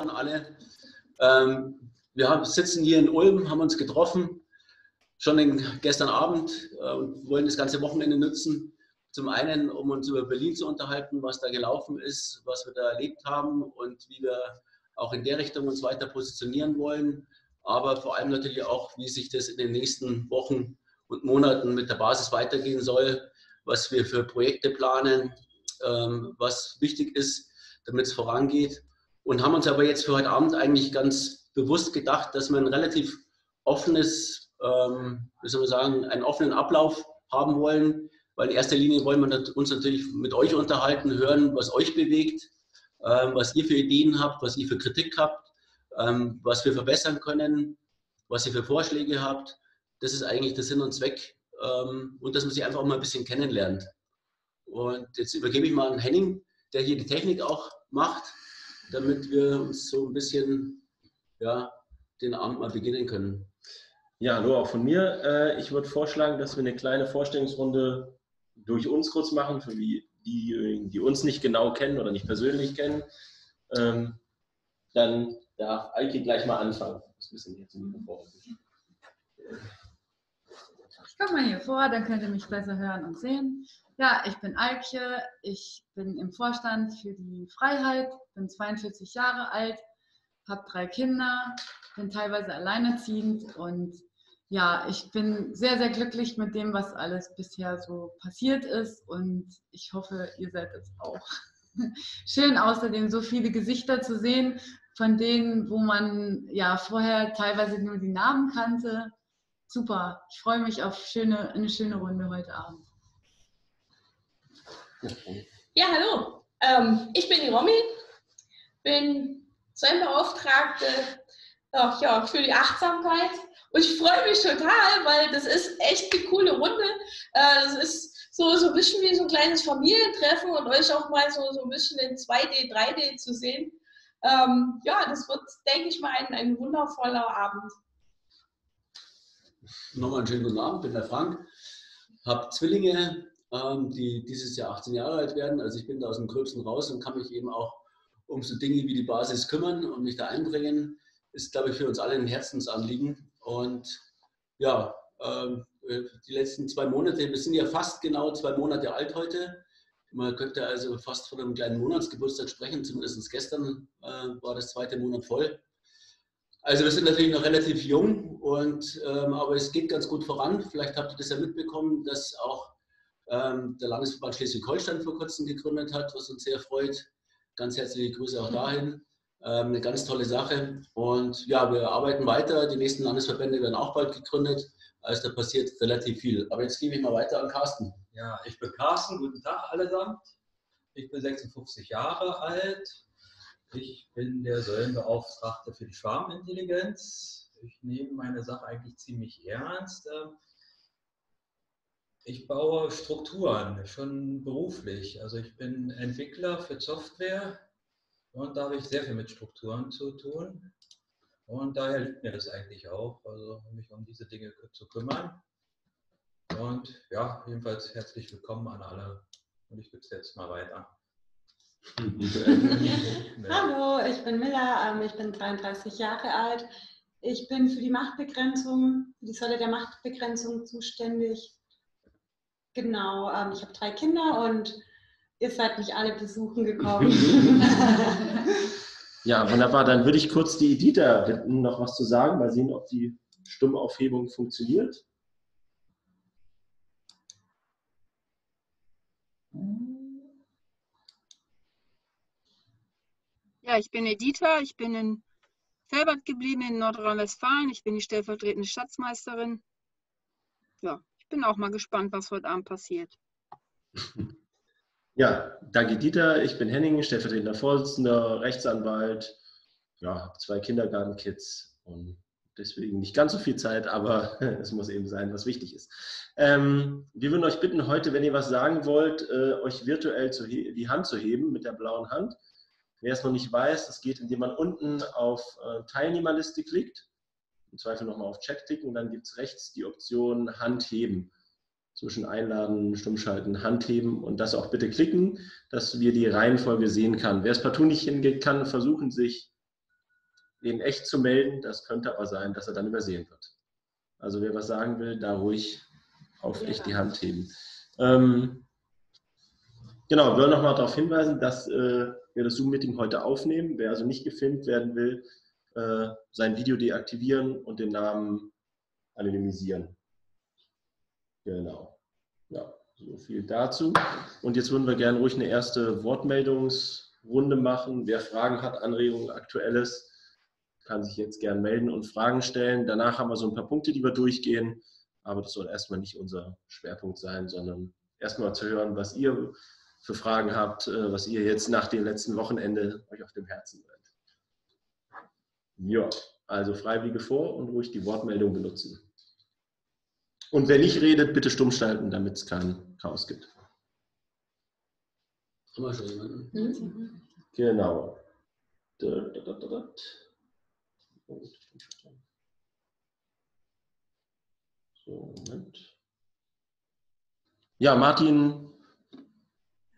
an alle. Wir sitzen hier in Ulm, haben uns getroffen, schon gestern Abend und wollen das ganze Wochenende nutzen. Zum einen, um uns über Berlin zu unterhalten, was da gelaufen ist, was wir da erlebt haben und wie wir auch in der Richtung uns weiter positionieren wollen. Aber vor allem natürlich auch, wie sich das in den nächsten Wochen und Monaten mit der Basis weitergehen soll, was wir für Projekte planen, was wichtig ist, damit es vorangeht. Und haben uns aber jetzt für heute Abend eigentlich ganz bewusst gedacht, dass wir ein relativ offenes, wie soll man sagen, einen offenen Ablauf haben wollen, weil in erster Linie wollen wir uns natürlich mit euch unterhalten, hören, was euch bewegt, was ihr für Ideen habt, was ihr für Kritik habt, was wir verbessern können, was ihr für Vorschläge habt. Das ist eigentlich der Sinn und Zweck und dass man sich einfach auch mal ein bisschen kennenlernt. Und jetzt übergebe ich mal an Henning, der hier die Technik auch macht, damit wir uns so ein bisschen ja, den Abend mal beginnen können. Ja, hallo auch von mir. Ich würde vorschlagen, dass wir eine kleine Vorstellungsrunde durch uns kurz machen, für diejenigen, die uns nicht genau kennen oder nicht persönlich kennen. Dann darf Alki gleich mal anfangen. Das wissen wir jetzt nicht davor. Ich komme mal hier vor, dann könnt ihr mich besser hören und sehen. Ja, ich bin Alke, ich bin im Vorstand für die Freiheit, bin 42 Jahre alt, habe 3 Kinder, bin teilweise alleinerziehend und ja, ich bin sehr, sehr glücklich mit dem, was alles bisher so passiert ist und ich hoffe, ihr seid es auch. Schön außerdem so viele Gesichter zu sehen, von denen, wo man ja vorher teilweise nur die Namen kannte. Super, ich freue mich auf eine schöne Runde heute Abend. Ja, hallo, ich bin die Romy, bin Zollbeauftragte ja, für die Achtsamkeit. Und ich freue mich total, weil das ist echt eine coole Runde. Das ist so ein bisschen wie so ein kleines Familientreffen und euch auch mal so ein bisschen in 2D, 3D zu sehen. Ja, das wird, denke ich mal, ein wundervoller Abend. Nochmal einen schönen guten Abend, ich bin der Frank. Habe Zwillinge, die dieses Jahr 18 Jahre alt werden. Also ich bin da aus dem Gröbsten raus und kann mich eben auch um so Dinge wie die Basis kümmern und mich da einbringen. Ist, glaube ich, für uns alle ein Herzensanliegen. Und ja, die letzten 2 Monate, wir sind ja fast genau 2 Monate alt heute. Man könnte also fast von einem kleinen Monatsgeburtstag sprechen, zumindest gestern war das zweite Monat voll. Also wir sind natürlich noch relativ jung, und, aber es geht ganz gut voran. Vielleicht habt ihr das ja mitbekommen, dass auch der Landesverband Schleswig-Holstein vor kurzem gegründet hat, was uns sehr freut. Ganz herzliche Grüße auch dahin. Eine ganz tolle Sache. Und ja, wir arbeiten weiter. Die nächsten Landesverbände werden auch bald gegründet. Also da passiert relativ viel. Aber jetzt gebe ich mal weiter an Carsten. Ja, ich bin Carsten. Guten Tag allesamt. Ich bin 56 Jahre alt. Ich bin der Säulenbeauftragte für die Schwarmintelligenz. Ich nehme meine Sache eigentlich ziemlich ernst. Ich baue Strukturen, schon beruflich. Also ich bin Entwickler für Software und da habe ich sehr viel mit Strukturen zu tun. Und daher liegt mir das eigentlich auch, also mich um diese Dinge zu kümmern. Und ja, jedenfalls herzlich willkommen an alle. Und ich gebe es jetzt mal weiter. Hallo, ich bin Miller, ich bin 33 Jahre alt. Ich bin für die Machtbegrenzung, für die Säule der Machtbegrenzung zuständig. Genau, ich habe 3 Kinder und ihr seid mich alle besuchen gekommen. Ja, wunderbar. Dann würde ich kurz die Editha bitten, noch was zu sagen. Mal sehen, ob die Stimmaufhebung funktioniert. Ja, ich bin Editha, ich bin in Velbert geblieben in Nordrhein-Westfalen. Ich bin die stellvertretende Staatsmeisterin. Ja, ich bin auch mal gespannt, was heute Abend passiert. Ja, danke Editha. Ich bin Henning, stellvertretender Vorsitzender, Rechtsanwalt. Ja, 2 Kindergartenkids und deswegen nicht ganz so viel Zeit, aber es muss eben sein, was wichtig ist. Wir würden euch bitten, heute, wenn ihr was sagen wollt, euch virtuell die Hand zu heben mit der blauen Hand. Wer es noch nicht weiß, das geht, indem man unten auf Teilnehmerliste klickt. Im Zweifel nochmal auf Chat klicken und dann gibt es rechts die Option Hand heben. Zwischen Einladen, Stummschalten, Hand heben und das auch bitte klicken, dass wir die Reihenfolge sehen kann. Wer es partout nicht hingehen kann, versuchen sich in echt zu melden. Das könnte aber sein, dass er dann übersehen wird. Also wer was sagen will, da ruhig auf echt die Hand heben. Genau, wir wollen nochmal darauf hinweisen, dass wir das Zoom-Meeting heute aufnehmen. Wer also nicht gefilmt werden will, sein Video deaktivieren und den Namen anonymisieren. Genau. Ja, so viel dazu. Und jetzt würden wir gerne ruhig eine erste Wortmeldungsrunde machen. Wer Fragen hat, Anregungen, Aktuelles, kann sich jetzt gerne melden und Fragen stellen. Danach haben wir so ein paar Punkte, die wir durchgehen. Aber das soll erstmal nicht unser Schwerpunkt sein, sondern erstmal zu hören, was ihr für Fragen habt, was ihr jetzt nach dem letzten Wochenende euch auf dem Herzen seid. Ja, also Freiwillige vor und ruhig die Wortmeldung benutzen. Und wer nicht redet, bitte stumm schalten, damit es kein Chaos gibt. Haben wir schon jemanden? Mhm. Genau. So, Moment. Ja, Martin.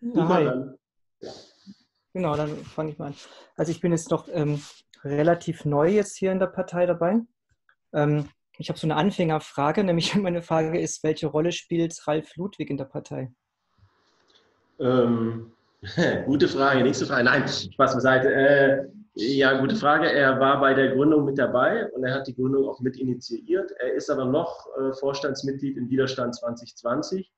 Hi. Ja. Genau, dann fange ich mal an. Also ich bin jetzt noch relativ neu jetzt hier in der Partei dabei. Ich habe so eine Anfängerfrage, nämlich meine Frage ist, welche Rolle spielt Ralf Ludwig in der Partei? Gute Frage, nächste Frage. Nein, Spaß beiseite. Ja, gute Frage. Er war bei der Gründung mit dabei und er hat die Gründung auch mit initiiert. Er ist aber noch Vorstandsmitglied in Widerstand 2020,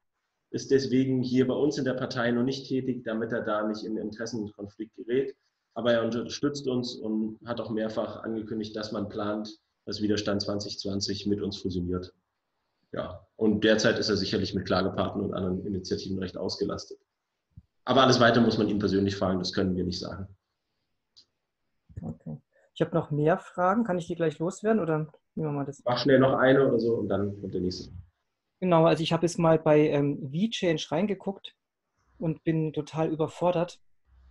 ist deswegen hier bei uns in der Partei noch nicht tätig, damit er da nicht in Interessenkonflikt gerät. Aber er unterstützt uns und hat auch mehrfach angekündigt, dass man plant, dass Widerstand 2020 mit uns fusioniert. Ja, und derzeit ist er sicherlich mit Klagepartnern und anderen Initiativen recht ausgelastet. Aber alles Weitere muss man ihn persönlich fragen, das können wir nicht sagen. Okay. Ich habe noch mehr Fragen. Kann ich die gleich loswerden? Oder nehmen wir mal das? Mach schnell noch eine oder so und dann kommt der nächste. Genau, also ich habe jetzt mal bei WeChange reingeguckt und bin total überfordert.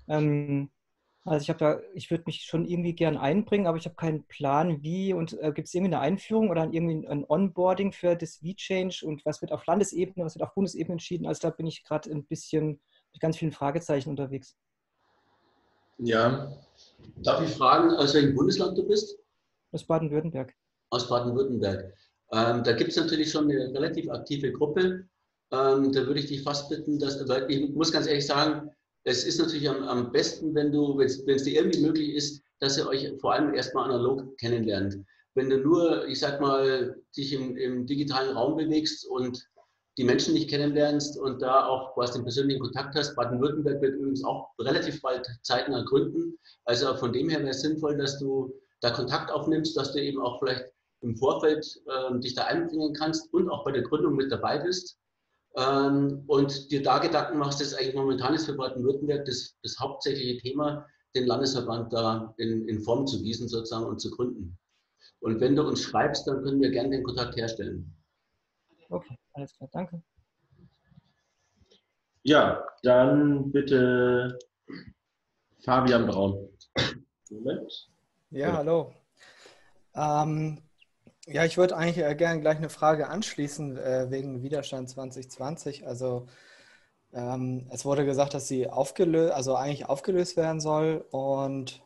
Also ich würde mich schon irgendwie gern einbringen, aber ich habe keinen Plan, wie. Und gibt es irgendwie eine Einführung oder irgendwie ein Onboarding für das WeChange? Und was wird auf Landesebene, was wird auf Bundesebene entschieden? Also da bin ich gerade ein bisschen mit ganz vielen Fragezeichen unterwegs. Ja. Darf ich fragen, aus welchem Bundesland du bist? Aus Baden-Württemberg. Aus Baden-Württemberg. Da gibt es natürlich schon eine relativ aktive Gruppe. Da würde ich dich fast bitten, dass, weil ich muss ganz ehrlich sagen, es ist natürlich am besten, wenn es dir irgendwie möglich ist, dass ihr euch vor allem erstmal analog kennenlernt. Wenn du nur, ich sag mal, dich im digitalen Raum bewegst und die Menschen nicht kennenlernst und da auch was den persönlichen Kontakt hast, Baden-Württemberg wird übrigens auch relativ bald zeitnah gründen. Also von dem her wäre es sinnvoll, dass du da Kontakt aufnimmst, dass du eben auch vielleicht im Vorfeld dich da einbringen kannst und auch bei der Gründung mit dabei bist. Und dir da Gedanken machst, dass eigentlich momentan ist für Baden-Württemberg das hauptsächliche Thema, den Landesverband da in Form zu gießen sozusagen und zu gründen. Und wenn du uns schreibst, dann können wir gerne den Kontakt herstellen. Okay, alles klar, danke. Ja, dann bitte Fabian Braun. Moment. Ja, hallo. Ja, ich würde eigentlich gerne gleich eine Frage anschließen wegen Widerstand 2020. Also es wurde gesagt, dass sie eigentlich aufgelöst werden soll. Und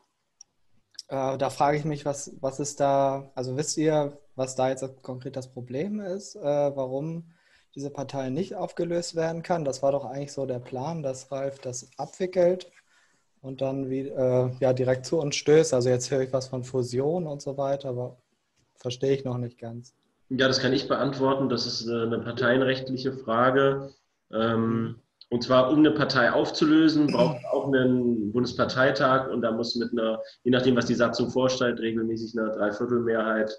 da frage ich mich, was ist da, also wisst ihr, was da jetzt konkret das Problem ist, warum diese Partei nicht aufgelöst werden kann? Das war doch eigentlich so der Plan, dass Ralf das abwickelt und dann direkt zu uns stößt. Also jetzt höre ich was von Fusion und so weiter, aber verstehe ich noch nicht ganz. Ja, das kann ich beantworten. Das ist eine parteienrechtliche Frage. Und zwar, um eine Partei aufzulösen, braucht es auch einen Bundesparteitag und da muss mit einer, je nachdem, was die Satzung vorstellt, regelmäßig eine Dreiviertelmehrheit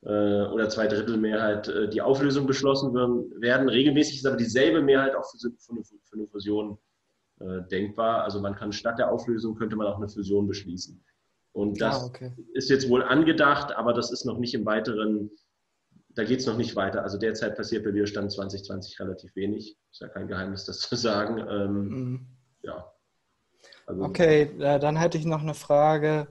oder Zweidrittelmehrheit die Auflösung beschlossen werden. Regelmäßig ist aber dieselbe Mehrheit auch für eine Fusion denkbar. Also man kann statt der Auflösung, könnte man auch eine Fusion beschließen. Und das ist jetzt wohl angedacht, aber das ist noch nicht im Weiteren, da geht es noch nicht weiter. Also derzeit passiert bei Widerstand 2020 relativ wenig. Ist ja kein Geheimnis, das zu sagen. Ja. Also, okay, dann hätte ich noch eine Frage.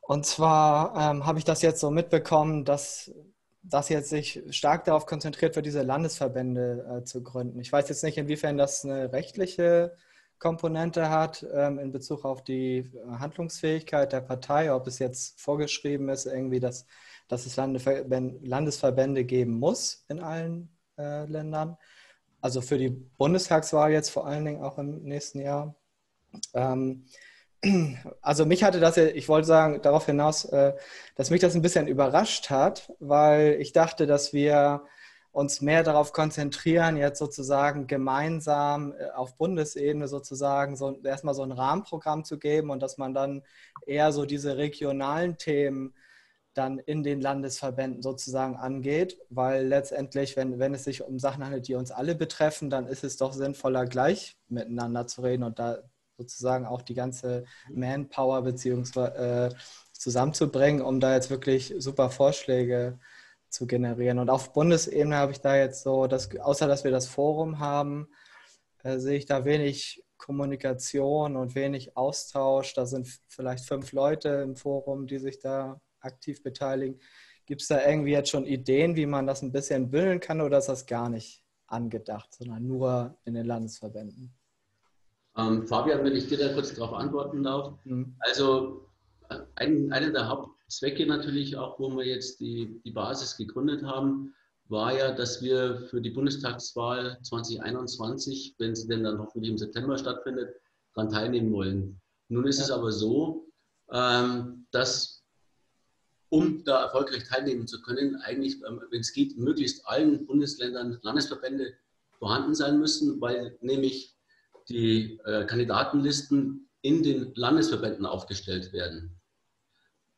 Und zwar habe ich das jetzt so mitbekommen, dass das jetzt sich stark darauf konzentriert wird, diese Landesverbände zu gründen. Ich weiß jetzt nicht, inwiefern das eine rechtliche Komponente hat in Bezug auf die Handlungsfähigkeit der Partei, ob es jetzt vorgeschrieben ist, irgendwie, dass es Landesverbände geben muss in allen Ländern. Also für die Bundestagswahl jetzt vor allen Dingen auch im nächsten Jahr. Also mich hatte das, ich wollte sagen, darauf hinaus, dass mich das ein bisschen überrascht hat, weil ich dachte, dass wir uns mehr darauf konzentrieren, jetzt sozusagen gemeinsam auf Bundesebene sozusagen so erstmal so ein Rahmenprogramm zu geben und dass man dann eher so diese regionalen Themen dann in den Landesverbänden sozusagen angeht, weil letztendlich, wenn es sich um Sachen handelt, die uns alle betreffen, dann ist es doch sinnvoller, gleich miteinander zu reden und da sozusagen auch die ganze Manpower beziehungsweise zusammenzubringen, um da jetzt wirklich super Vorschläge zu generieren. Und auf Bundesebene habe ich da jetzt so, außer dass wir das Forum haben, sehe ich da wenig Kommunikation und wenig Austausch. Da sind vielleicht 5 Leute im Forum, die sich da aktiv beteiligen. Gibt es da irgendwie jetzt schon Ideen, wie man das ein bisschen bündeln kann, oder ist das gar nicht angedacht, sondern nur in den Landesverbänden? Fabian, wenn ich dir da kurz darauf antworten darf. Mhm. Also einer der Hauptzwecke natürlich auch, wo wir jetzt die Basis gegründet haben, war ja, dass wir für die Bundestagswahl 2021, wenn sie denn dann hoffentlich im September stattfindet, daran teilnehmen wollen. Nun ist es aber so, dass um da erfolgreich teilnehmen zu können, eigentlich, wenn es geht, möglichst allen Bundesländern Landesverbände vorhanden sein müssen, weil nämlich die Kandidatenlisten in den Landesverbänden aufgestellt werden.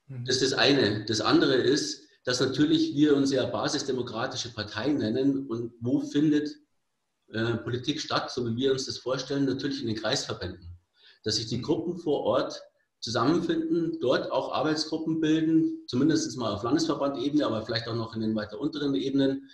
Das ist das eine. Das andere ist, dass natürlich wir uns ja basisdemokratische Partei nennen, und wo findet Politik statt, so wie wir uns das vorstellen, natürlich in den Kreisverbänden. Dass sich die Gruppen vor Ort zusammenfinden, dort auch Arbeitsgruppen bilden, zumindest mal auf Landesverbandebene, aber vielleicht auch noch in den weiter unteren Ebenen,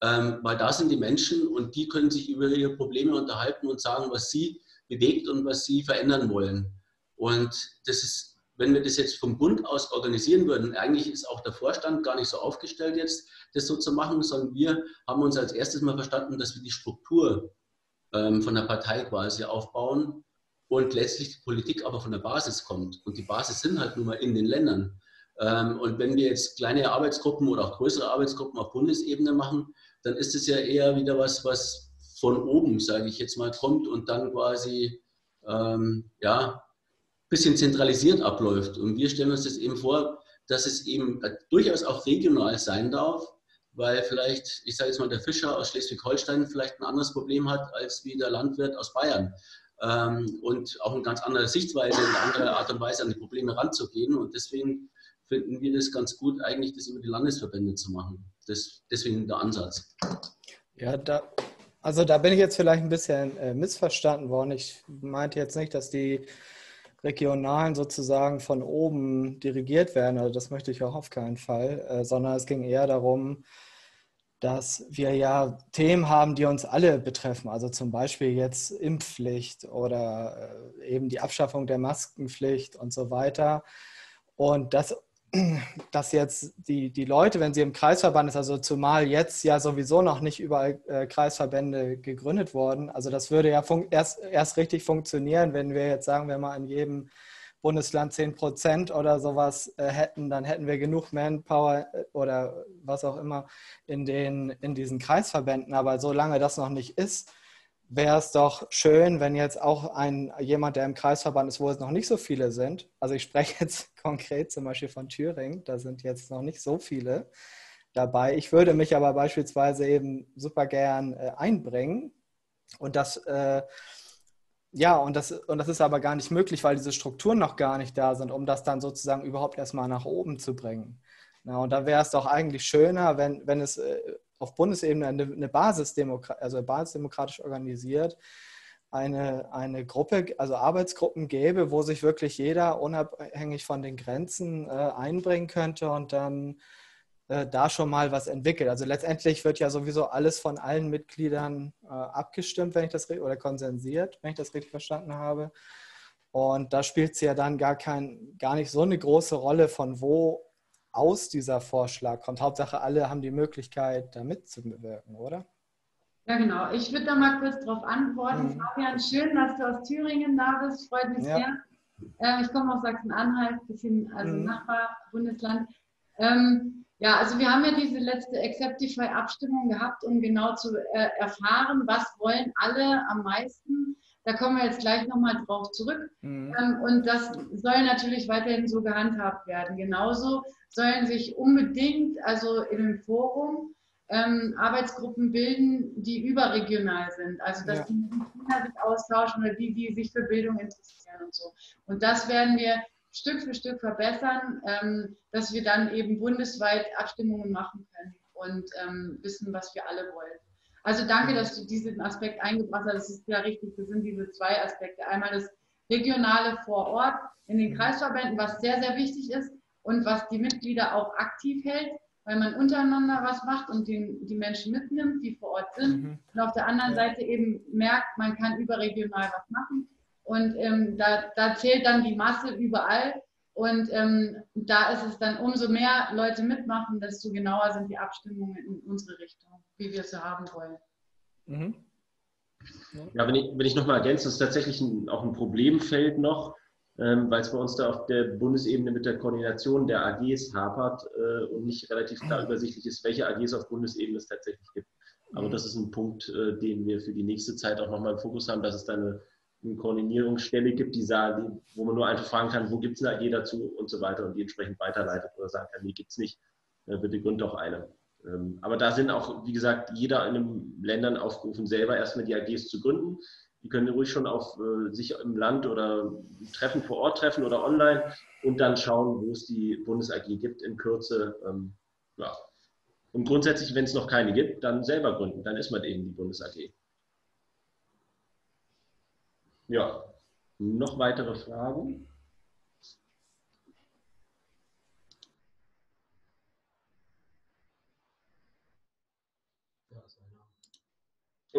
weil da sind die Menschen und die können sich über ihre Probleme unterhalten und sagen, was sie bewegt und was sie verändern wollen. Und das ist, wenn wir das jetzt vom Bund aus organisieren würden, eigentlich ist auch der Vorstand gar nicht so aufgestellt jetzt, das so zu machen, sondern wir haben uns als erstes mal verstanden, dass wir die Struktur von der Partei quasi aufbauen und letztlich die Politik aber von der Basis kommt. Und die Basis sind halt nun mal in den Ländern. Und wenn wir jetzt kleine Arbeitsgruppen oder auch größere Arbeitsgruppen auf Bundesebene machen, dann ist es ja eher wieder was von oben, sage ich jetzt mal, kommt und dann quasi ja, ein bisschen zentralisiert abläuft. Und wir stellen uns das eben vor, dass es eben durchaus auch regional sein darf, weil vielleicht, ich sage jetzt mal, der Fischer aus Schleswig-Holstein vielleicht ein anderes Problem hat, als wie der Landwirt aus Bayern. Und auch eine ganz andere Sichtweise, eine andere Art und Weise an die Probleme ranzugehen. Und deswegen finden wir das ganz gut, eigentlich das über die Landesverbände zu machen. Deswegen der Ansatz. Ja, also da bin ich jetzt vielleicht ein bisschen missverstanden worden. Ich meinte jetzt nicht, dass die Regionalen sozusagen von oben dirigiert werden. Also das möchte ich auch auf keinen Fall. Sondern es ging eher darum, dass wir ja Themen haben, die uns alle betreffen. Also zum Beispiel jetzt Impfpflicht oder eben die Abschaffung der Maskenpflicht und so weiter. Und dass jetzt die Leute, wenn sie im Kreisverband ist, also zumal jetzt ja sowieso noch nicht überall Kreisverbände gegründet wurden, also das würde ja erst richtig funktionieren, wenn wir jetzt, sagen wir mal, in jedem Bundesland 10% oder sowas hätten, dann hätten wir genug Manpower oder was auch immer in diesen Kreisverbänden. Aber solange das noch nicht ist, wäre es doch schön, wenn jetzt auch jemand, der im Kreisverband ist, wo es noch nicht so viele sind, also ich spreche jetzt konkret zum Beispiel von Thüringen, da sind jetzt noch nicht so viele dabei. Ich würde mich aber beispielsweise eben super gern einbringen und das ist aber gar nicht möglich, weil diese Strukturen noch gar nicht da sind, um das dann sozusagen überhaupt erstmal nach oben zu bringen. Na, und da wäre es doch eigentlich schöner, wenn es auf Bundesebene eine basisdemokratisch organisiert, eine Gruppe, also Arbeitsgruppen gäbe, wo sich wirklich jeder unabhängig von den Grenzen einbringen könnte und dann da schon mal was entwickelt. Also letztendlich wird ja sowieso alles von allen Mitgliedern abgestimmt, konsensiert, wenn ich das richtig verstanden habe. Und da spielt es ja dann gar nicht so eine große Rolle, von wo aus dieser Vorschlag kommt. Hauptsache, alle haben die Möglichkeit, da mitzuwirken, oder? Ja, genau. Ich würde da mal kurz darauf antworten. Fabian, schön, dass du aus Thüringen da bist. Freut mich sehr. Ich komme aus Sachsen-Anhalt, also Nachbarbundesland. Ja, also wir haben ja diese letzte Acceptify-Abstimmung gehabt, um genau zu erfahren, was wollen alle am meisten. Da kommen wir jetzt gleich nochmal drauf zurück. Und das soll natürlich weiterhin so gehandhabt werden. Genauso sollen sich unbedingt, also in dem Forum, Arbeitsgruppen bilden, die überregional sind. Also, dass die mit China sich austauschen oder die, die sich für Bildung interessieren und so. Und das werden wir Stück für Stück verbessern, dass wir dann eben bundesweit Abstimmungen machen können und wissen, was wir alle wollen. Also danke, dass du diesen Aspekt eingebracht hast. Das ist ja richtig, das sind diese zwei Aspekte. Einmal das Regionale vor Ort in den Kreisverbänden, was sehr, sehr wichtig ist und was die Mitglieder auch aktiv hält, weil man untereinander was macht und die Menschen mitnimmt, die vor Ort sind. Und auf der anderen Seite eben merkt, man kann überregional was machen. Und da zählt dann die Masse überall. Und da ist es dann, umso mehr Leute mitmachen, desto genauer sind die Abstimmungen in unsere Richtung, wie wir sie haben wollen. Ja, wenn ich nochmal ergänze, ist tatsächlich auch ein Problemfeld noch, weil es bei uns da auf der Bundesebene mit der Koordination der AGs hapert und nicht relativ klar übersichtlich ist, welche AGs auf Bundesebene es tatsächlich gibt. Aber das ist ein Punkt, den wir für die nächste Zeit auch nochmal im Fokus haben, dass es da eine Koordinierungsstelle gibt, wo man nur einfach fragen kann, wo gibt es eine AG dazu und so weiter, und die entsprechend weiterleitet oder sagen kann, nee, gibt es nicht, bitte gründet doch eine. Aber da sind auch, wie gesagt, jeder in den Ländern aufgerufen, selber erstmal die AGs zu gründen. Die können ruhig schon auf sich im Land oder Treffen vor Ort treffen oder online und dann schauen, wo es die Bundes-AG gibt in Kürze. Und grundsätzlich, wenn es noch keine gibt, dann selber gründen. Dann ist man eben die Bundes-AG. Ja, noch weitere Fragen? Da ist einer.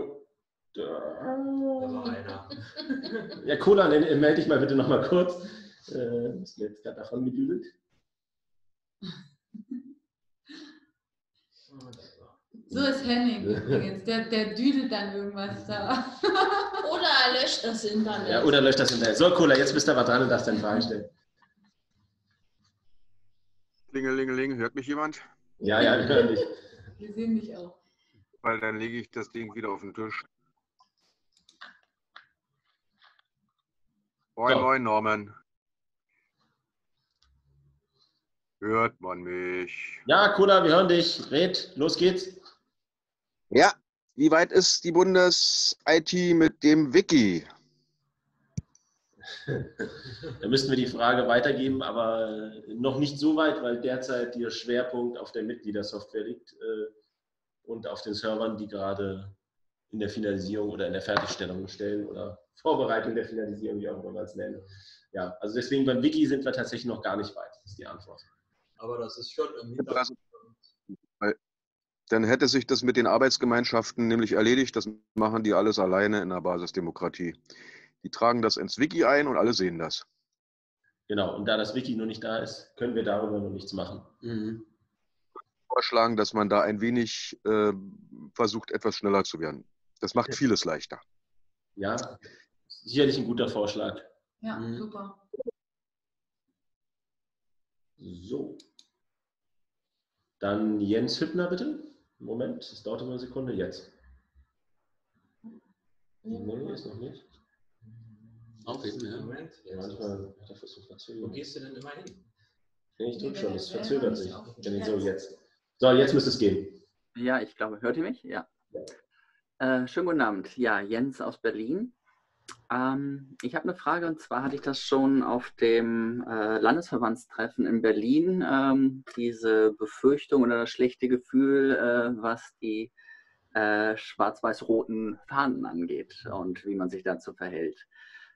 Oh, da war einer. Ja, Cola, melde dich mal bitte noch mal kurz. Ist mir jetzt gerade davon gedüdelt. So ist Henning übrigens, der düdelt dann irgendwas da. Oder löscht das Internet. Ja, oder löscht das Internet. So, Cola, jetzt bist du aber dran und darfst deine Fragen stellen. Klingelingeling, hört mich jemand? Ja, ja, wir hören dich. Wir sehen dich auch. Weil dann lege ich das Ding wieder auf den Tisch. Moin, moin, Norman. Hört man mich? Ja, Cola, wir hören dich. Red, los geht's. Ja, wie weit ist die Bundes-IT mit dem Wiki? Da müssten wir die Frage weitergeben, aber noch nicht so weit, weil derzeit der Schwerpunkt auf der Mitgliedersoftware liegt und auf den Servern, die gerade in der Finalisierung oder in der Fertigstellung stellen oder Vorbereitung der Finalisierung, wie auch immer man es nennt. Ja, also deswegen beim Wiki sind wir tatsächlich noch gar nicht weit, ist die Antwort. Aber das ist schon im Hintergrund. Dann hätte sich das mit den Arbeitsgemeinschaften nämlich erledigt. Das machen die alles alleine in der Basisdemokratie. Die tragen das ins Wiki ein und alle sehen das. Genau, und da das Wiki noch nicht da ist, können wir darüber noch nichts machen. Ich würde vorschlagen, dass man da ein wenig versucht, etwas schneller zu werden. Das macht vieles leichter. Ja, sicherlich ein guter Vorschlag. Ja, super. So. Dann Jens Hübner, bitte. Moment, es dauert immer eine Sekunde. Jetzt. Nee, ist noch nicht. Moment. Manchmal hat er versucht, verzögert. Wo gehst du denn immer hin? Ich drücke schon, es verzögert sich. So, jetzt. So, jetzt müsste es gehen. Ja, ich glaube, hört ihr mich? Ja. Schönen guten Abend. Ja, Jens aus Berlin. Ich habe eine Frage, und zwar hatte ich das schon auf dem Landesverbandstreffen in Berlin, diese Befürchtung oder das schlechte Gefühl, was die schwarz-weiß-roten Fahnen angeht und wie man sich dazu verhält.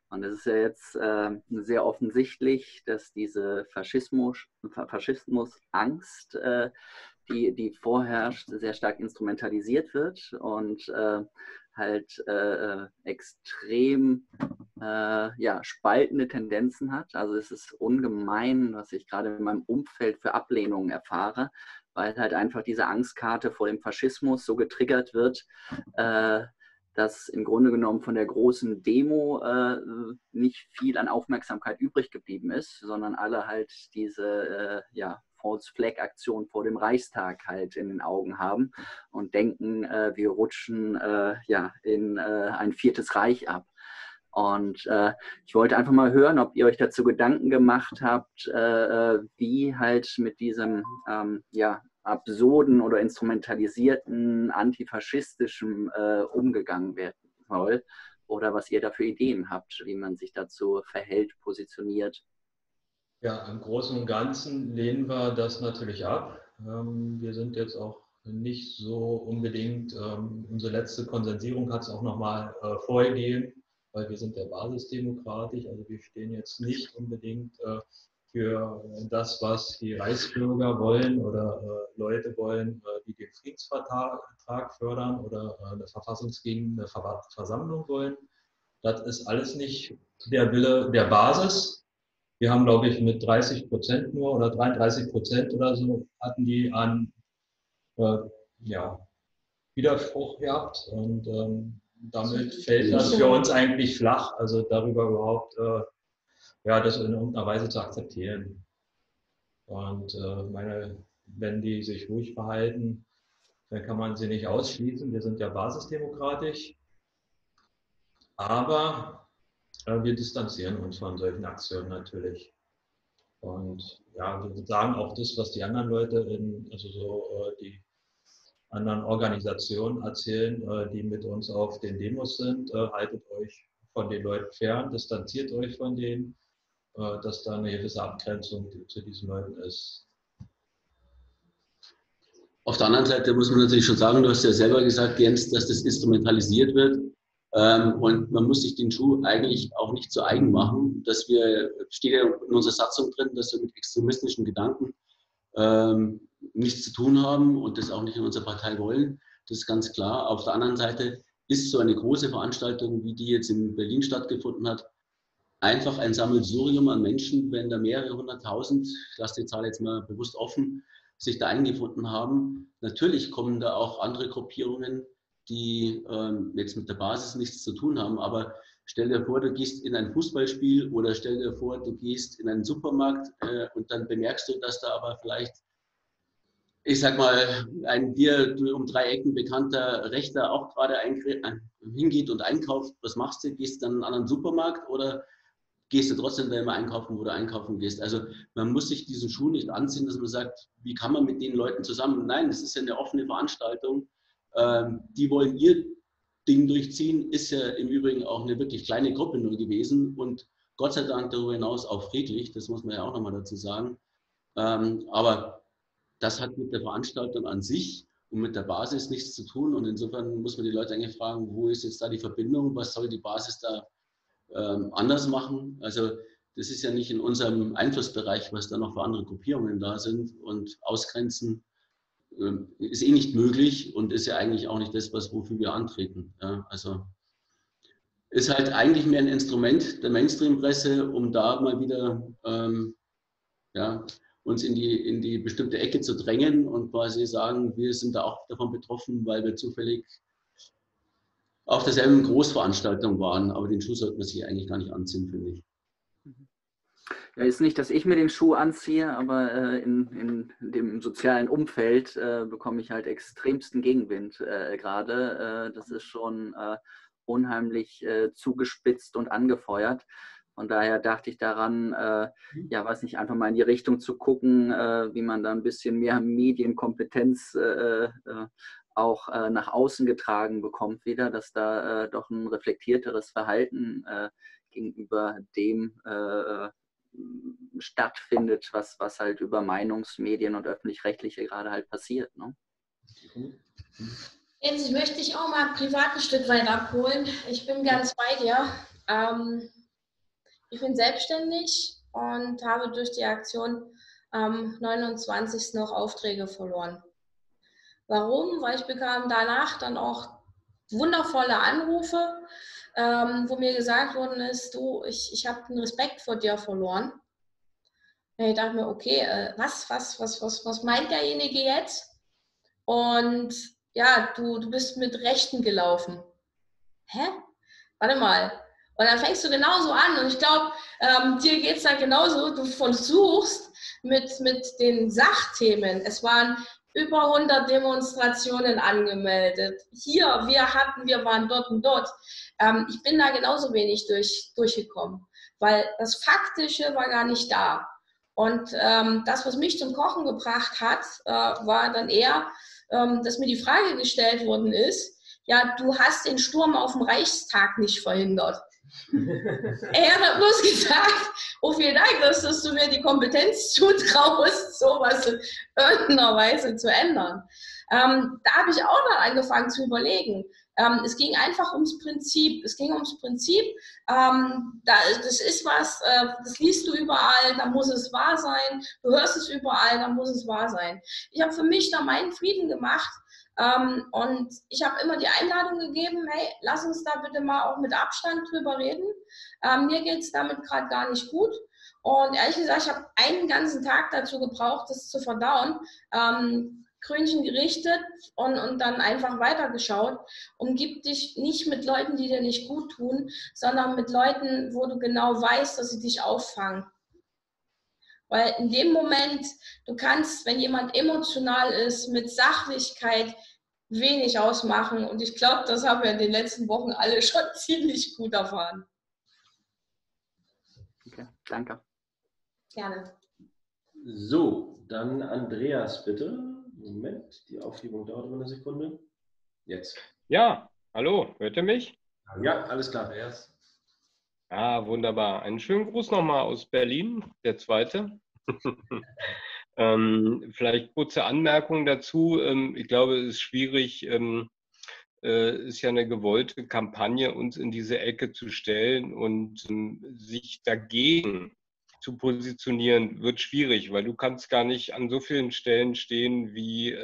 Und es ist ja jetzt sehr offensichtlich, dass diese Faschismusangst, die vorherrscht, sehr stark instrumentalisiert wird und halt extrem spaltende Tendenzen hat. Also es ist ungemein, was ich gerade in meinem Umfeld für Ablehnungen erfahre, weil halt einfach diese Angstkarte vor dem Faschismus so getriggert wird, dass im Grunde genommen von der großen Demo nicht viel an Aufmerksamkeit übrig geblieben ist, sondern alle halt diese False Flag Aktion vor dem Reichstag halt in den Augen haben und denken, wir rutschen in ein viertes Reich ab. Und ich wollte einfach mal hören, ob ihr euch dazu Gedanken gemacht habt, wie halt mit diesem absurden oder instrumentalisierten, antifaschistischen umgegangen werden soll oder was ihr da für Ideen habt, wie man sich dazu verhält, positioniert. Ja, im Großen und Ganzen lehnen wir das natürlich ab. Wir sind jetzt auch nicht so unbedingt, unsere letzte Konsensierung hat es auch nochmal vorgegeben, weil wir sind ja basisdemokratisch, also wir stehen jetzt nicht unbedingt für das, was die Reichsbürger wollen oder Leute wollen, die den Friedensvertrag fördern oder eine verfassungsgebende Versammlung wollen. Das ist alles nicht der Wille der Basis. Wir haben, glaube ich, mit 30% nur oder 33% oder so hatten die an Widerspruch gehabt und damit fällt das für uns eigentlich flach, also darüber überhaupt das in irgendeiner Weise zu akzeptieren. Und wenn die sich ruhig verhalten, dann kann man sie nicht ausschließen. Wir sind ja basisdemokratisch, aber wir distanzieren uns von solchen Aktionen natürlich. Und ja, wir sagen auch das, was die anderen Leute, die anderen Organisationen erzählen, die mit uns auf den Demos sind, haltet euch von den Leuten fern, distanziert euch von denen, dass da eine gewisse Abgrenzung zu diesen Leuten ist. Auf der anderen Seite muss man natürlich schon sagen, du hast ja selber gesagt, Jens, dass das instrumentalisiert wird. Und man muss sich den Schuh eigentlich auch nicht zu eigen machen, dass wir, steht ja in unserer Satzung drin, dass wir mit extremistischen Gedanken nichts zu tun haben und das auch nicht in unserer Partei wollen. Das ist ganz klar. Auf der anderen Seite ist so eine große Veranstaltung, wie die jetzt in Berlin stattgefunden hat, einfach ein Sammelsurium an Menschen, wenn da mehrere hunderttausend, ich lasse die Zahl jetzt mal bewusst offen, sich da eingefunden haben. Natürlich kommen da auch andere Gruppierungen, die jetzt mit der Basis nichts zu tun haben, aber stell dir vor, du gehst in ein Fußballspiel oder stell dir vor, du gehst in einen Supermarkt und dann bemerkst du, dass da aber vielleicht, ich sag mal, ein dir um drei Ecken bekannter Rechter auch gerade hingeht und einkauft. Was machst du? Gehst du dann in einen anderen Supermarkt oder gehst du trotzdem da immer einkaufen, wo du einkaufen gehst? Also man muss sich diesen Schuh nicht anziehen, dass man sagt, wie kann man mit den Leuten zusammen? Nein, das ist ja eine offene Veranstaltung. Die wollen ihr Ding durchziehen, ist ja im Übrigen auch eine wirklich kleine Gruppe nur gewesen und Gott sei Dank darüber hinaus auch friedlich, das muss man ja auch nochmal dazu sagen. Aber das hat mit der Veranstaltung an sich und mit der Basis nichts zu tun und insofern muss man die Leute eigentlich fragen, wo ist jetzt da die Verbindung, was soll die Basis da anders machen? Also das ist ja nicht in unserem Einflussbereich, was da noch für andere Gruppierungen da sind und ausgrenzen. Ist eh nicht möglich und ist ja eigentlich auch nicht das, wofür wir antreten. Ja, also ist halt eigentlich mehr ein Instrument der Mainstream-Presse, um da mal wieder uns in die bestimmte Ecke zu drängen und quasi sagen, wir sind da auch davon betroffen, weil wir zufällig auf derselben Großveranstaltung waren. Aber den Schuh sollte man sich eigentlich gar nicht anziehen, finde ich. Ja, ist nicht, dass ich mir den Schuh anziehe, aber in dem sozialen Umfeld bekomme ich halt extremsten Gegenwind gerade. Das ist schon unheimlich zugespitzt und angefeuert. Von daher dachte ich daran, einfach mal in die Richtung zu gucken, wie man da ein bisschen mehr Medienkompetenz auch nach außen getragen bekommt wieder, dass da doch ein reflektierteres Verhalten gegenüber dem stattfindet, was halt über Meinungsmedien und Öffentlich-Rechtliche gerade halt passiert. Ne? Jens, ich möchte dich auch mal privat ein Stück weit abholen. Ich bin ganz bei dir. Ich bin selbstständig und habe durch die Aktion am 29. noch Aufträge verloren. Warum? Weil ich bekam danach dann auch wundervolle Anrufe wo mir gesagt worden ist, du, ich habe den Respekt vor dir verloren. Und ich dachte mir, okay, was meint derjenige jetzt? Und ja, du bist mit Rechten gelaufen. Hä? Warte mal. Und dann fängst du genauso an. Und ich glaube, dir geht es da genauso. Du versuchst mit den Sachthemen. Es waren über 100 Demonstrationen angemeldet. Hier, wir waren dort und dort. Ich bin da genauso wenig durchgekommen, weil das Faktische war gar nicht da. Und das, was mich zum Kochen gebracht hat, war dann eher, dass mir die Frage gestellt worden ist, ja, du hast den Sturm auf dem Reichstag nicht verhindert. Er hat bloß gesagt, oh vielen Dank, dass du mir die Kompetenz zutraust, sowas in irgendeiner Weise zu ändern. Da habe ich auch dann angefangen zu überlegen. Es ging einfach ums Prinzip. Es ging ums Prinzip, das ist was, das liest du überall, da muss es wahr sein. Du hörst es überall, da muss es wahr sein. Ich habe für mich da meinen Frieden gemacht. Und ich habe immer die Einladung gegeben, hey, lass uns da bitte mal auch mit Abstand drüber reden. Mir geht es damit gerade gar nicht gut. Und ehrlich gesagt, ich habe einen ganzen Tag dazu gebraucht, das zu verdauen. Krönchen gerichtet und dann einfach weitergeschaut. Umgib dich nicht mit Leuten, die dir nicht gut tun, sondern mit Leuten, wo du genau weißt, dass sie dich auffangen. Weil in dem Moment, du kannst, wenn jemand emotional ist, mit Sachlichkeit wenig ausmachen. Und ich glaube, das haben wir in den letzten Wochen alle schon ziemlich gut erfahren. Okay, danke. Gerne. So, dann Andreas, bitte. Moment, die Aufhebung dauert immer eine Sekunde. Jetzt. Ja, hallo, hört ihr mich? Ja, alles klar, Andreas. Ah, wunderbar. Einen schönen Gruß nochmal aus Berlin, der zweite. Vielleicht kurze Anmerkung dazu. Ich glaube, es ist schwierig, ist ja eine gewollte Kampagne, uns in diese Ecke zu stellen und sich dagegen zu positionieren, wird schwierig, weil du kannst gar nicht an so vielen Stellen stehen, wie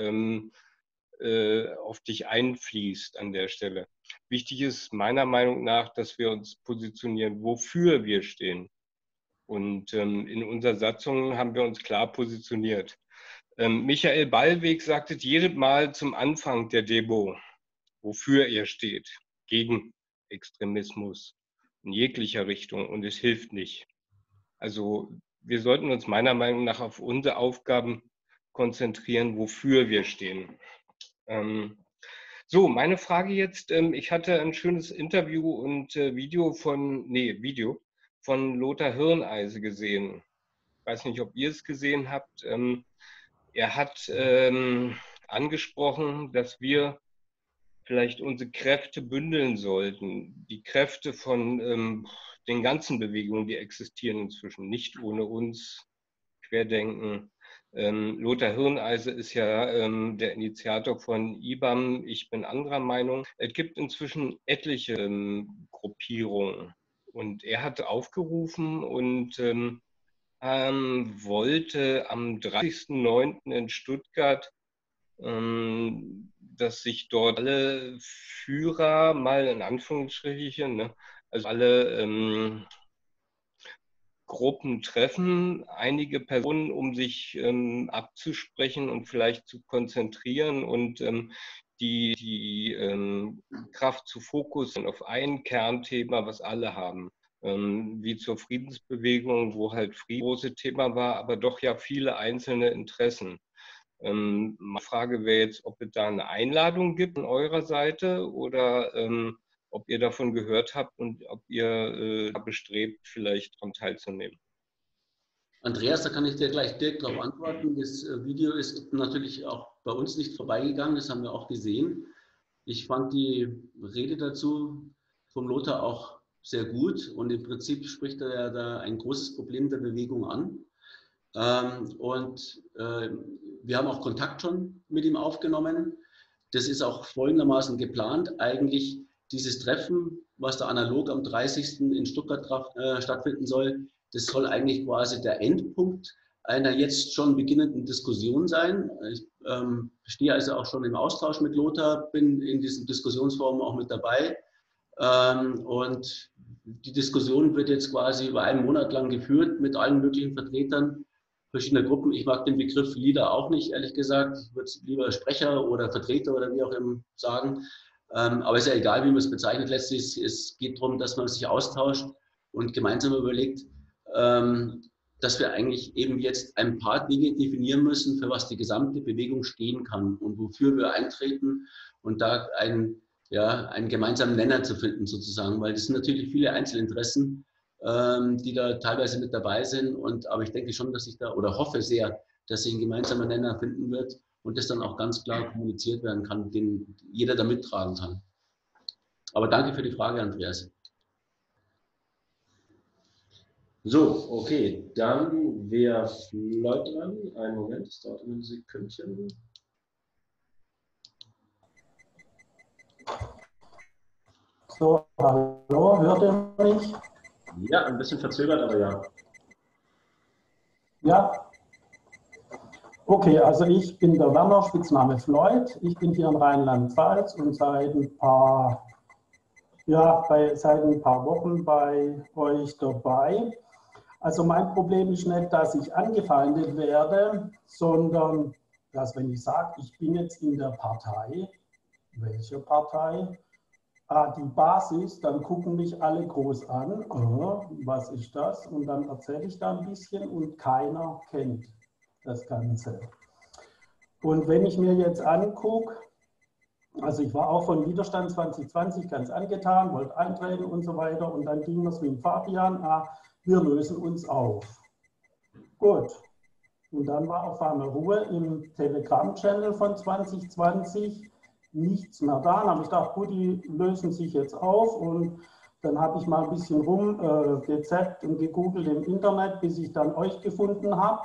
auf dich einfließt an der Stelle. Wichtig ist meiner Meinung nach, dass wir uns positionieren, wofür wir stehen. Und in unserer Satzung haben wir uns klar positioniert. Michael Ballweg sagte jedes Mal zum Anfang der Demo, wofür er steht, gegen Extremismus in jeglicher Richtung, und es hilft nicht. Also wir sollten uns meiner Meinung nach auf unsere Aufgaben konzentrieren, wofür wir stehen. So, meine Frage jetzt, ich hatte ein schönes Interview und Video von Lothar Hirneise gesehen. Ich weiß nicht, ob ihr es gesehen habt. Er hat angesprochen, dass wir vielleicht unsere Kräfte bündeln sollten. Die Kräfte von den ganzen Bewegungen, die existieren inzwischen, nicht ohne uns, Querdenken. Lothar Hirneise ist ja der Initiator von IBAM. Ich bin anderer Meinung. Es gibt inzwischen etliche Gruppierungen. Und er hat aufgerufen und wollte am 30.09. in Stuttgart, dass sich dort alle Führer, mal in Anführungsstrichen, ne, also alle Gruppen treffen, einige Personen, um sich abzusprechen und vielleicht zu konzentrieren und die Kraft zu fokussieren auf ein Kernthema, was alle haben. Wie zur Friedensbewegung, wo halt Frieden großes Thema war, aber doch ja viele einzelne Interessen. Meine Frage wäre jetzt, ob es da eine Einladung gibt von eurer Seite oder ob ihr davon gehört habt und ob ihr bestrebt, vielleicht daran teilzunehmen. Andreas, da kann ich dir gleich direkt darauf antworten. Das Video ist natürlich auch bei uns nicht vorbeigegangen, das haben wir auch gesehen. Ich fand die Rede dazu vom Lothar auch sehr gut und im Prinzip spricht er ja da ein großes Problem der Bewegung an. Und wir haben auch Kontakt schon mit ihm aufgenommen. Das ist auch folgendermaßen geplant. Eigentlich dieses Treffen, was da analog am 30. in Stuttgart stattfinden soll, das soll eigentlich quasi der Endpunkt einer jetzt schon beginnenden Diskussion sein. Ich stehe also auch schon im Austausch mit Lothar, bin in diesen Diskussionsformen auch mit dabei. Und die Diskussion wird jetzt quasi über einen Monat lang geführt mit allen möglichen Vertretern verschiedener Gruppen. Ich mag den Begriff Leader auch nicht, ehrlich gesagt. Ich würde lieber Sprecher oder Vertreter oder wie auch immer sagen. Aber es ist ja egal, wie man es bezeichnet. Letztlich es geht darum, dass man sich austauscht und gemeinsam überlegt, dass wir eigentlich eben jetzt ein paar Dinge definieren müssen, für was die gesamte Bewegung stehen kann und wofür wir eintreten und da einen gemeinsamen Nenner zu finden sozusagen, weil es sind natürlich viele Einzelinteressen, die da teilweise mit dabei sind, aber ich denke schon, dass ich da, oder hoffe sehr, dass sich ein gemeinsamer Nenner finden wird und das dann auch ganz klar kommuniziert werden kann, den jeder da mittragen kann. Aber danke für die Frage, Andreas. So, okay, dann wäre Leute dran. Einen Moment, es dauert ein Sekündchen. So, hallo, hört ihr mich? Ja, ein bisschen verzögert, aber ja. Ja. Okay, also ich bin der Werner, Spitzname Floyd. Ich bin hier in Rheinland-Pfalz und seit ein paar Wochen bei euch dabei. Also mein Problem ist nicht, dass ich angefeindet werde, sondern dass, wenn ich sage, ich bin jetzt in der Partei, welche Partei? Ah, die Basis, dann gucken mich alle groß an, was ist das? Und dann erzähle ich da ein bisschen und keiner kennt das Ganze. Und wenn ich mir jetzt angucke, also ich war auch von Widerstand 2020 ganz angetan, wollte eintreten und so weiter und dann ging das mit Fabian, wir lösen uns auf. Gut. Und dann war auf einmal Ruhe im Telegram-Channel von 2020. Nichts mehr da. Dann habe ich gedacht, gut, die lösen sich jetzt auf und dann habe ich mal ein bisschen rumgezappt und gegoogelt im Internet, bis ich dann euch gefunden habe.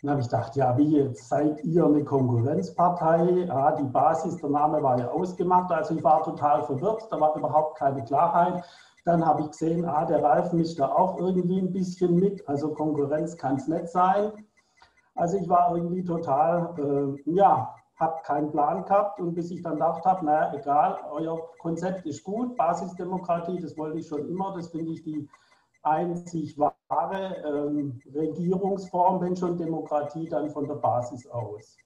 Dann habe ich gedacht, ja wie, jetzt seid ihr eine Konkurrenzpartei? Ja, die Basis, der Name war ja ausgemacht, also ich war total verwirrt, da war überhaupt keine Klarheit. Dann habe ich gesehen, der Ralf mischt da auch irgendwie ein bisschen mit, also Konkurrenz kann es nicht sein. Also ich war irgendwie total, habe keinen Plan gehabt und bis ich dann gedacht habe, naja, egal, euer Konzept ist gut, Basisdemokratie, das wollte ich schon immer, das finde ich die einzig wahre Regierungsform, wenn schon Demokratie, dann von der Basis aus.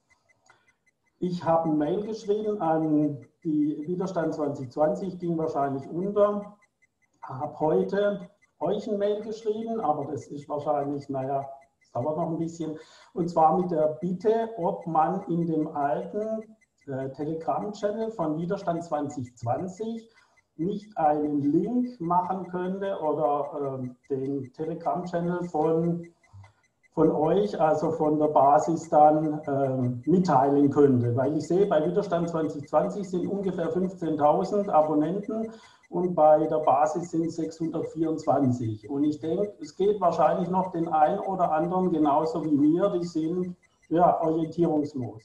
Ich habe eine Mail geschrieben an die Widerstand 2020, ging wahrscheinlich unter, habe heute euch eine Mail geschrieben, aber das ist wahrscheinlich, naja, dauert noch ein bisschen, und zwar mit der Bitte, ob man in dem alten Telegram-Channel von Widerstand 2020 nicht einen Link machen könnte oder den Telegram-Channel von euch, also von der Basis, dann mitteilen könnte. Weil ich sehe, bei Widerstand 2020 sind ungefähr 15.000 Abonnenten und bei der Basis sind 624. Und ich denke, es geht wahrscheinlich noch den einen oder anderen genauso wie mir, die sind ja orientierungslos.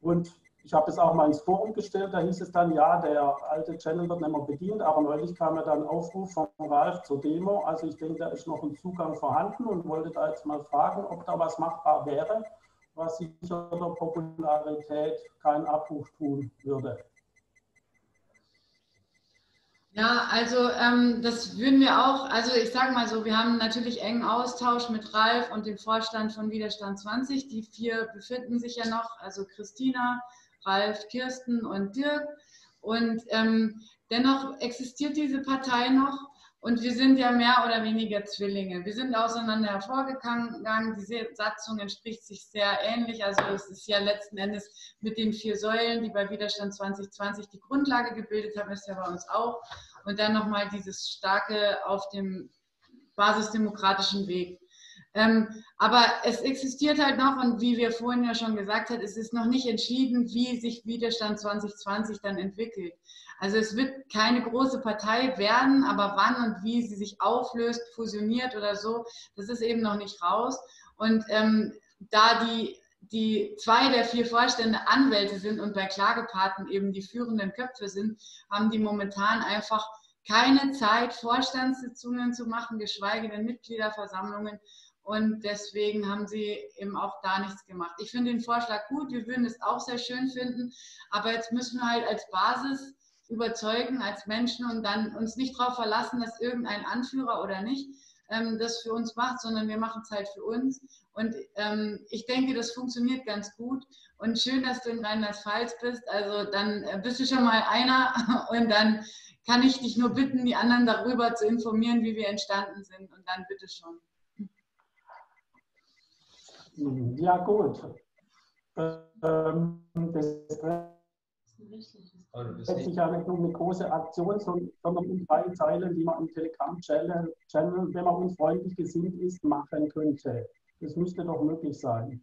Und ich habe es auch mal ins Forum gestellt, da hieß es dann, ja, der alte Channel wird nicht mehr bedient, aber neulich kam ja dann ein Aufruf von Ralf zur Demo. Also ich denke, da ist noch ein Zugang vorhanden und wollte da jetzt mal fragen, ob da was machbar wäre, was sicher der Popularität keinen Abbruch tun würde. Ja, also das würden wir auch, also ich sage mal so, wir haben natürlich engen Austausch mit Ralf und dem Vorstand von Widerstand 20. Die vier befinden sich ja noch, also Christina, Ralf, Kirsten und Dirk. Und dennoch existiert diese Partei noch und wir sind ja mehr oder weniger Zwillinge. Wir sind auseinander hervorgegangen, diese Satzung entspricht sich sehr ähnlich. Also es ist ja letzten Endes mit den vier Säulen, die bei Widerstand 2020 die Grundlage gebildet haben, ist ja bei uns auch. Und dann nochmal dieses starke auf dem basisdemokratischen Weg. Aber es existiert halt noch und wie wir vorhin ja schon gesagt haben, es ist noch nicht entschieden, wie sich Widerstand 2020 dann entwickelt. Also es wird keine große Partei werden, aber wann und wie sie sich auflöst, fusioniert oder so, das ist eben noch nicht raus. Und da die zwei der vier Vorstände Anwälte sind und bei Klageparten eben die führenden Köpfe sind, haben die momentan einfach keine Zeit, Vorstandssitzungen zu machen, geschweige denn Mitgliederversammlungen. Und deswegen haben sie eben auch da nichts gemacht. Ich finde den Vorschlag gut, wir würden es auch sehr schön finden, aber jetzt müssen wir halt als Basis überzeugen als Menschen und dann uns nicht darauf verlassen, dass irgendein Anführer oder nicht das für uns macht, sondern wir machen es halt für uns. Und ich denke, das funktioniert ganz gut. Und schön, dass du in Rheinland-Pfalz bist. Also dann bist du schon mal einer und dann kann ich dich nur bitten, die anderen darüber zu informieren, wie wir entstanden sind. Und dann bitte schon. Ja, gut. Das setzt sich ja nicht nur mit großer Aktion, sondern mit drei Zeilen, die man im Telegram-Channel, wenn man uns freundlich gesinnt ist, machen könnte. Das müsste doch möglich sein.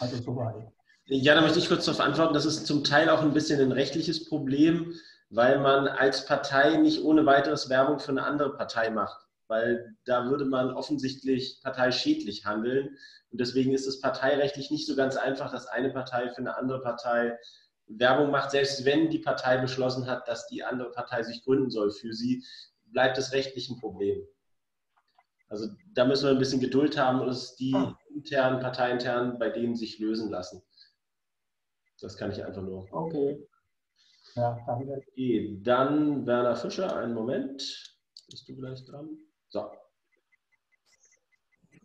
Also soweit. Ja, da möchte ich kurz darauf antworten. Das ist zum Teil auch ein bisschen ein rechtliches Problem, weil man als Partei nicht ohne weiteres Werbung für eine andere Partei macht. Weil da würde man offensichtlich parteischädlich handeln. Und deswegen ist es parteirechtlich nicht so ganz einfach, dass eine Partei für eine andere Partei Werbung macht. Selbst wenn die Partei beschlossen hat, dass die andere Partei sich gründen soll für sie, bleibt es rechtlich ein Problem. Also da müssen wir ein bisschen Geduld haben und es die internen, parteiinternen, bei denen sich lösen lassen. Das kann ich einfach nur. Okay. Ja, danke. Okay, dann Werner Fischer, einen Moment. Bist du gleich dran? So.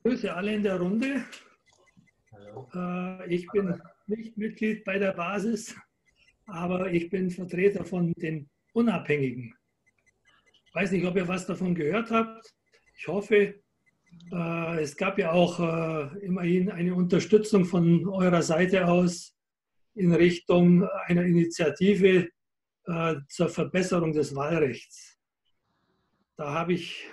Grüße alle in der Runde. Hallo. Ich bin nicht Mitglied bei der Basis, aber ich bin Vertreter von den Unabhängigen. Ich weiß nicht, ob ihr was davon gehört habt. Ich hoffe, es gab ja auch immerhin eine Unterstützung von eurer Seite aus in Richtung einer Initiative zur Verbesserung des Wahlrechts. Da habe ich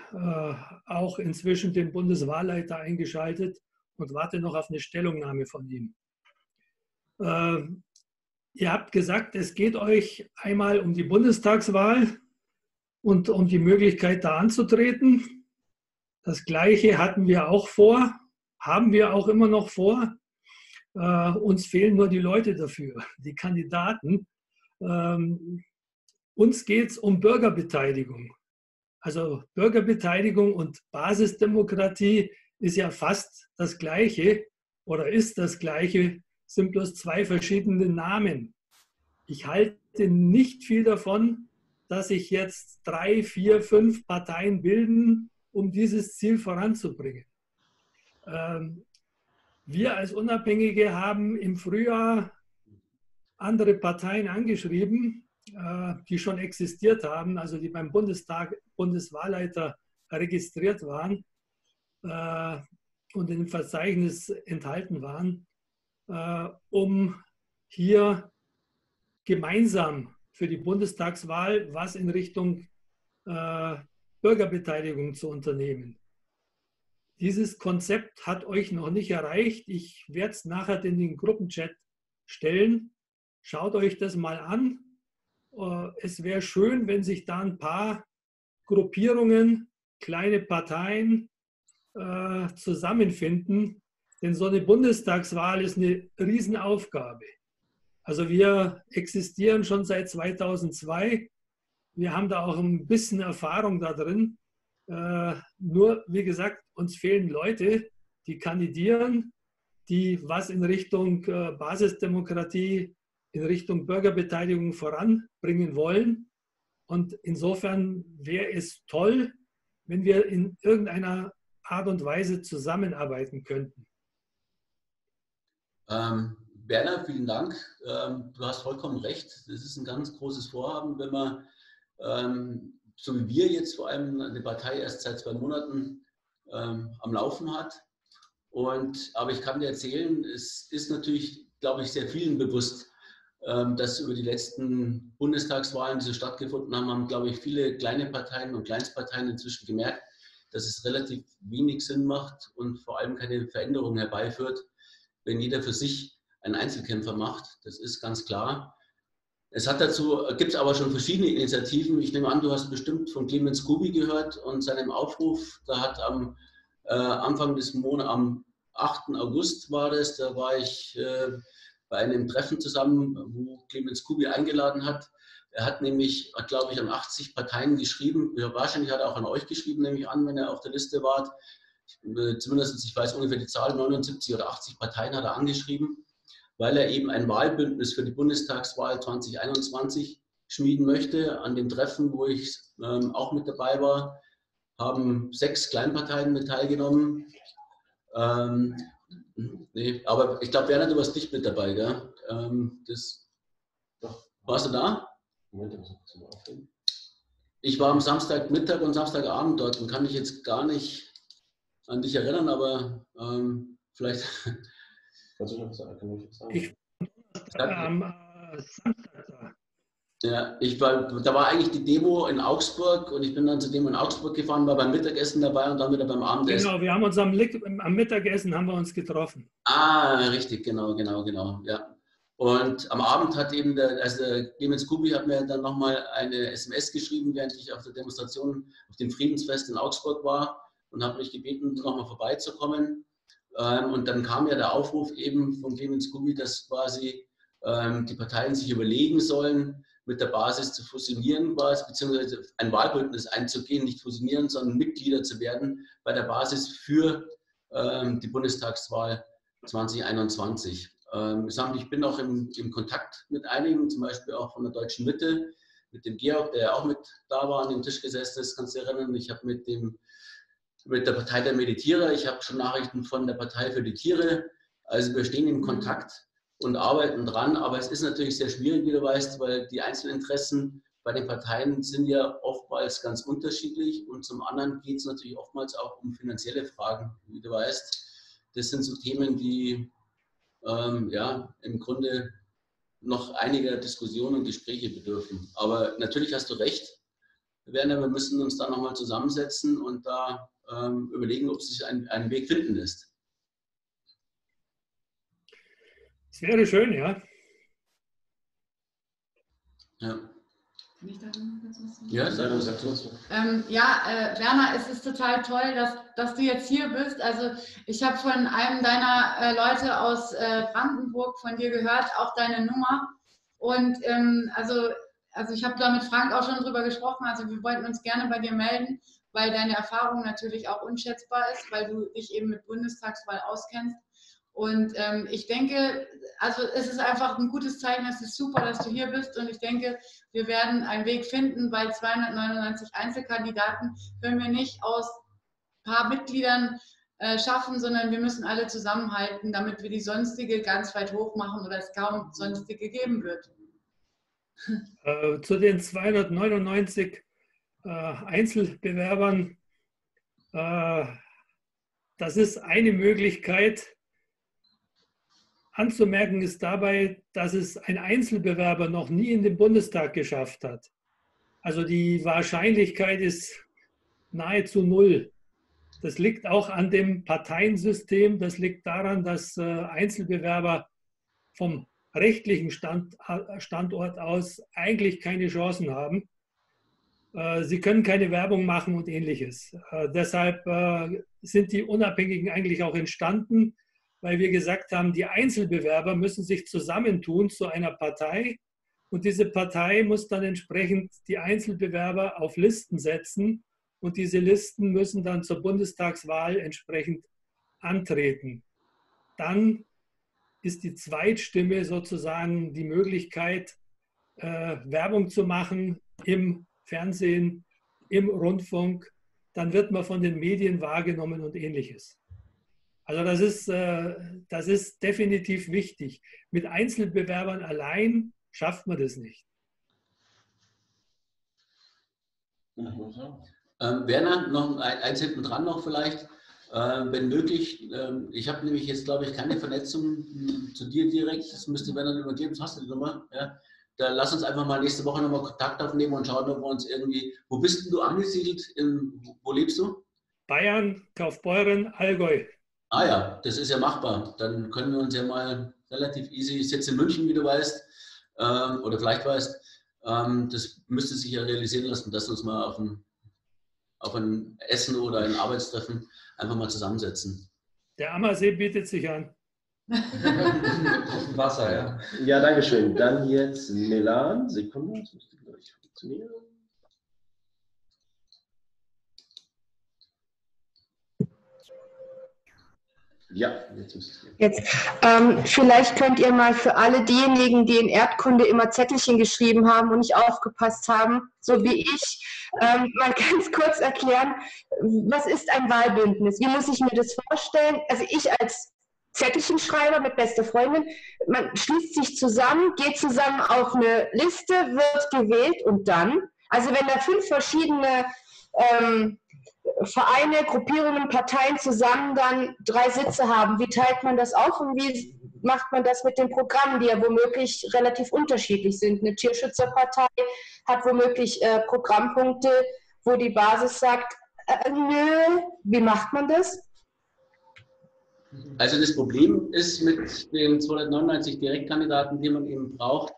auch inzwischen den Bundeswahlleiter eingeschaltet und warte noch auf eine Stellungnahme von ihm. Ihr habt gesagt, es geht euch einmal um die Bundestagswahl und um die Möglichkeit, da anzutreten. Das Gleiche hatten wir auch vor, haben wir auch immer noch vor. Uns fehlen nur die Leute dafür, die Kandidaten. Uns geht es um Bürgerbeteiligung. Also Bürgerbeteiligung und Basisdemokratie ist ja fast das Gleiche oder ist das Gleiche, sind bloß zwei verschiedene Namen. Ich halte nicht viel davon, dass sich jetzt 3, 4, 5 Parteien bilden, um dieses Ziel voranzubringen. Wir als Unabhängige haben im Frühjahr andere Parteien angeschrieben, die schon existiert haben, also die beim Bundestag, Bundeswahlleiter registriert waren und im Verzeichnis enthalten waren, um hier gemeinsam für die Bundestagswahl was in Richtung Bürgerbeteiligung zu unternehmen. Dieses Konzept hat euch noch nicht erreicht. Ich werde es nachher in den Gruppenchat stellen. Schaut euch das mal an. Es wäre schön, wenn sich da ein paar Gruppierungen, kleine Parteien zusammenfinden. Denn so eine Bundestagswahl ist eine Riesenaufgabe. Also wir existieren schon seit 2002. Wir haben da auch ein bisschen Erfahrung da drin. Nur, wie gesagt, uns fehlen Leute, die kandidieren, die was in Richtung Basisdemokratie, in Richtung Bürgerbeteiligung voranbringen wollen. Und insofern wäre es toll, wenn wir in irgendeiner Art und Weise zusammenarbeiten könnten. Werner, vielen Dank. Du hast vollkommen recht. Das ist ein ganz großes Vorhaben, wenn man, so wie wir jetzt vor allem eine Partei erst seit 2 Monaten am Laufen hat. Aber ich kann dir erzählen, es ist natürlich, glaube ich, sehr vielen bewusst, dass über die letzten Bundestagswahlen, die so stattgefunden haben, glaube ich, viele kleine Parteien und Kleinstparteien inzwischen gemerkt, dass es relativ wenig Sinn macht und vor allem keine Veränderung herbeiführt, wenn jeder für sich einen Einzelkämpfer macht. Das ist ganz klar. Es hat dazu, gibt es aber schon verschiedene Initiativen. Ich nehme an, du hast bestimmt von Clemens Kuby gehört und seinem Aufruf. Da hat am Anfang des Monats, am 8. August war das, da war ich bei einem Treffen zusammen, wo Clemens Kuby eingeladen hat. Er hat nämlich, glaube ich, an 80 Parteien geschrieben. Wahrscheinlich hat er auch an euch geschrieben, nehme ich an, wenn er auf der Liste war. Zumindest, ich weiß ungefähr die Zahl, 79 oder 80 Parteien hat er angeschrieben, weil er eben ein Wahlbündnis für die Bundestagswahl 2021 schmieden möchte. An dem Treffen, wo ich auch mit dabei war, haben 6 Kleinparteien mit teilgenommen. Nee, aber ich glaube, Werner, du warst nicht mit dabei, gell? Warst du da? Moment, ich muss ein bisschen aufnehmen. Ich war am Samstagmittag und Samstagabend dort und kann mich jetzt gar nicht an dich erinnern, aber vielleicht. Ja, da war eigentlich die Demo in Augsburg und ich bin dann zur Demo in Augsburg gefahren, war beim Mittagessen dabei und dann wieder beim Abendessen. Genau, wir haben uns am Mittagessen haben wir uns getroffen. Ah, richtig, genau, ja. Und am Abend hat eben der Clemens Kuby hat mir dann nochmal eine SMS geschrieben, während ich auf der Demonstration auf dem Friedensfest in Augsburg war und hat mich gebeten, nochmal vorbeizukommen. Und dann kam ja der Aufruf eben von Clemens Kuby, dass quasi die Parteien sich überlegen sollen, mit der Basis zu fusionieren, beziehungsweise ein Wahlbündnis einzugehen, nicht fusionieren, sondern Mitglieder zu werden bei der Basis für die Bundestagswahl 2021. Ich bin auch im Kontakt mit einigen, zum Beispiel auch von der Deutschen Mitte, mit dem Georg, der ja auch mit da war, an dem Tisch gesessen ist, kannst du dich erinnern. Ich habe mit der Partei der Meditierer, ich habe schon Nachrichten von der Partei für die Tiere. Also wir stehen im Kontakt und arbeiten dran, aber es ist natürlich sehr schwierig, wie du weißt, weil die Einzelinteressen bei den Parteien sind ja oftmals ganz unterschiedlich und zum anderen geht es natürlich oftmals auch um finanzielle Fragen, wie du weißt. Das sind so Themen, die ja, im Grunde noch einiger Diskussionen und Gespräche bedürfen. Aber natürlich hast du recht, Werner, wir müssen uns da nochmal zusammensetzen und da überlegen, ob sich ein Weg finden lässt. Das wäre schön, ja. Ja. Kann ich da kurz was sagen? Ja, sag du was. Werner, es ist total toll, dass du jetzt hier bist. Also ich habe von einem deiner Leute aus Brandenburg von dir gehört, auch deine Nummer. Und also ich habe da mit Frank auch schon drüber gesprochen. Also wir wollten uns gerne bei dir melden, weil deine Erfahrung natürlich auch unschätzbar ist, weil du dich eben mit Bundestagswahl auskennst. Und ich denke, also es ist einfach ein gutes Zeichen, es ist super, dass du hier bist und ich denke, wir werden einen Weg finden, weil 299 Einzelkandidaten können wir nicht aus ein paar Mitgliedern schaffen, sondern wir müssen alle zusammenhalten, damit wir die sonstige ganz weit hoch machen oder es kaum sonstige geben wird. Zu den 299 Einzelbewerbern, das ist eine Möglichkeit. Anzumerken ist dabei, dass es ein Einzelbewerber noch nie in den Bundestag geschafft hat. Also die Wahrscheinlichkeit ist nahezu null. Das liegt auch an dem Parteiensystem. Das liegt daran, dass Einzelbewerber vom rechtlichen Standort aus eigentlich keine Chancen haben. Sie können keine Werbung machen und Ähnliches. Deshalb sind die Unabhängigen eigentlich auch entstanden, weil wir gesagt haben, die Einzelbewerber müssen sich zusammentun zu einer Partei und diese Partei muss dann entsprechend die Einzelbewerber auf Listen setzen und diese Listen müssen dann zur Bundestagswahl entsprechend antreten. Dann ist die Zweitstimme sozusagen die Möglichkeit, Werbung zu machen im Fernsehen, im Rundfunk. Dann wird man von den Medien wahrgenommen und Ähnliches. Also das ist definitiv wichtig. Mit Einzelbewerbern allein schafft man das nicht. Werner, noch eins hinten dran noch vielleicht. Wenn möglich, ich habe nämlich jetzt, glaube ich, keine Vernetzung zu dir direkt. Das müsste Werner übergeben. Hast du die Nummer? Ja. Da lass uns einfach mal nächste Woche nochmal Kontakt aufnehmen und schauen, ob wir uns irgendwie... Wo bist denn du angesiedelt? Wo lebst du? Bayern, Kaufbeuren, Allgäu. Ah ja, das ist ja machbar. Dann können wir uns ja mal relativ easy, ich sitze in München, wie du weißt, oder vielleicht weißt, das müsste sich ja realisieren lassen, dass wir uns mal auf ein Essen oder ein Arbeitstreffen einfach mal zusammensetzen. Der Ammersee bietet sich an. Wasser, ja. Ja, danke schön. Dann jetzt Melan. Sekunde, das müsste gleich funktionieren. Ja, jetzt müsste es gehen. Jetzt. Vielleicht könnt ihr mal für alle diejenigen, die in Erdkunde immer Zettelchen geschrieben haben und nicht aufgepasst haben, so wie ich, mal ganz kurz erklären, was ist ein Wahlbündnis? Wie muss ich mir das vorstellen? Also ich als Zettelchenschreiber mit bester Freundin, man schließt sich zusammen, geht zusammen auf eine Liste, wird gewählt und dann, also wenn da 5 verschiedene Vereine, Gruppierungen, Parteien zusammen dann 3 Sitze haben. Wie teilt man das auf und wie macht man das mit den Programmen, die ja womöglich relativ unterschiedlich sind? Eine Tierschützerpartei hat womöglich Programmpunkte, wo die Basis sagt, nö, wie macht man das? Also das Problem ist mit den 299 Direktkandidaten, die man eben braucht,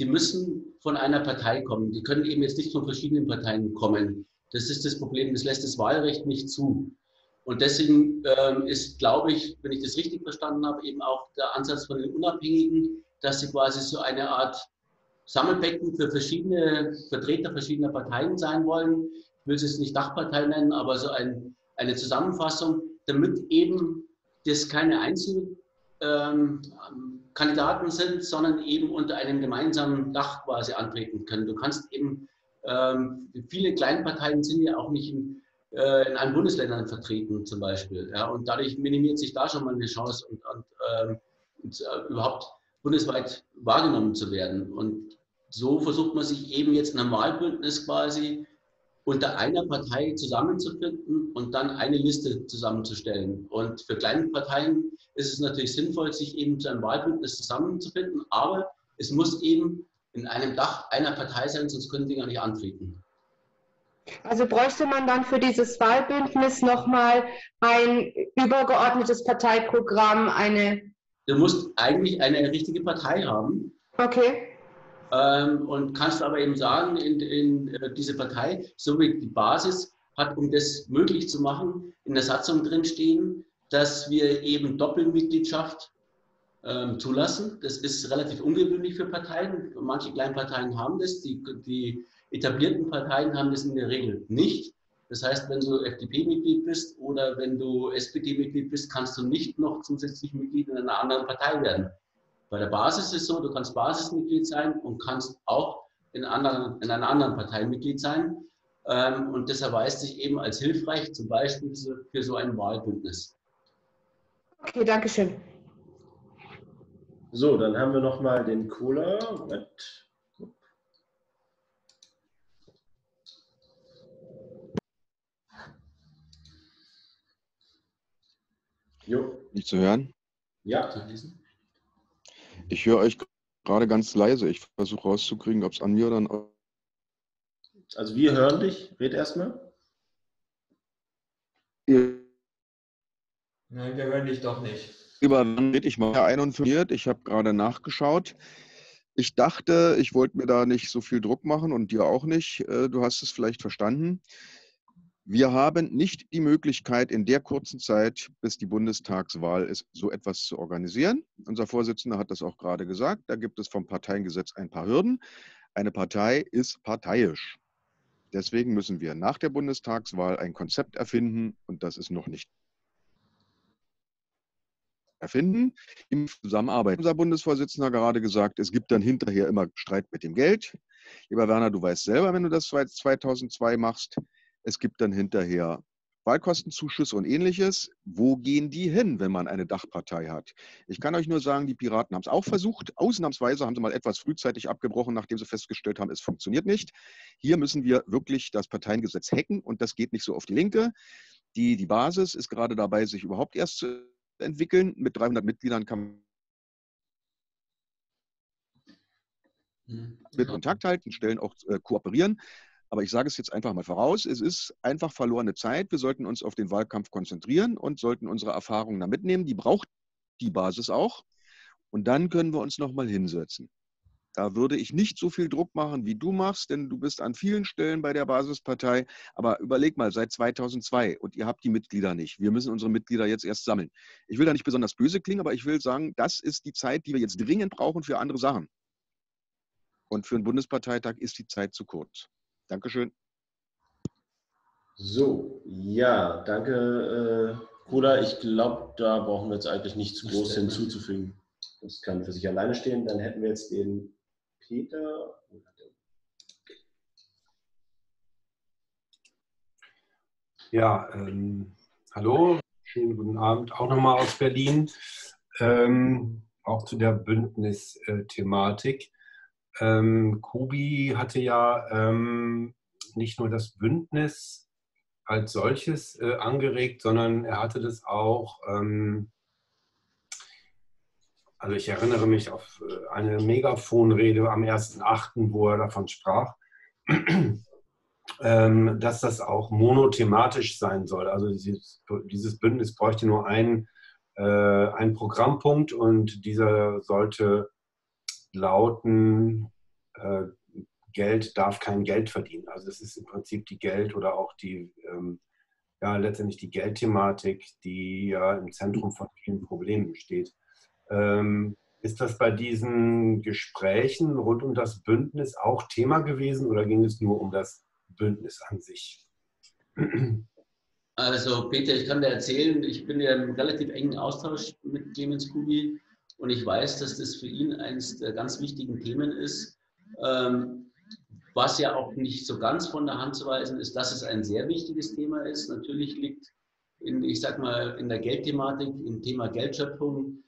die müssen von einer Partei kommen. Die können eben jetzt nicht von verschiedenen Parteien kommen. Das ist das Problem, das lässt das Wahlrecht nicht zu. Und deswegen ist, glaube ich, wenn ich das richtig verstanden habe, eben auch der Ansatz von den Unabhängigen, dass sie quasi so eine Art Sammelbecken für verschiedene Vertreter verschiedener Parteien sein wollen. Ich will es jetzt nicht Dachpartei nennen, aber so eine Zusammenfassung, damit eben das keine einzelnen Kandidaten sind, sondern eben unter einem gemeinsamen Dach quasi antreten können. Du kannst eben viele Kleinparteien sind ja auch nicht in allen Bundesländern vertreten zum Beispiel. Ja, und dadurch minimiert sich da schon mal eine Chance, und überhaupt bundesweit wahrgenommen zu werden. Und so versucht man sich eben jetzt ein Wahlbündnis quasi unter einer Partei zusammenzufinden und dann eine Liste zusammenzustellen. Und für kleine Parteien ist es natürlich sinnvoll, sich eben zu einem Wahlbündnis zusammenzufinden, aber es muss eben in einem Dach einer Partei sein, sonst können die gar nicht antreten. Also bräuchte man dann für dieses Wahlbündnis nochmal ein übergeordnetes Parteiprogramm, eine... Du musst eigentlich eine richtige Partei haben. Okay. Und kannst aber eben sagen, in diese Partei, so wie die Basis hat, um das möglich zu machen, in der Satzung drinstehen, dass wir eben Doppelmitgliedschaft zulassen. Das ist relativ ungewöhnlich für Parteien. Manche kleinen Parteien haben das, die etablierten Parteien haben das in der Regel nicht. Das heißt, wenn du FDP-Mitglied bist oder wenn du SPD-Mitglied bist, kannst du nicht noch zusätzlich Mitglied in einer anderen Partei werden. Bei der Basis ist es so, du kannst Basismitglied sein und kannst auch in einer anderen Partei Mitglied sein. Und das erweist sich eben als hilfreich, zum Beispiel für so ein Wahlbündnis. Okay, danke schön. So, dann haben wir nochmal den Cola. Jo. Nicht zu hören? Ja, zu lesen. Ich höre euch gerade ganz leise. Ich versuche rauszukriegen, ob es an mir oder an... Also wir hören dich. Red erstmal. Nein, wir hören dich doch nicht. Ich war informiert, ich habe gerade nachgeschaut. Ich dachte, ich wollte mir da nicht so viel Druck machen und dir auch nicht. Du hast es vielleicht verstanden. Wir haben nicht die Möglichkeit, in der kurzen Zeit, bis die Bundestagswahl ist, so etwas zu organisieren. Unser Vorsitzender hat das auch gerade gesagt. Da gibt es vom Parteiengesetz ein paar Hürden. Eine Partei ist parteiisch. Deswegen müssen wir nach der Bundestagswahl ein Konzept erfinden und das ist noch nicht erfinden, im Zusammenarbeit. Unser Bundesvorsitzender hat gerade gesagt, es gibt dann hinterher immer Streit mit dem Geld. Lieber Werner, du weißt selber, wenn du das 2002 machst, es gibt dann hinterher Wahlkostenzuschüsse und ähnliches. Wo gehen die hin, wenn man eine Dachpartei hat? Ich kann euch nur sagen, die Piraten haben es auch versucht. Ausnahmsweise haben sie mal etwas frühzeitig abgebrochen, nachdem sie festgestellt haben, es funktioniert nicht. Hier müssen wir wirklich das Parteiengesetz hacken und das geht nicht so auf die Linke. Die Basis ist gerade dabei, sich überhaupt erst zu entwickeln. Mit 300 Mitgliedern kann man mit Kontakt halten, Stellen auch kooperieren. Aber ich sage es jetzt einfach mal voraus, es ist einfach verlorene Zeit. Wir sollten uns auf den Wahlkampf konzentrieren und sollten unsere Erfahrungen da mitnehmen. Die braucht die Basis auch. Und dann können wir uns nochmal hinsetzen. Da würde ich nicht so viel Druck machen, wie du machst, denn du bist an vielen Stellen bei der Basispartei. Aber überleg mal, seit 2002 und ihr habt die Mitglieder nicht. Wir müssen unsere Mitglieder jetzt erst sammeln. Ich will da nicht besonders böse klingen, aber ich will sagen, das ist die Zeit, die wir jetzt dringend brauchen für andere Sachen. Und für einen Bundesparteitag ist die Zeit zu kurz. Dankeschön. So, ja, danke Cola, ich glaube, da brauchen wir jetzt eigentlich nichts groß hinzuzufügen. Das kann für sich alleine stehen. Dann hätten wir jetzt den Peter. Ja, hallo, schönen guten Abend auch nochmal aus Berlin. Auch zu der Bündnisthematik. Kuby hatte ja nicht nur das Bündnis als solches angeregt, sondern er hatte das auch, also ich erinnere mich auf eine Megafonrede am 1.8., wo er davon sprach, dass das auch monothematisch sein soll. Also dieses Bündnis bräuchte nur einen Programmpunkt und dieser sollte lauten, Geld darf kein Geld verdienen. Also das ist im Prinzip die Geld- oder auch die, ja letztendlich die Geldthematik, die ja im Zentrum von vielen Problemen steht. Ist das bei diesen Gesprächen rund um das Bündnis auch Thema gewesen oder ging es nur um das Bündnis an sich? Also Peter, ich kann dir erzählen, ich bin ja im relativ engen Austausch mit Clemens Kuby und ich weiß, dass das für ihn eines der ganz wichtigen Themen ist. Was ja auch nicht so ganz von der Hand zu weisen ist, dass es ein sehr wichtiges Thema ist. Natürlich liegt, in der Geldthematik, im Thema Geldschöpfung,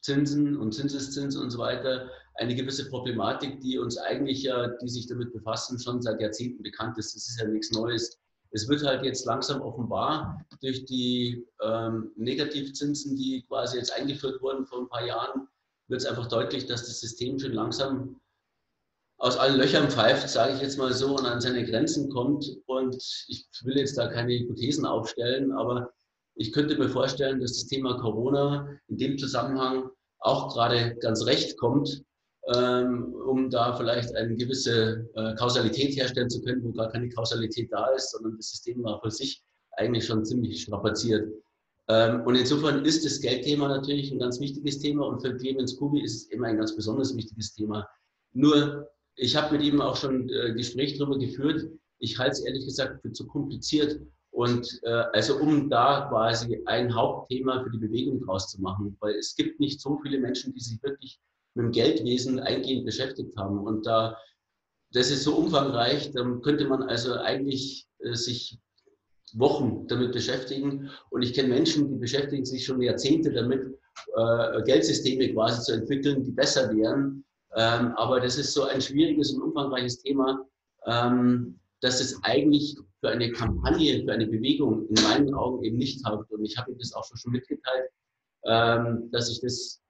Zinsen und Zinseszins und so weiter, eine gewisse Problematik, die uns eigentlich ja, die sich damit befassen, schon seit Jahrzehnten bekannt ist. Das ist ja nichts Neues. Es wird halt jetzt langsam offenbar durch die Negativzinsen, die quasi jetzt eingeführt wurden vor ein paar Jahren, wird es einfach deutlich, dass das System schon langsam aus allen Löchern pfeift, sage ich jetzt mal so, und an seine Grenzen kommt. Und ich will jetzt da keine Hypothesen aufstellen, aber ich könnte mir vorstellen, dass das Thema Corona in dem Zusammenhang auch gerade ganz recht kommt, um da vielleicht eine gewisse Kausalität herstellen zu können, wo gar keine Kausalität da ist, sondern das System war für sich eigentlich schon ziemlich strapaziert. Und insofern ist das Geldthema natürlich ein ganz wichtiges Thema und für Clemens Kuby ist es immer ein ganz besonders wichtiges Thema. Nur, ich habe mit ihm auch schon ein Gespräch darüber geführt. Ich halte es ehrlich gesagt für zu kompliziert. Und also um da quasi ein Hauptthema für die Bewegung draus zu machen, weil es gibt nicht so viele Menschen, die sich wirklich mit dem Geldwesen eingehend beschäftigt haben. Und da das ist so umfangreich, dann könnte man also eigentlich sich Wochen damit beschäftigen. Und ich kenne Menschen, die beschäftigen sich schon Jahrzehnte damit, Geldsysteme quasi zu entwickeln, die besser wären. Aber das ist so ein schwieriges und umfangreiches Thema, dass es eigentlich für eine Kampagne, für eine Bewegung in meinen Augen eben nicht taugt. Und ich habe das auch schon mitgeteilt, dass ich das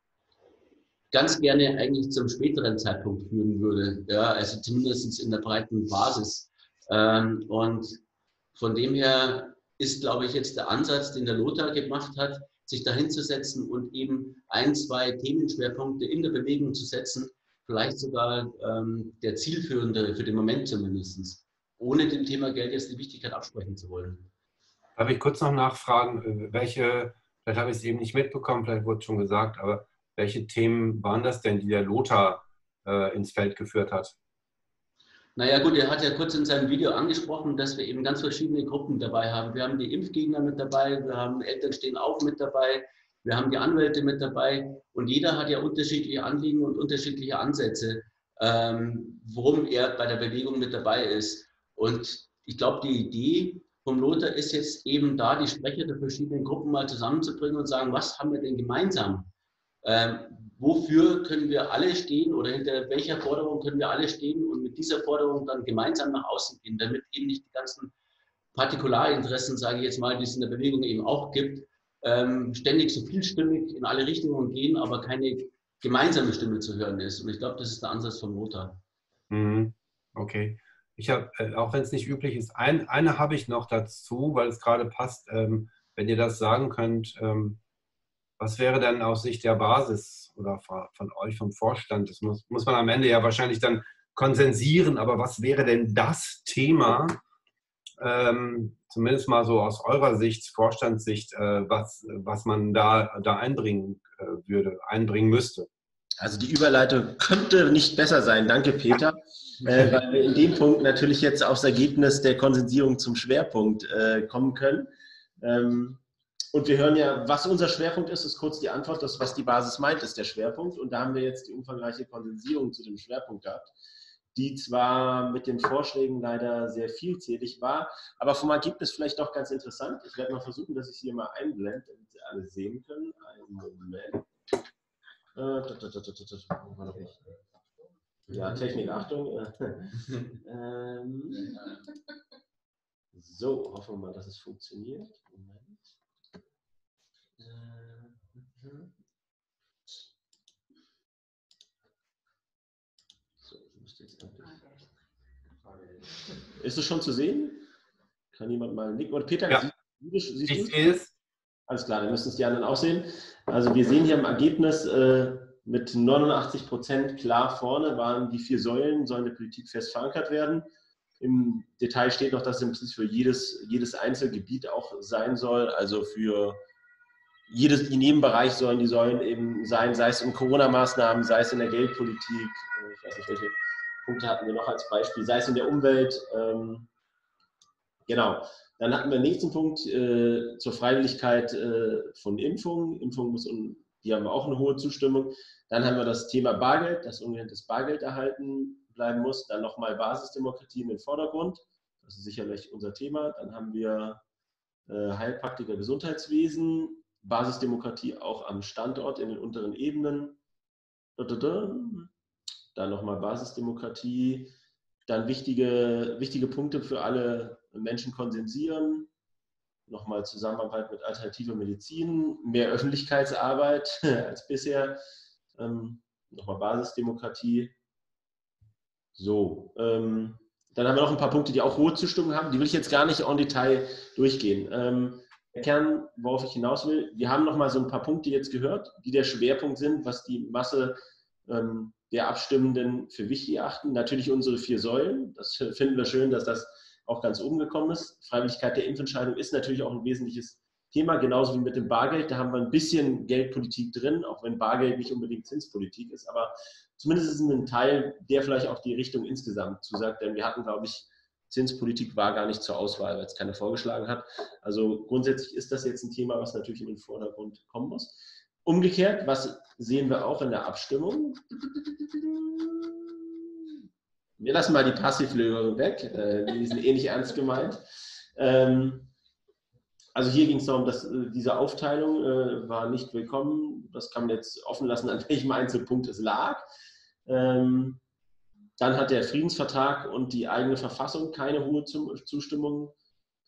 ganz gerne eigentlich zum späteren Zeitpunkt führen würde. Ja, also zumindest in der breiten Basis. Und von dem her ist, glaube ich, jetzt der Ansatz, den der Lothar gemacht hat, sich dahinzusetzen und eben ein, zwei Themenschwerpunkte in der Bewegung zu setzen, vielleicht sogar der zielführende für den Moment zumindest, ohne dem Thema Geld jetzt die Wichtigkeit absprechen zu wollen. Darf ich kurz noch nachfragen, vielleicht habe ich es eben nicht mitbekommen, vielleicht wurde es schon gesagt, aber welche Themen waren das denn, die der Lothar ins Feld geführt hat? Naja gut, er hat ja kurz in seinem Video angesprochen, dass wir eben ganz verschiedene Gruppen dabei haben. Wir haben die Impfgegner mit dabei, wir haben Eltern stehen auf mit dabei, wir haben die Anwälte mit dabei und jeder hat ja unterschiedliche Anliegen und unterschiedliche Ansätze, worum er bei der Bewegung mit dabei ist. Und ich glaube, die Idee vom Lothar ist jetzt eben da, die Sprecher der verschiedenen Gruppen mal zusammenzubringen und sagen, was haben wir denn gemeinsam? Wofür können wir alle stehen oder hinter welcher Forderung können wir alle stehen und mit dieser Forderung dann gemeinsam nach außen gehen, damit eben nicht die ganzen Partikularinteressen, sage ich jetzt mal, die es in der Bewegung eben auch gibt, ständig so vielstimmig in alle Richtungen gehen, aber keine gemeinsame Stimme zu hören ist. Und ich glaube, das ist der Ansatz von Lothar. Okay. Ich habe, auch wenn es nicht üblich ist, eine habe ich noch dazu, weil es gerade passt, wenn ihr das sagen könnt, was wäre denn aus Sicht der Basis oder von euch, vom Vorstand? Das muss man am Ende ja wahrscheinlich dann konsensieren, aber was wäre denn das Thema, zumindest mal so aus eurer Sicht, Vorstandssicht, was man da einbringen würde, einbringen müsste? Also die Überleitung könnte nicht besser sein, danke Peter, weil wir in dem Punkt natürlich jetzt aufs Ergebnis der Konsensierung zum Schwerpunkt kommen können. Und wir hören ja, was unser Schwerpunkt ist, ist kurz die Antwort, das, was die Basis meint, ist der Schwerpunkt. Und da haben wir jetzt die umfangreiche Konsensierung zu dem Schwerpunkt gehabt, die zwar mit den Vorschlägen leider sehr vielzählig war, aber vom Ergebnis vielleicht doch ganz interessant. Ich werde mal versuchen, dass ich sie hier mal einblende, damit Sie alle sehen können. Einen Moment. Ja, Technik, Achtung. So, hoffen wir mal, dass es funktioniert. Moment. So, ich müsste jetzt ist es schon zu sehen? Kann jemand mal nicken? Oder Peter, ja. siehst du? Ich sehe es. Alles klar, dann müssen es die anderen auch sehen. Also wir sehen hier im Ergebnis mit 89% klar vorne waren die 4 Säulen, sollen der Politik fest verankert werden. Im Detail steht noch, dass es für jedes Einzelgebiet auch sein soll, also für in jedem Bereich sollen die Säulen eben sein, sei es in Corona-Maßnahmen, sei es in der Geldpolitik, ich weiß nicht, welche Punkte hatten wir noch als Beispiel, sei es in der Umwelt. Genau. Dann hatten wir den nächsten Punkt zur Freiwilligkeit von Impfungen. Impfungen die haben auch eine hohe Zustimmung. Dann haben wir das Thema Bargeld, dass das Bargeld erhalten bleiben muss. Dann nochmal Basisdemokratie in den Vordergrund. Das ist sicherlich unser Thema. Dann haben wir Heilpraktiker Gesundheitswesen. Basisdemokratie auch am Standort in den unteren Ebenen. Dann nochmal Basisdemokratie. Dann wichtige Punkte für alle Menschen konsensieren. Nochmal Zusammenarbeit mit alternativer Medizin. Mehr Öffentlichkeitsarbeit als bisher. Nochmal Basisdemokratie. So. Dann haben wir noch ein paar Punkte, die auch hohe Zustimmung haben. Die will ich jetzt gar nicht en Detail durchgehen. Der Kern, worauf ich hinaus will, wir haben noch mal so ein paar Punkte jetzt gehört, die der Schwerpunkt sind, was die Masse der Abstimmenden für wichtig erachten. Natürlich unsere 4 Säulen, das finden wir schön, dass das auch ganz oben gekommen ist. Freiwilligkeit der Impfentscheidung ist natürlich auch ein wesentliches Thema, genauso wie mit dem Bargeld. Da haben wir ein bisschen Geldpolitik drin, auch wenn Bargeld nicht unbedingt Zinspolitik ist, aber zumindest ist es ein Teil, der vielleicht auch die Richtung insgesamt zusagt, denn wir hatten, glaube ich, Zinspolitik war gar nicht zur Auswahl, weil es keine vorgeschlagen hat. Also grundsätzlich ist das jetzt ein Thema, was natürlich in den Vordergrund kommen muss. Umgekehrt, was sehen wir auch in der Abstimmung? Wir lassen mal die Passivlöhre weg, die sind eh nicht ernst gemeint. Also hier ging es darum, dass diese Aufteilung war nicht willkommen. Das kann man jetzt offen lassen, an welchem Einzelpunkt es lag. Dann hat der Friedensvertrag und die eigene Verfassung keine hohe Zustimmung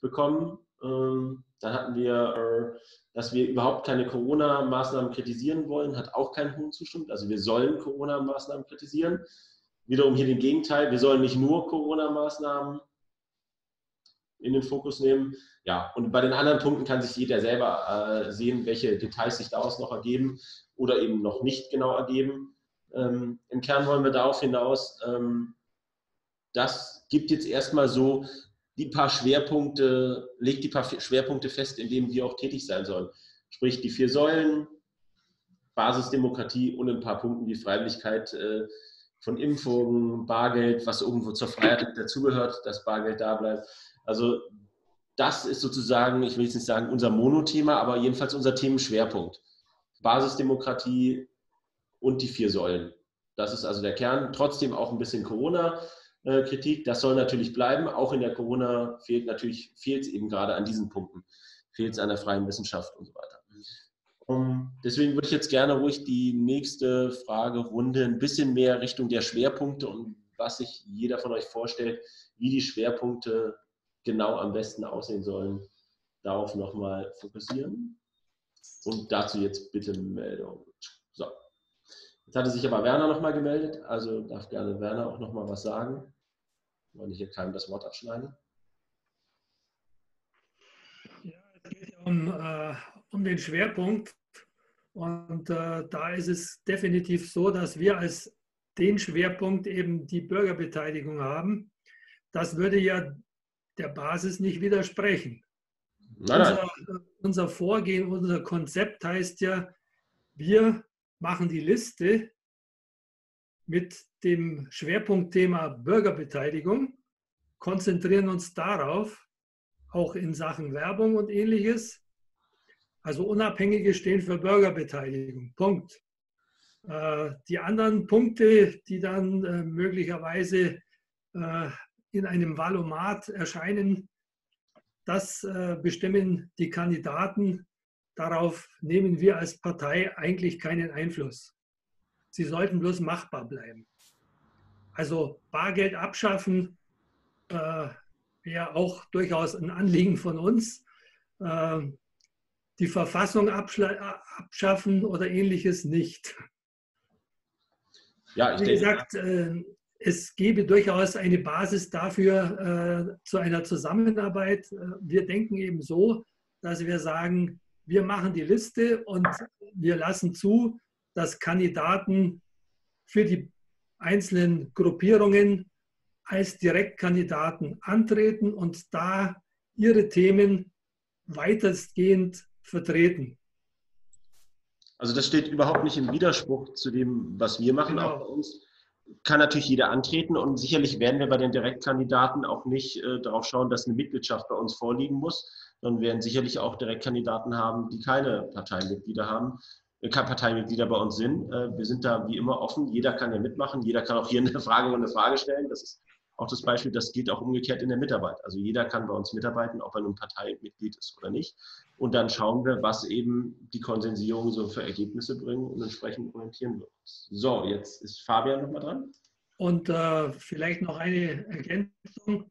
bekommen. Dann hatten wir, dass wir überhaupt keine Corona-Maßnahmen kritisieren wollen, hat auch keine hohe Zustimmung. Also wir sollen Corona-Maßnahmen kritisieren. Wiederum hier den Gegenteil, wir sollen nicht nur Corona-Maßnahmen in den Fokus nehmen. Ja, und bei den anderen Punkten kann sich jeder selber sehen, welche Details sich daraus noch ergeben oder eben noch nicht genau ergeben. Im Kern wollen wir darauf hinaus, das gibt jetzt erstmal so die paar Schwerpunkte, legt die paar Schwerpunkte fest, in denen wir auch tätig sein sollen. Sprich die 4 Säulen, Basisdemokratie und ein paar Punkten wie Freiwilligkeit von Impfungen, Bargeld, was irgendwo zur Freiheit dazugehört, dass Bargeld da bleibt. Also das ist sozusagen, ich will jetzt nicht sagen unser Monothema, aber jedenfalls unser Themenschwerpunkt. Basisdemokratie und die 4 Säulen. Das ist also der Kern. Trotzdem auch ein bisschen Corona-Kritik. Das soll natürlich bleiben. Auch in der Corona fehlt es eben gerade an diesen Punkten. Fehlt es an der freien Wissenschaft und so weiter. Deswegen würde ich jetzt gerne ruhig die nächste Fragerunde ein bisschen mehr Richtung der Schwerpunkte und was sich jeder von euch vorstellt, wie die Schwerpunkte genau am besten aussehen sollen, darauf nochmal fokussieren. Und dazu jetzt bitte Meldung. So. Jetzt hatte sich aber Werner nochmal gemeldet, also darf gerne Werner auch nochmal was sagen. Wollen ich hier keinem das Wort abschneiden? Ja, es geht ja um den Schwerpunkt und da ist es definitiv so, dass wir als den Schwerpunkt eben die Bürgerbeteiligung haben. Das würde ja der Basis nicht widersprechen. Nein. Unser Vorgehen, unser Konzept heißt ja, wir machen die Liste mit dem Schwerpunktthema Bürgerbeteiligung, konzentrieren uns darauf, auch in Sachen Werbung und Ähnliches. Also Unabhängige stehen für Bürgerbeteiligung. Punkt. Die anderen Punkte, die dann möglicherweise in einem Wahlomat erscheinen, das bestimmen die Kandidaten. Darauf nehmen wir als Partei eigentlich keinen Einfluss. Sie sollten bloß machbar bleiben. Also Bargeld abschaffen wäre auch durchaus ein Anliegen von uns. Die Verfassung abschaffen oder Ähnliches nicht. Ja, wie gesagt, es gäbe durchaus eine Basis dafür zu einer Zusammenarbeit. Wir denken eben so, dass wir sagen, wir machen die Liste und wir lassen zu, dass Kandidaten für die einzelnen Gruppierungen als Direktkandidaten antreten und da ihre Themen weitestgehend vertreten. Also das steht überhaupt nicht im Widerspruch zu dem, was wir machen. Genau. Auch bei uns kann natürlich jeder antreten und sicherlich werden wir bei den Direktkandidaten auch nicht darauf schauen, dass eine Mitgliedschaft bei uns vorliegen muss, sondern werden sicherlich auch Direktkandidaten haben, die keine Parteimitglieder haben. Keine Parteimitglieder bei uns sind. Wir sind da wie immer offen. Jeder kann ja mitmachen. Jeder kann auch hier eine Frage und eine Frage stellen. Das ist auch das Beispiel. Das gilt auch umgekehrt in der Mitarbeit. Also jeder kann bei uns mitarbeiten, ob er nun Parteimitglied ist oder nicht. Und dann schauen wir, was eben die Konsensierung so für Ergebnisse bringen und entsprechend orientieren wir uns. So, jetzt ist Fabian nochmal dran. Und vielleicht noch eine Ergänzung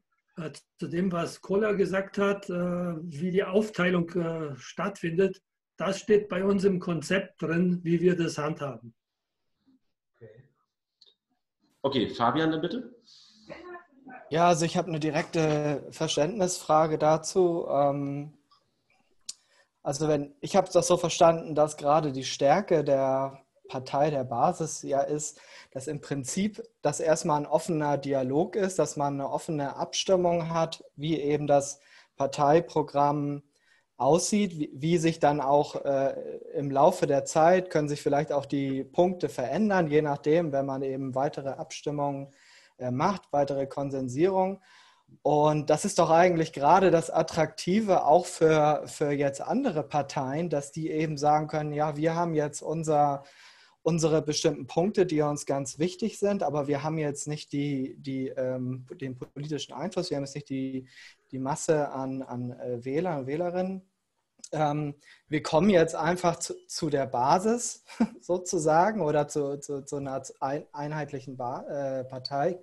zu dem, was Kohler gesagt hat, wie die Aufteilung stattfindet. Das steht bei uns im Konzept drin, wie wir das handhaben. Okay, Fabian, dann bitte. Ja, also ich habe eine direkte Verständnisfrage dazu. Also ich habe das so verstanden, dass gerade die Stärke der Partei der Basis ja ist, dass im Prinzip das erstmal ein offener Dialog ist, dass man eine offene Abstimmung hat, wie eben das Parteiprogramm aussieht, wie sich dann auch im Laufe der Zeit, können sich vielleicht auch die Punkte verändern, je nachdem, wenn man eben weitere Abstimmungen macht, weitere Konsensierung. Und das ist doch eigentlich gerade das Attraktive auch für jetzt andere Parteien, dass die eben sagen können, ja, wir haben jetzt unsere bestimmten Punkte, die uns ganz wichtig sind, aber wir haben jetzt nicht den politischen Einfluss, wir haben jetzt nicht die Masse an Wähler und Wählerinnen. Wir kommen jetzt einfach zu der Basis sozusagen oder zu einer einheitlichen Partei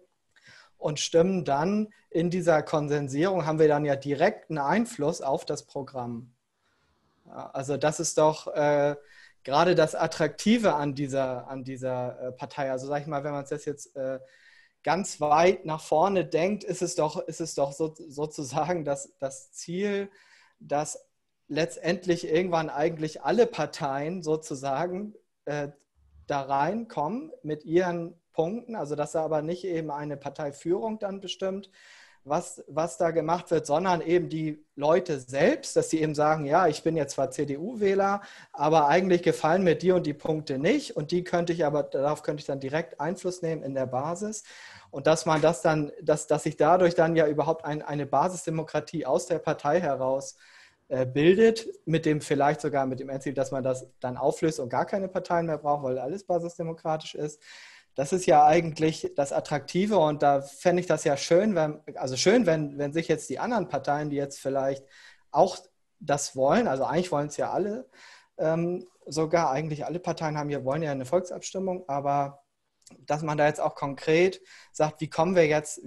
und stimmen dann in dieser Konsensierung, haben wir dann ja direkten Einfluss auf das Programm. Also das ist doch gerade das Attraktive an dieser Partei. Also sag ich mal, wenn man es jetzt ganz weit nach vorne denkt, ist es doch sozusagen das Ziel, dass letztendlich irgendwann eigentlich alle Parteien sozusagen da reinkommen mit ihren Punkten, also dass da aber nicht eben eine Parteiführung dann bestimmt, was da gemacht wird, sondern eben die Leute selbst, dass sie eben sagen, ja, ich bin jetzt zwar CDU-Wähler, aber eigentlich gefallen mir die und die Punkte nicht und darauf könnte ich dann direkt Einfluss nehmen in der Basis und dass sich dadurch dann ja überhaupt eine Basisdemokratie aus der Partei heraus bildet, vielleicht sogar mit dem Endziel, dass man das dann auflöst und gar keine Parteien mehr braucht, weil alles basisdemokratisch ist. Das ist ja eigentlich das Attraktive und da fände ich das ja schön, wenn sich jetzt die anderen Parteien, die jetzt vielleicht auch das wollen, also eigentlich wollen es ja alle, sogar eigentlich alle Parteien wollen ja eine Volksabstimmung, aber dass man da jetzt auch konkret sagt, wie kommen wir jetzt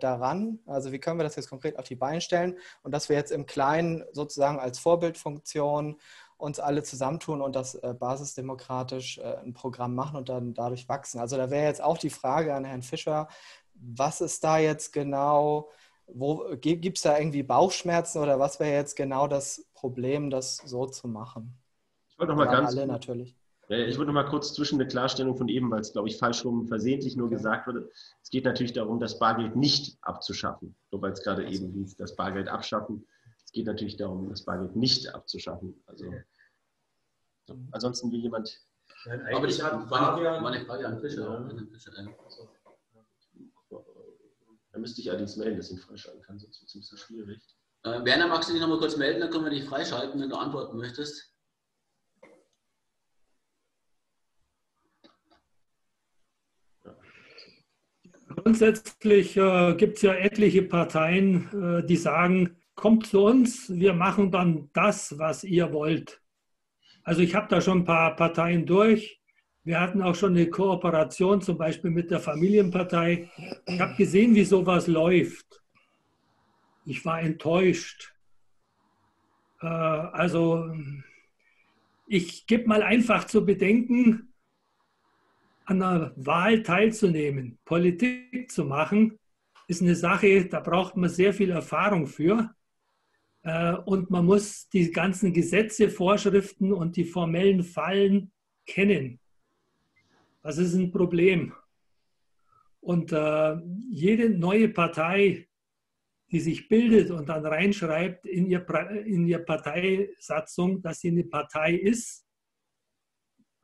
daran, also wie können wir das jetzt konkret auf die Beine stellen und dass wir jetzt im Kleinen sozusagen als Vorbildfunktion uns alle zusammentun und das basisdemokratisch ein Programm machen und dann dadurch wachsen. Also da wäre jetzt auch die Frage an Herrn Fischer, was ist da jetzt genau, gibt es da irgendwie Bauchschmerzen oder was wäre jetzt genau das Problem, das so zu machen? Ich wollte nochmal kurz zwischen eine Klarstellung von eben, weil es, glaube ich, falsch rum versehentlich nur gesagt wurde. Es geht natürlich darum, das Bargeld nicht abzuschaffen, wobei es gerade eben hieß, das Bargeld abschaffen. Geht natürlich darum, das Bargeld nicht abzuschaffen. Also, ansonsten will jemand... Aber ich habe meine Frage an Fischer. Da müsste ich allerdings melden, dass ich ihn freischalten kann, sonst wird es ein bisschen schwierig. Werner, magst du dich nochmal kurz melden? Dann können wir dich freischalten, wenn du antworten möchtest. Grundsätzlich gibt es ja etliche Parteien, die sagen, kommt zu uns, wir machen dann das, was ihr wollt. Also ich habe da schon ein paar Parteien durch. Wir hatten auch schon eine Kooperation, zum Beispiel mit der Familienpartei. Ich habe gesehen, wie sowas läuft. Ich war enttäuscht. Also ich gebe mal einfach zu bedenken, an einer Wahl teilzunehmen, Politik zu machen, ist eine Sache, da braucht man sehr viel Erfahrung für. Und man muss die ganzen Gesetze, Vorschriften und die formellen Fallen kennen. Das ist ein Problem. Und jede neue Partei, die sich bildet und dann reinschreibt in ihr Parteisatzung, dass sie eine Partei ist,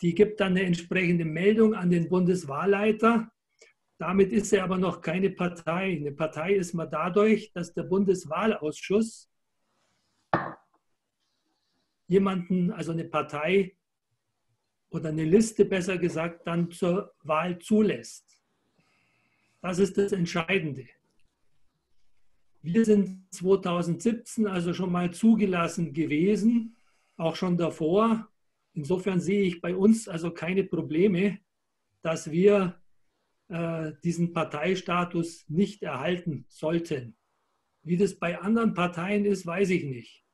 die gibt dann eine entsprechende Meldung an den Bundeswahlleiter. Damit ist sie aber noch keine Partei. Eine Partei ist man dadurch, dass der Bundeswahlausschuss jemanden, also eine Partei oder eine Liste besser gesagt, dann zur Wahl zulässt. Das ist das Entscheidende. Wir sind 2017 also schon mal zugelassen gewesen, auch schon davor. Insofern sehe ich bei uns also keine Probleme, dass wir diesen Parteistatus nicht erhalten sollten. Wie das bei anderen Parteien ist, weiß ich nicht.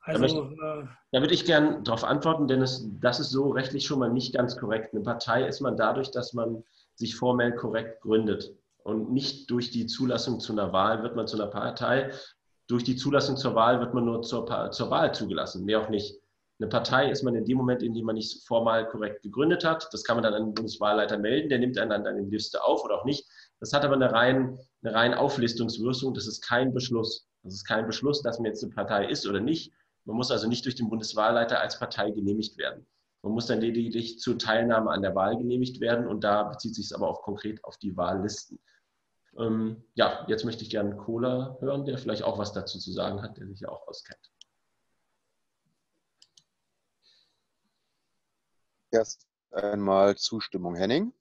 Also, da würde ich gerne darauf antworten, denn das ist so rechtlich schon mal nicht ganz korrekt. Eine Partei ist man dadurch, dass man sich formell korrekt gründet. Und nicht durch die Zulassung zu einer Wahl wird man zu einer Partei. Durch die Zulassung zur Wahl wird man nur zur Wahl zugelassen, mehr auch nicht. Eine Partei ist man in dem Moment, in dem man nicht formal korrekt gegründet hat. Das kann man dann an den Bundeswahlleiter melden, der nimmt einen dann eine Liste auf oder auch nicht. Das hat aber eine rein Auflistungswirkung, das ist kein Beschluss. Das ist kein Beschluss, dass man jetzt eine Partei ist oder nicht. Man muss also nicht durch den Bundeswahlleiter als Partei genehmigt werden. Man muss dann lediglich zur Teilnahme an der Wahl genehmigt werden und da bezieht sich es aber auch konkret auf die Wahllisten. Ja, jetzt möchte ich gerne Kohler hören, der vielleicht auch was dazu zu sagen hat, der sich ja auch auskennt. Erst einmal Zustimmung, Henning.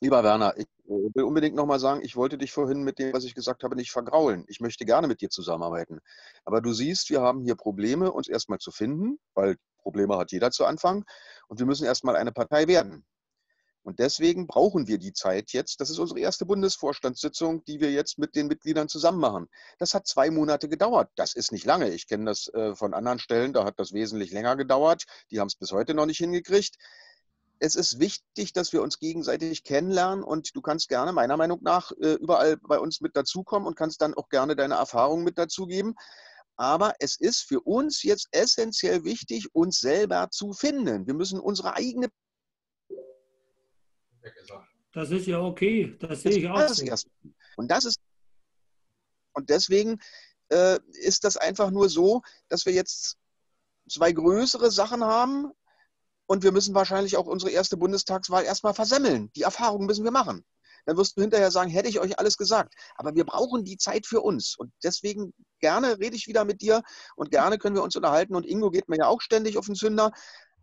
Lieber Werner, ich will unbedingt nochmal sagen, ich wollte dich vorhin mit dem, was ich gesagt habe, nicht vergraulen. Ich möchte gerne mit dir zusammenarbeiten. Aber du siehst, wir haben hier Probleme, uns erstmal zu finden, weil Probleme hat jeder zu Anfang. Und wir müssen erstmal eine Partei werden. Und deswegen brauchen wir die Zeit jetzt. Das ist unsere erste Bundesvorstandssitzung, die wir jetzt mit den Mitgliedern zusammen machen. Das hat 2 Monate gedauert. Das ist nicht lange. Ich kenne das von anderen Stellen. Da hat das wesentlich länger gedauert. Die haben es bis heute noch nicht hingekriegt. Es ist wichtig, dass wir uns gegenseitig kennenlernen. Und du kannst gerne meiner Meinung nach überall bei uns mit dazukommen und kannst dann auch gerne deine Erfahrungen mit dazugeben. Aber es ist für uns jetzt essentiell wichtig, uns selber zu finden. Wir müssen unsere eigene... Das ist ja okay, das sehe ich auch. Und deswegen ist das einfach nur so, dass wir jetzt 2 größere Sachen haben und wir müssen wahrscheinlich auch unsere erste Bundestagswahl erstmal versemmeln. Die Erfahrung müssen wir machen. Dann wirst du hinterher sagen, hätte ich euch alles gesagt. Aber wir brauchen die Zeit für uns. Und deswegen gerne rede ich wieder mit dir und gerne können wir uns unterhalten. Und Ingo geht mir ja auch ständig auf den Zünder.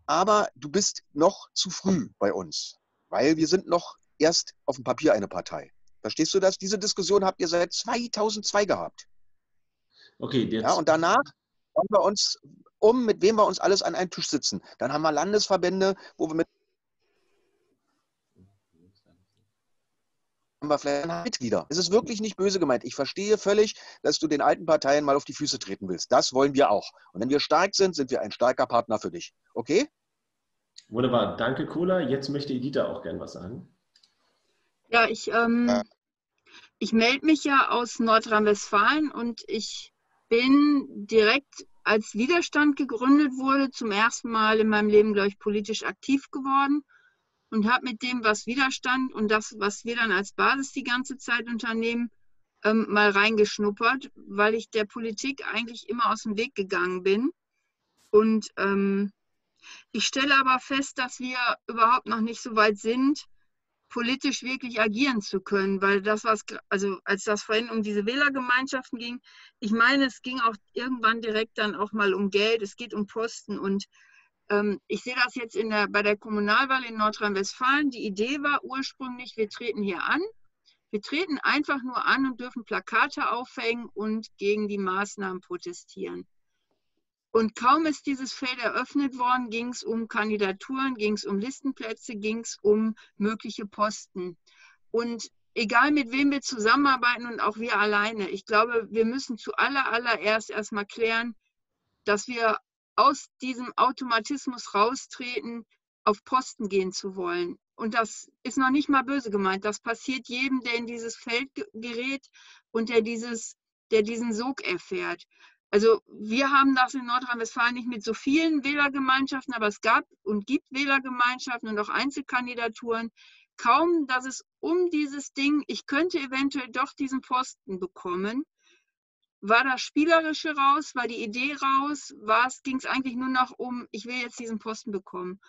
Aber du bist noch zu früh bei uns. Weil wir sind noch erst auf dem Papier eine Partei. Verstehst du das? Diese Diskussion habt ihr seit 2002 gehabt. Okay, jetzt. Ja, und danach schauen wir uns um, mit wem wir uns alles an einen Tisch sitzen. Dann haben wir Landesverbände, wo wir mit Mitglieder. Es ist wirklich nicht böse gemeint. Ich verstehe völlig, dass du den alten Parteien mal auf die Füße treten willst. Das wollen wir auch. Und wenn wir stark sind, sind wir ein starker Partner für dich. Okay? Wunderbar, danke Kohler. Jetzt möchte Editha auch gern was sagen. Ja, ich melde mich ja aus Nordrhein-Westfalen und ich bin direkt, als Widerstand gegründet wurde, zum ersten Mal in meinem Leben, glaube ich, politisch aktiv geworden und habe mit dem, was Widerstand und das, was wir dann als Basis die ganze Zeit unternehmen, mal reingeschnuppert, weil ich der Politik eigentlich immer aus dem Weg gegangen bin und ich stelle aber fest, dass wir überhaupt noch nicht so weit sind, politisch wirklich agieren zu können, weil das, was, also als das vorhin um diese Wählergemeinschaften ging, ich meine, es ging auch irgendwann direkt dann auch mal um Geld, es geht um Posten und ich sehe das jetzt in der, bei der Kommunalwahl in Nordrhein-Westfalen, die Idee war ursprünglich, wir treten hier an, wir treten einfach nur an und dürfen Plakate aufhängen und gegen die Maßnahmen protestieren. Und kaum ist dieses Feld eröffnet worden, ging es um Kandidaturen, ging es um Listenplätze, ging es um mögliche Posten. Und egal mit wem wir zusammenarbeiten und auch wir alleine, ich glaube, wir müssen zuallererst erstmal klären, dass wir aus diesem Automatismus raustreten, auf Posten gehen zu wollen. Und das ist noch nicht mal böse gemeint. Das passiert jedem, der in dieses Feld gerät und der diesen Sog erfährt. Also wir haben das in Nordrhein-Westfalen nicht mit so vielen Wählergemeinschaften, aber es gab und gibt Wählergemeinschaften und auch Einzelkandidaturen. Kaum, dass es um dieses Ding, ich könnte eventuell doch diesen Posten bekommen, war das Spielerische raus, war die Idee raus, ging es eigentlich nur noch um, ich will jetzt diesen Posten bekommen.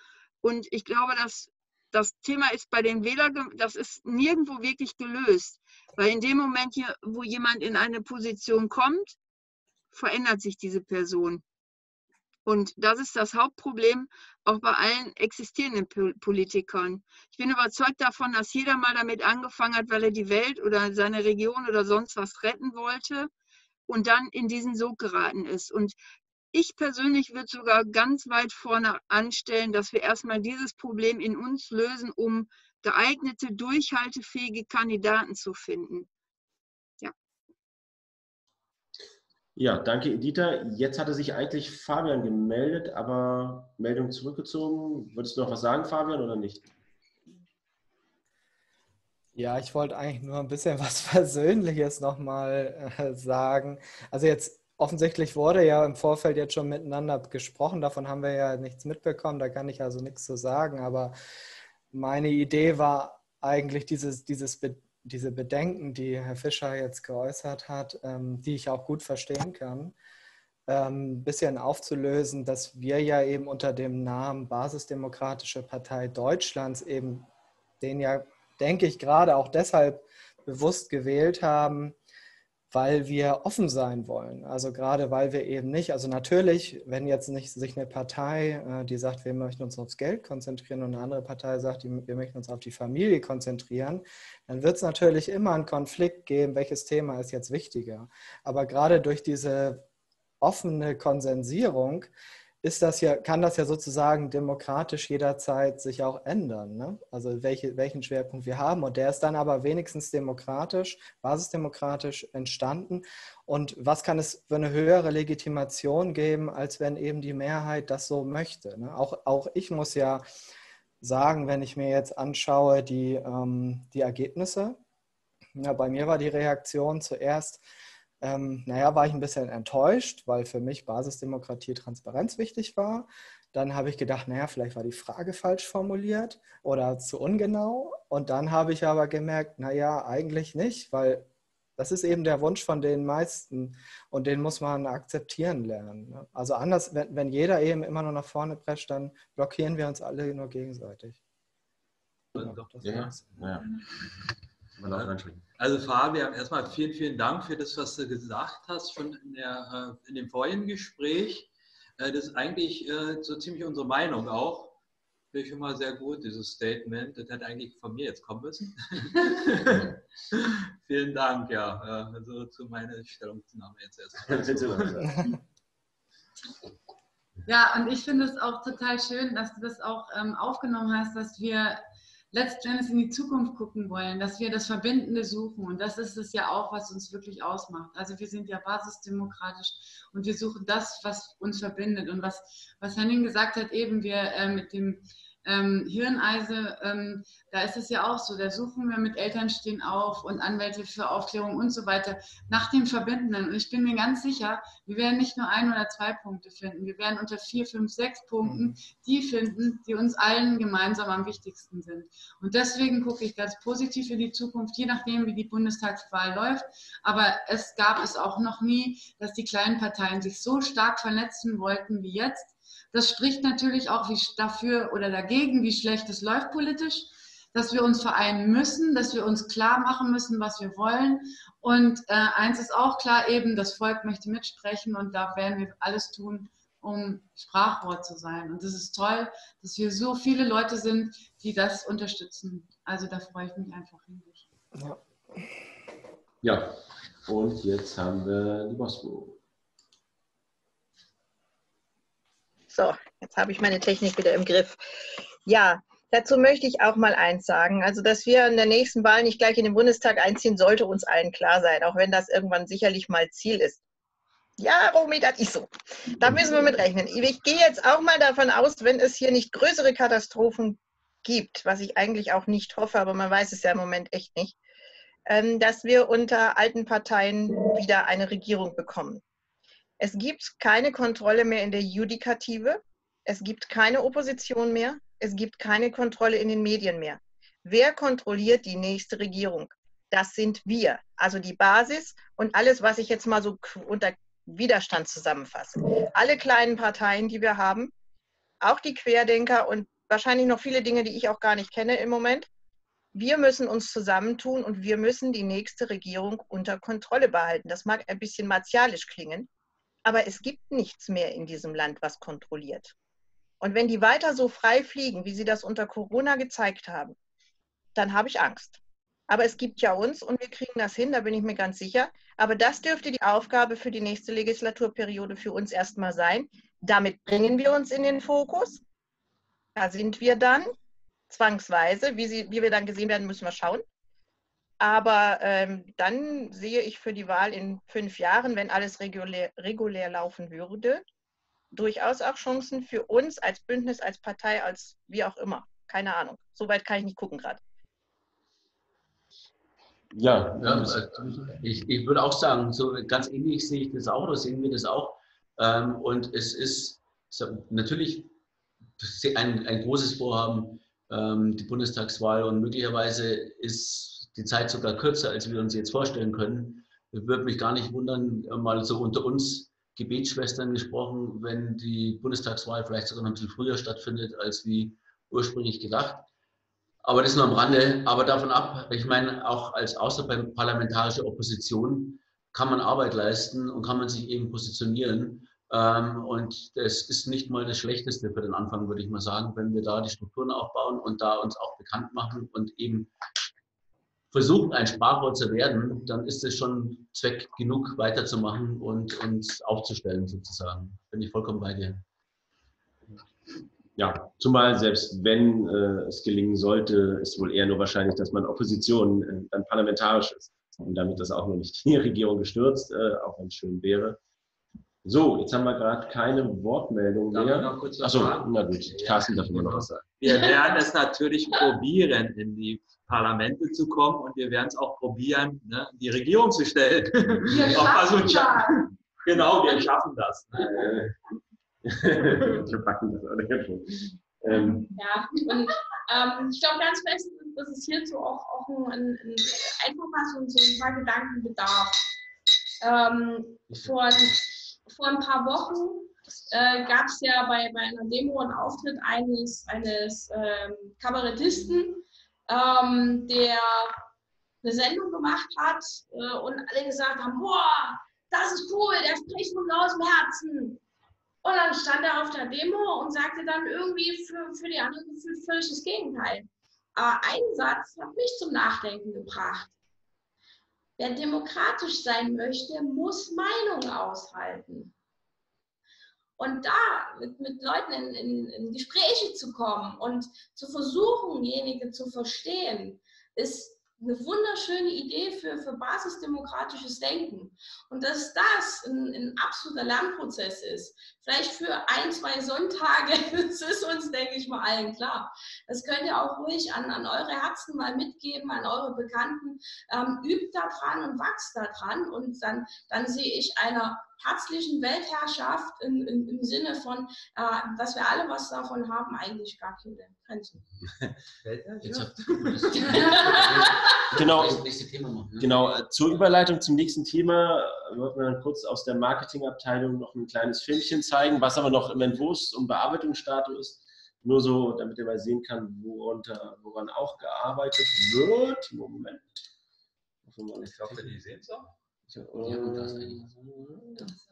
Und ich glaube, dass das Thema ist bei den Wählern, das ist nirgendwo wirklich gelöst. Weil in dem Moment, hier, wo jemand in eine Position kommt, verändert sich diese Person. Und das ist das Hauptproblem auch bei allen existierenden Politikern. Ich bin überzeugt davon, dass jeder mal damit angefangen hat, weil er die Welt oder seine Region oder sonst was retten wollte und dann in diesen Sog geraten ist. Und ich persönlich würde sogar ganz weit vorne anstellen, dass wir erstmal dieses Problem in uns lösen, um geeignete, durchhaltefähige Kandidaten zu finden. Ja, danke Editha. Jetzt hatte sich eigentlich Fabian gemeldet, aber Meldung zurückgezogen. Würdest du noch was sagen, Fabian, oder nicht? Ja, ich wollte eigentlich nur ein bisschen was Versöhnliches nochmal sagen. Also jetzt offensichtlich wurde ja im Vorfeld jetzt schon miteinander gesprochen. Davon haben wir ja nichts mitbekommen. Da kann ich also nichts zu sagen. Aber meine Idee war eigentlich diese Bedenken, die Herr Fischer jetzt geäußert hat, die ich auch gut verstehen kann, ein bisschen aufzulösen, dass wir ja eben unter dem Namen Basisdemokratische Partei Deutschlands eben den ja, denke ich, gerade auch deshalb bewusst gewählt haben, weil wir offen sein wollen. Also gerade weil wir eben nicht, also natürlich, wenn jetzt nicht sich eine Partei, die sagt, wir möchten uns aufs Geld konzentrieren und eine andere Partei sagt, wir möchten uns auf die Familie konzentrieren, dann wird es natürlich immer einen Konflikt geben, welches Thema ist jetzt wichtiger. Aber gerade durch diese offene Konsensierung ist das ja, kann das ja sozusagen demokratisch jederzeit sich auch ändern, ne? Also welchen Schwerpunkt wir haben. Und der ist dann aber wenigstens demokratisch, basisdemokratisch entstanden. Und was kann es für eine höhere Legitimation geben, als wenn eben die Mehrheit das so möchte, ne? Auch ich muss ja sagen, wenn ich mir jetzt anschaue, die Ergebnisse, ja, bei mir war die Reaktion zuerst, war ich ein bisschen enttäuscht, weil für mich Basisdemokratie, Transparenz wichtig war. Dann habe ich gedacht, vielleicht war die Frage falsch formuliert oder zu ungenau. Und dann habe ich aber gemerkt, eigentlich nicht, weil das ist eben der Wunsch von den meisten und den muss man akzeptieren lernen. Also anders, wenn jeder eben immer nur nach vorne prescht, dann blockieren wir uns alle nur gegenseitig. Ja. Also Fabian, erstmal vielen, vielen Dank für das, was du gesagt hast schon in dem vorigen Gespräch. Das ist eigentlich so ziemlich unsere Meinung auch. Finde ich immer sehr gut, dieses Statement. Das hätte eigentlich von mir jetzt kommen müssen. Vielen Dank, ja. Also zu meiner Stellungnahme jetzt erstmal. Ja, und ich finde es auch total schön, dass du das auch aufgenommen hast, dass wir letzten Endes in die Zukunft gucken wollen, dass wir das Verbindende suchen. Und das ist es ja auch, was uns wirklich ausmacht. Also wir sind ja basisdemokratisch und wir suchen das, was uns verbindet. Und was Henning gesagt hat, eben wir mit dem Hirneise, da ist es ja auch so, da suchen wir mit Eltern stehen auf und Anwälte für Aufklärung und so weiter nach dem Verbindenden. Und ich bin mir ganz sicher, wir werden nicht nur 1 oder 2 Punkte finden, wir werden unter 4, 5, 6 Punkten die finden, die uns allen gemeinsam am wichtigsten sind. Und deswegen gucke ich ganz positiv in die Zukunft, je nachdem, wie die Bundestagswahl läuft. Aber es gab es auch noch nie, dass die kleinen Parteien sich so stark vernetzen wollten wie jetzt. Das spricht natürlich auch dafür oder dagegen, wie schlecht es läuft politisch. dass wir uns vereinen müssen, dass wir uns klar machen müssen, was wir wollen. Und eins ist auch klar eben, das Volk möchte mitsprechen und da werden wir alles tun, um Sprachrohr zu sein. Und es ist toll, dass wir so viele Leute sind, die das unterstützen. Also da freue ich mich einfach riesig. Ja. Ja, und jetzt haben wir die Bosco. So, jetzt habe ich meine Technik wieder im Griff. Ja, dazu möchte ich auch mal eins sagen. Also, dass wir in der nächsten Wahl nicht gleich in den Bundestag einziehen, sollte uns allen klar sein, auch wenn das irgendwann sicherlich mal Ziel ist. Ja, Romy, das ist so. Da müssen wir mit rechnen. Ich gehe jetzt auch mal davon aus, wenn es hier nicht größere Katastrophen gibt, was ich eigentlich auch nicht hoffe, aber man weiß es ja im Moment echt nicht, dass wir unter alten Parteien wieder eine Regierung bekommen. Es gibt keine Kontrolle mehr in der Judikative. Es gibt keine Opposition mehr. Es gibt keine Kontrolle in den Medien mehr. Wer kontrolliert die nächste Regierung? Das sind wir, also die Basis und alles, was ich jetzt mal so unter Widerstand zusammenfasse. Alle kleinen Parteien, die wir haben, auch die Querdenker und wahrscheinlich noch viele Dinge, die ich auch gar nicht kenne im Moment. Wir müssen uns zusammentun und wir müssen die nächste Regierung unter Kontrolle behalten. Das mag ein bisschen martialisch klingen. Aber es gibt nichts mehr in diesem Land, was kontrolliert. Und wenn die weiter so frei fliegen, wie sie das unter Corona gezeigt haben, dann habe ich Angst. Aber es gibt ja uns und wir kriegen das hin, da bin ich mir ganz sicher. Aber das dürfte die Aufgabe für die nächste Legislaturperiode für uns erstmal sein. Damit bringen wir uns in den Fokus. Da sind wir dann zwangsweise. Wie wir dann gesehen werden, müssen wir schauen. Aber dann sehe ich für die Wahl in 5 Jahren, wenn alles regulär laufen würde, durchaus auch Chancen für uns als Bündnis, als Partei, als wie auch immer. Keine Ahnung. Soweit kann ich nicht gucken gerade. Ja, ich würde auch sagen, so ganz ähnlich sehe ich das auch, oder sehen wir das auch. Und es ist natürlich ein großes Vorhaben, die Bundestagswahl. Und möglicherweise ist die Zeit sogar kürzer, als wir uns jetzt vorstellen können. Ich würde mich gar nicht wundern, mal so unter uns Gebetsschwestern gesprochen, wenn die Bundestagswahl vielleicht sogar noch ein bisschen früher stattfindet, als wie ursprünglich gedacht. Aber das nur am Rande. Aber davon ab, ich meine, auch als außerparlamentarische Opposition kann man Arbeit leisten und kann man sich eben positionieren. Und das ist nicht mal das Schlechteste für den Anfang, würde ich mal sagen, wenn wir da die Strukturen aufbauen und da uns auch bekannt machen und eben versuchen, ein Sprachrohr zu werden, dann ist es schon Zweck genug, weiterzumachen und uns aufzustellen, sozusagen. Bin ich vollkommen bei dir. Ja, zumal selbst wenn es gelingen sollte, ist wohl eher nur wahrscheinlich, dass man Opposition dann parlamentarisch ist. Und damit das auch noch nicht die Regierung gestürzt, auch wenn es schön wäre. So, jetzt haben wir gerade keine Wortmeldung mehr. Darf ich noch kurz was sagen? Na gut, Carsten darf immer noch was sagen. Wir werden es natürlich probieren, in die Parlamente zu kommen und wir werden es auch probieren, ne, die Regierung zu stellen. Wir schaffen das. Genau, wir schaffen das. Wir packen das auch. Ja, und ich glaube ganz fest, dass es hierzu auch ein Einfachpass und so ein paar Gedanken bedarf. Vor ein paar Wochen gab es ja bei einer Demo einen Auftritt eines Kabarettisten, der eine Sendung gemacht hat und alle gesagt haben, boah, das ist cool, der spricht von aus dem Herzen. Und dann stand er auf der Demo und sagte dann irgendwie für die anderen gefühlt völlig das Gegenteil. Aber ein Satz hat mich zum Nachdenken gebracht. Wer demokratisch sein möchte, muss Meinungen aushalten. Und da mit Leuten in Gespräche zu kommen und zu versuchen, denjenigen zu verstehen, ist eine wunderschöne Idee für basisdemokratisches Denken. Und dass das ein absoluter Lernprozess ist, vielleicht für 1, 2 Sonntage, das ist uns, denke ich mal, allen klar. Das könnt ihr auch ruhig an eure Herzen mal mitgeben, an eure Bekannten. Übt da dran und wächst da dran. Und dann sehe ich einer herzlichen Weltherrschaft im Sinne von, dass wir alle was davon haben, eigentlich gar keine Grenzen. Weltherrschaft? Genau, zur Überleitung zum nächsten Thema wollten wir dann kurz aus der Marketingabteilung noch ein kleines Filmchen zeigen, was aber noch im Entwurfs- und Bearbeitungsstatus ist. Nur so, damit ihr mal sehen kann, woran auch gearbeitet wird. Moment. Ich hoffe, die sehen es auch. Ja, das eigentlich.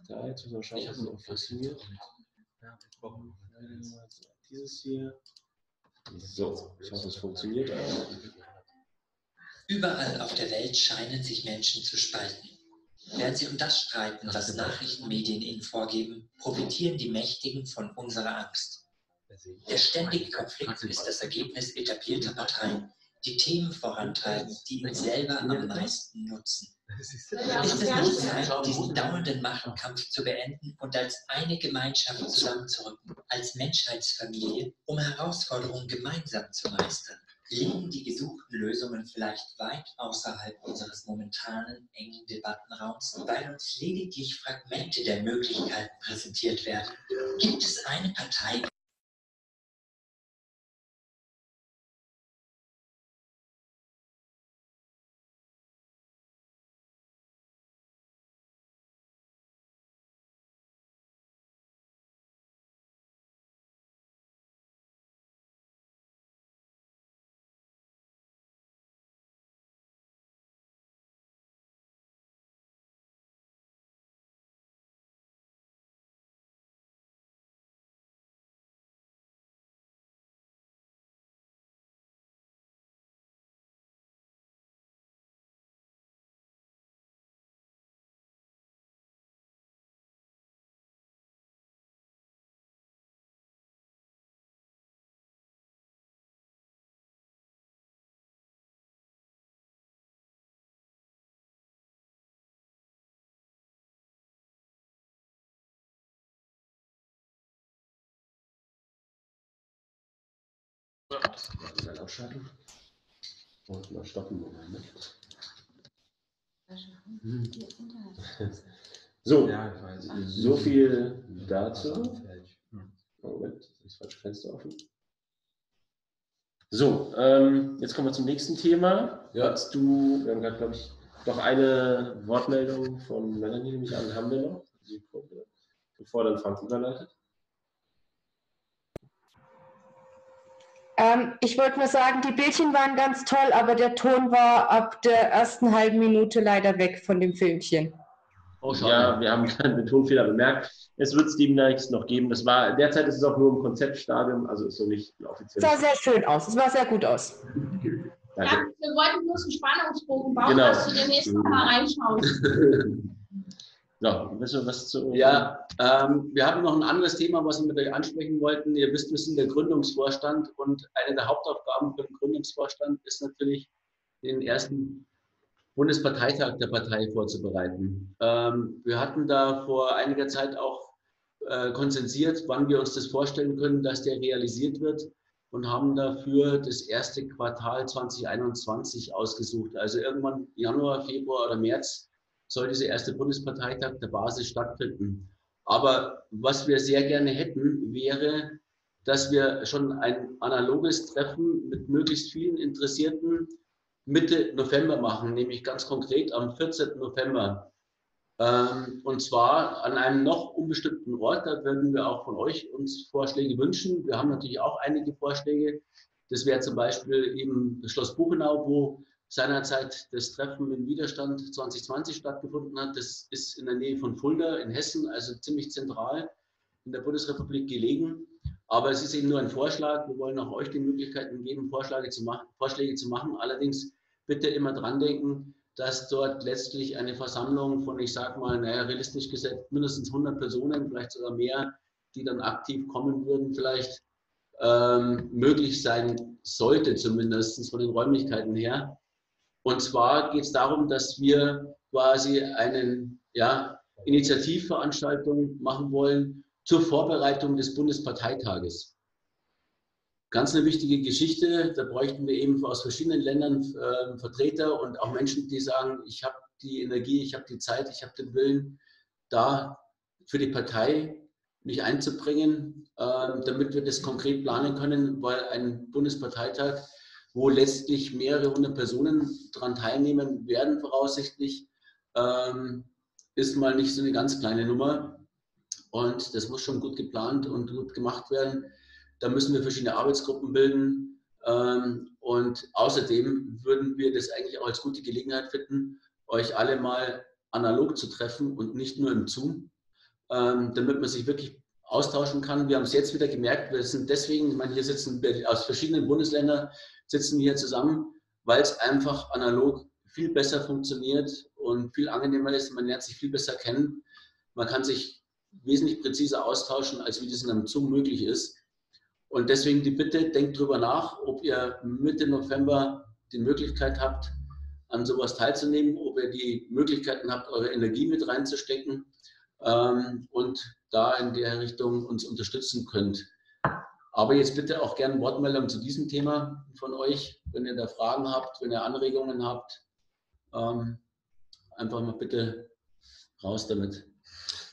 Da, jetzt müssen wir schauen, was noch passiert. Dieses hier. So, ich hoffe, es funktioniert. Überall auf der Welt scheinen sich Menschen zu spalten. Während sie um das streiten, was Nachrichtenmedien ihnen vorgeben, profitieren die Mächtigen von unserer Angst. Der ständige Konflikt ist das Ergebnis etablierter Parteien, die Themen vorantreiben, die ihnen selber am meisten nutzen. Ist es nicht Zeit, diesen dauernden Machtkampf zu beenden und als eine Gemeinschaft zusammenzurücken, als Menschheitsfamilie, um Herausforderungen gemeinsam zu meistern? Liegen die gesuchten Lösungen vielleicht weit außerhalb unseres momentanen engen Debattenraums, weil uns lediglich Fragmente der Möglichkeiten präsentiert werden? Gibt es eine Partei? Und mal stoppen. So, so viel dazu. Moment, das falsche Fenster offen. So, jetzt kommen wir zum nächsten Thema. Wir haben gerade, glaube ich, noch eine Wortmeldung von Melanie, nämlich an, haben wir noch. Sekunde, bevor dann Frank überleitet. Ich wollte nur sagen, die Bildchen waren ganz toll, aber der Ton war ab der ersten halben Minute leider weg von dem Filmchen. Oh, ja, wir haben keinen Tonfehler bemerkt. Es wird es demnächst noch geben. Das war, derzeit ist es auch nur im Konzeptstadium, also ist so nicht offiziell. Es sah sehr schön aus, es sah sehr gut aus. Ja, wir wollten bloß einen Spannungsbogen bauen, genau, dass du demnächst nochmal reinschaust. So, willst du was zu? Ja, wir hatten noch ein anderes Thema, was wir mit euch ansprechen wollten. Ihr wisst, wir sind der Gründungsvorstand und eine der Hauptaufgaben für den Gründungsvorstand ist natürlich, den ersten Bundesparteitag der Partei vorzubereiten. Wir hatten da vor einiger Zeit auch konsensiert, wann wir uns das vorstellen können, dass der realisiert wird, und haben dafür das erste Quartal 2021 ausgesucht. Also irgendwann Januar, Februar oder März soll dieser erste Bundesparteitag der Basis stattfinden. Aber was wir sehr gerne hätten, wäre, dass wir schon ein analoges Treffen mit möglichst vielen Interessierten Mitte November machen, nämlich ganz konkret am 14. November. Und zwar an einem noch unbestimmten Ort, da würden wir auch von euch uns Vorschläge wünschen. Wir haben natürlich auch einige Vorschläge. Das wäre zum Beispiel eben das Schloss Buchenau, wo seinerzeit das Treffen im Widerstand 2020 stattgefunden hat. Das ist in der Nähe von Fulda in Hessen, also ziemlich zentral in der Bundesrepublik gelegen. Aber es ist eben nur ein Vorschlag. Wir wollen auch euch die Möglichkeiten geben, Vorschläge zu machen. Allerdings bitte immer dran denken, dass dort letztlich eine Versammlung von, ich sage mal, naja, realistisch gesetzt, mindestens 100 Personen, vielleicht sogar mehr, die dann aktiv kommen würden, vielleicht möglich sein sollte, zumindest von den Räumlichkeiten her. Und zwar geht es darum, dass wir quasi eine Initiativveranstaltung machen wollen zur Vorbereitung des Bundesparteitages. Ganz eine wichtige Geschichte, da bräuchten wir eben aus verschiedenen Ländern Vertreter und auch Menschen, die sagen, ich habe die Energie, ich habe die Zeit, ich habe den Willen, da für die Partei mich einzubringen, damit wir das konkret planen können, weil ein Bundesparteitag, wo letztlich mehrere hundert Personen daran teilnehmen werden, voraussichtlich, ist mal nicht so eine ganz kleine Nummer. Und das muss schon gut geplant und gut gemacht werden. Da müssen wir verschiedene Arbeitsgruppen bilden. Und außerdem würden wir das eigentlich auch als gute Gelegenheit finden, euch alle mal analog zu treffen und nicht nur im Zoom, damit man sich wirklich austauschen kann. Wir haben es jetzt wieder gemerkt, wir sind deswegen, ich meine, hier sitzen aus verschiedenen Bundesländern, sitzen wir hier zusammen, weil es einfach analog viel besser funktioniert und viel angenehmer ist. Man lernt sich viel besser kennen. Man kann sich wesentlich präziser austauschen, als wie das in einem Zoom möglich ist. Und deswegen die Bitte, denkt drüber nach, ob ihr Mitte November die Möglichkeit habt, an sowas teilzunehmen, ob ihr die Möglichkeiten habt, eure Energie mit reinzustecken und da in der Richtung uns unterstützen könnt. Aber jetzt bitte auch gerne Wortmeldungen zu diesem Thema von euch, wenn ihr da Fragen habt, wenn ihr Anregungen habt. Einfach mal bitte raus damit.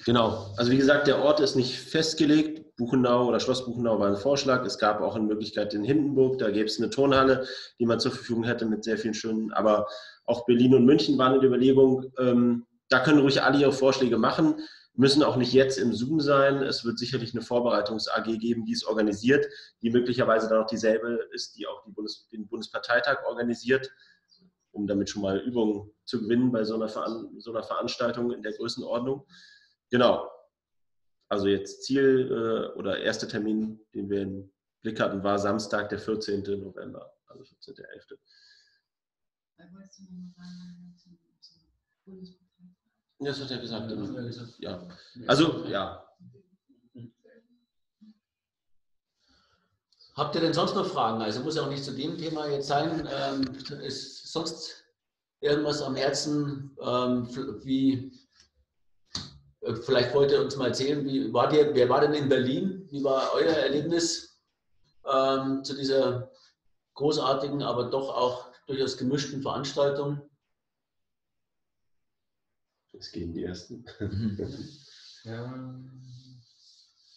Genau, also wie gesagt, der Ort ist nicht festgelegt. Buchenau oder Schloss Buchenau war ein Vorschlag. Es gab auch eine Möglichkeit in Hindenburg, da gäbe es eine Turnhalle, die man zur Verfügung hätte mit sehr vielen schönen, aber auch Berlin und München waren eine Überlegung. Da können ruhig alle ihre Vorschläge machen, müssen auch nicht jetzt im Zoom sein. Es wird sicherlich eine Vorbereitungs-AG geben, die es organisiert, die möglicherweise dann auch dieselbe ist, die auch den Bundesparteitag organisiert, um damit schon mal Übungen zu gewinnen bei so einer Veranstaltung in der Größenordnung. Genau, also jetzt Ziel oder erster Termin, den wir im Blick hatten, war Samstag, der 14. November, also 14.11. Das hat er gesagt. Ja. Also, ja. Habt ihr denn sonst noch Fragen? Also muss ja auch nicht zu dem Thema jetzt sein. Ist sonst irgendwas am Herzen, wie... Vielleicht wollt ihr uns mal erzählen, wer war denn in Berlin? Wie war euer Erlebnis zu dieser großartigen, aber doch auch durchaus gemischten Veranstaltung? Es gehen die Ersten. Ja,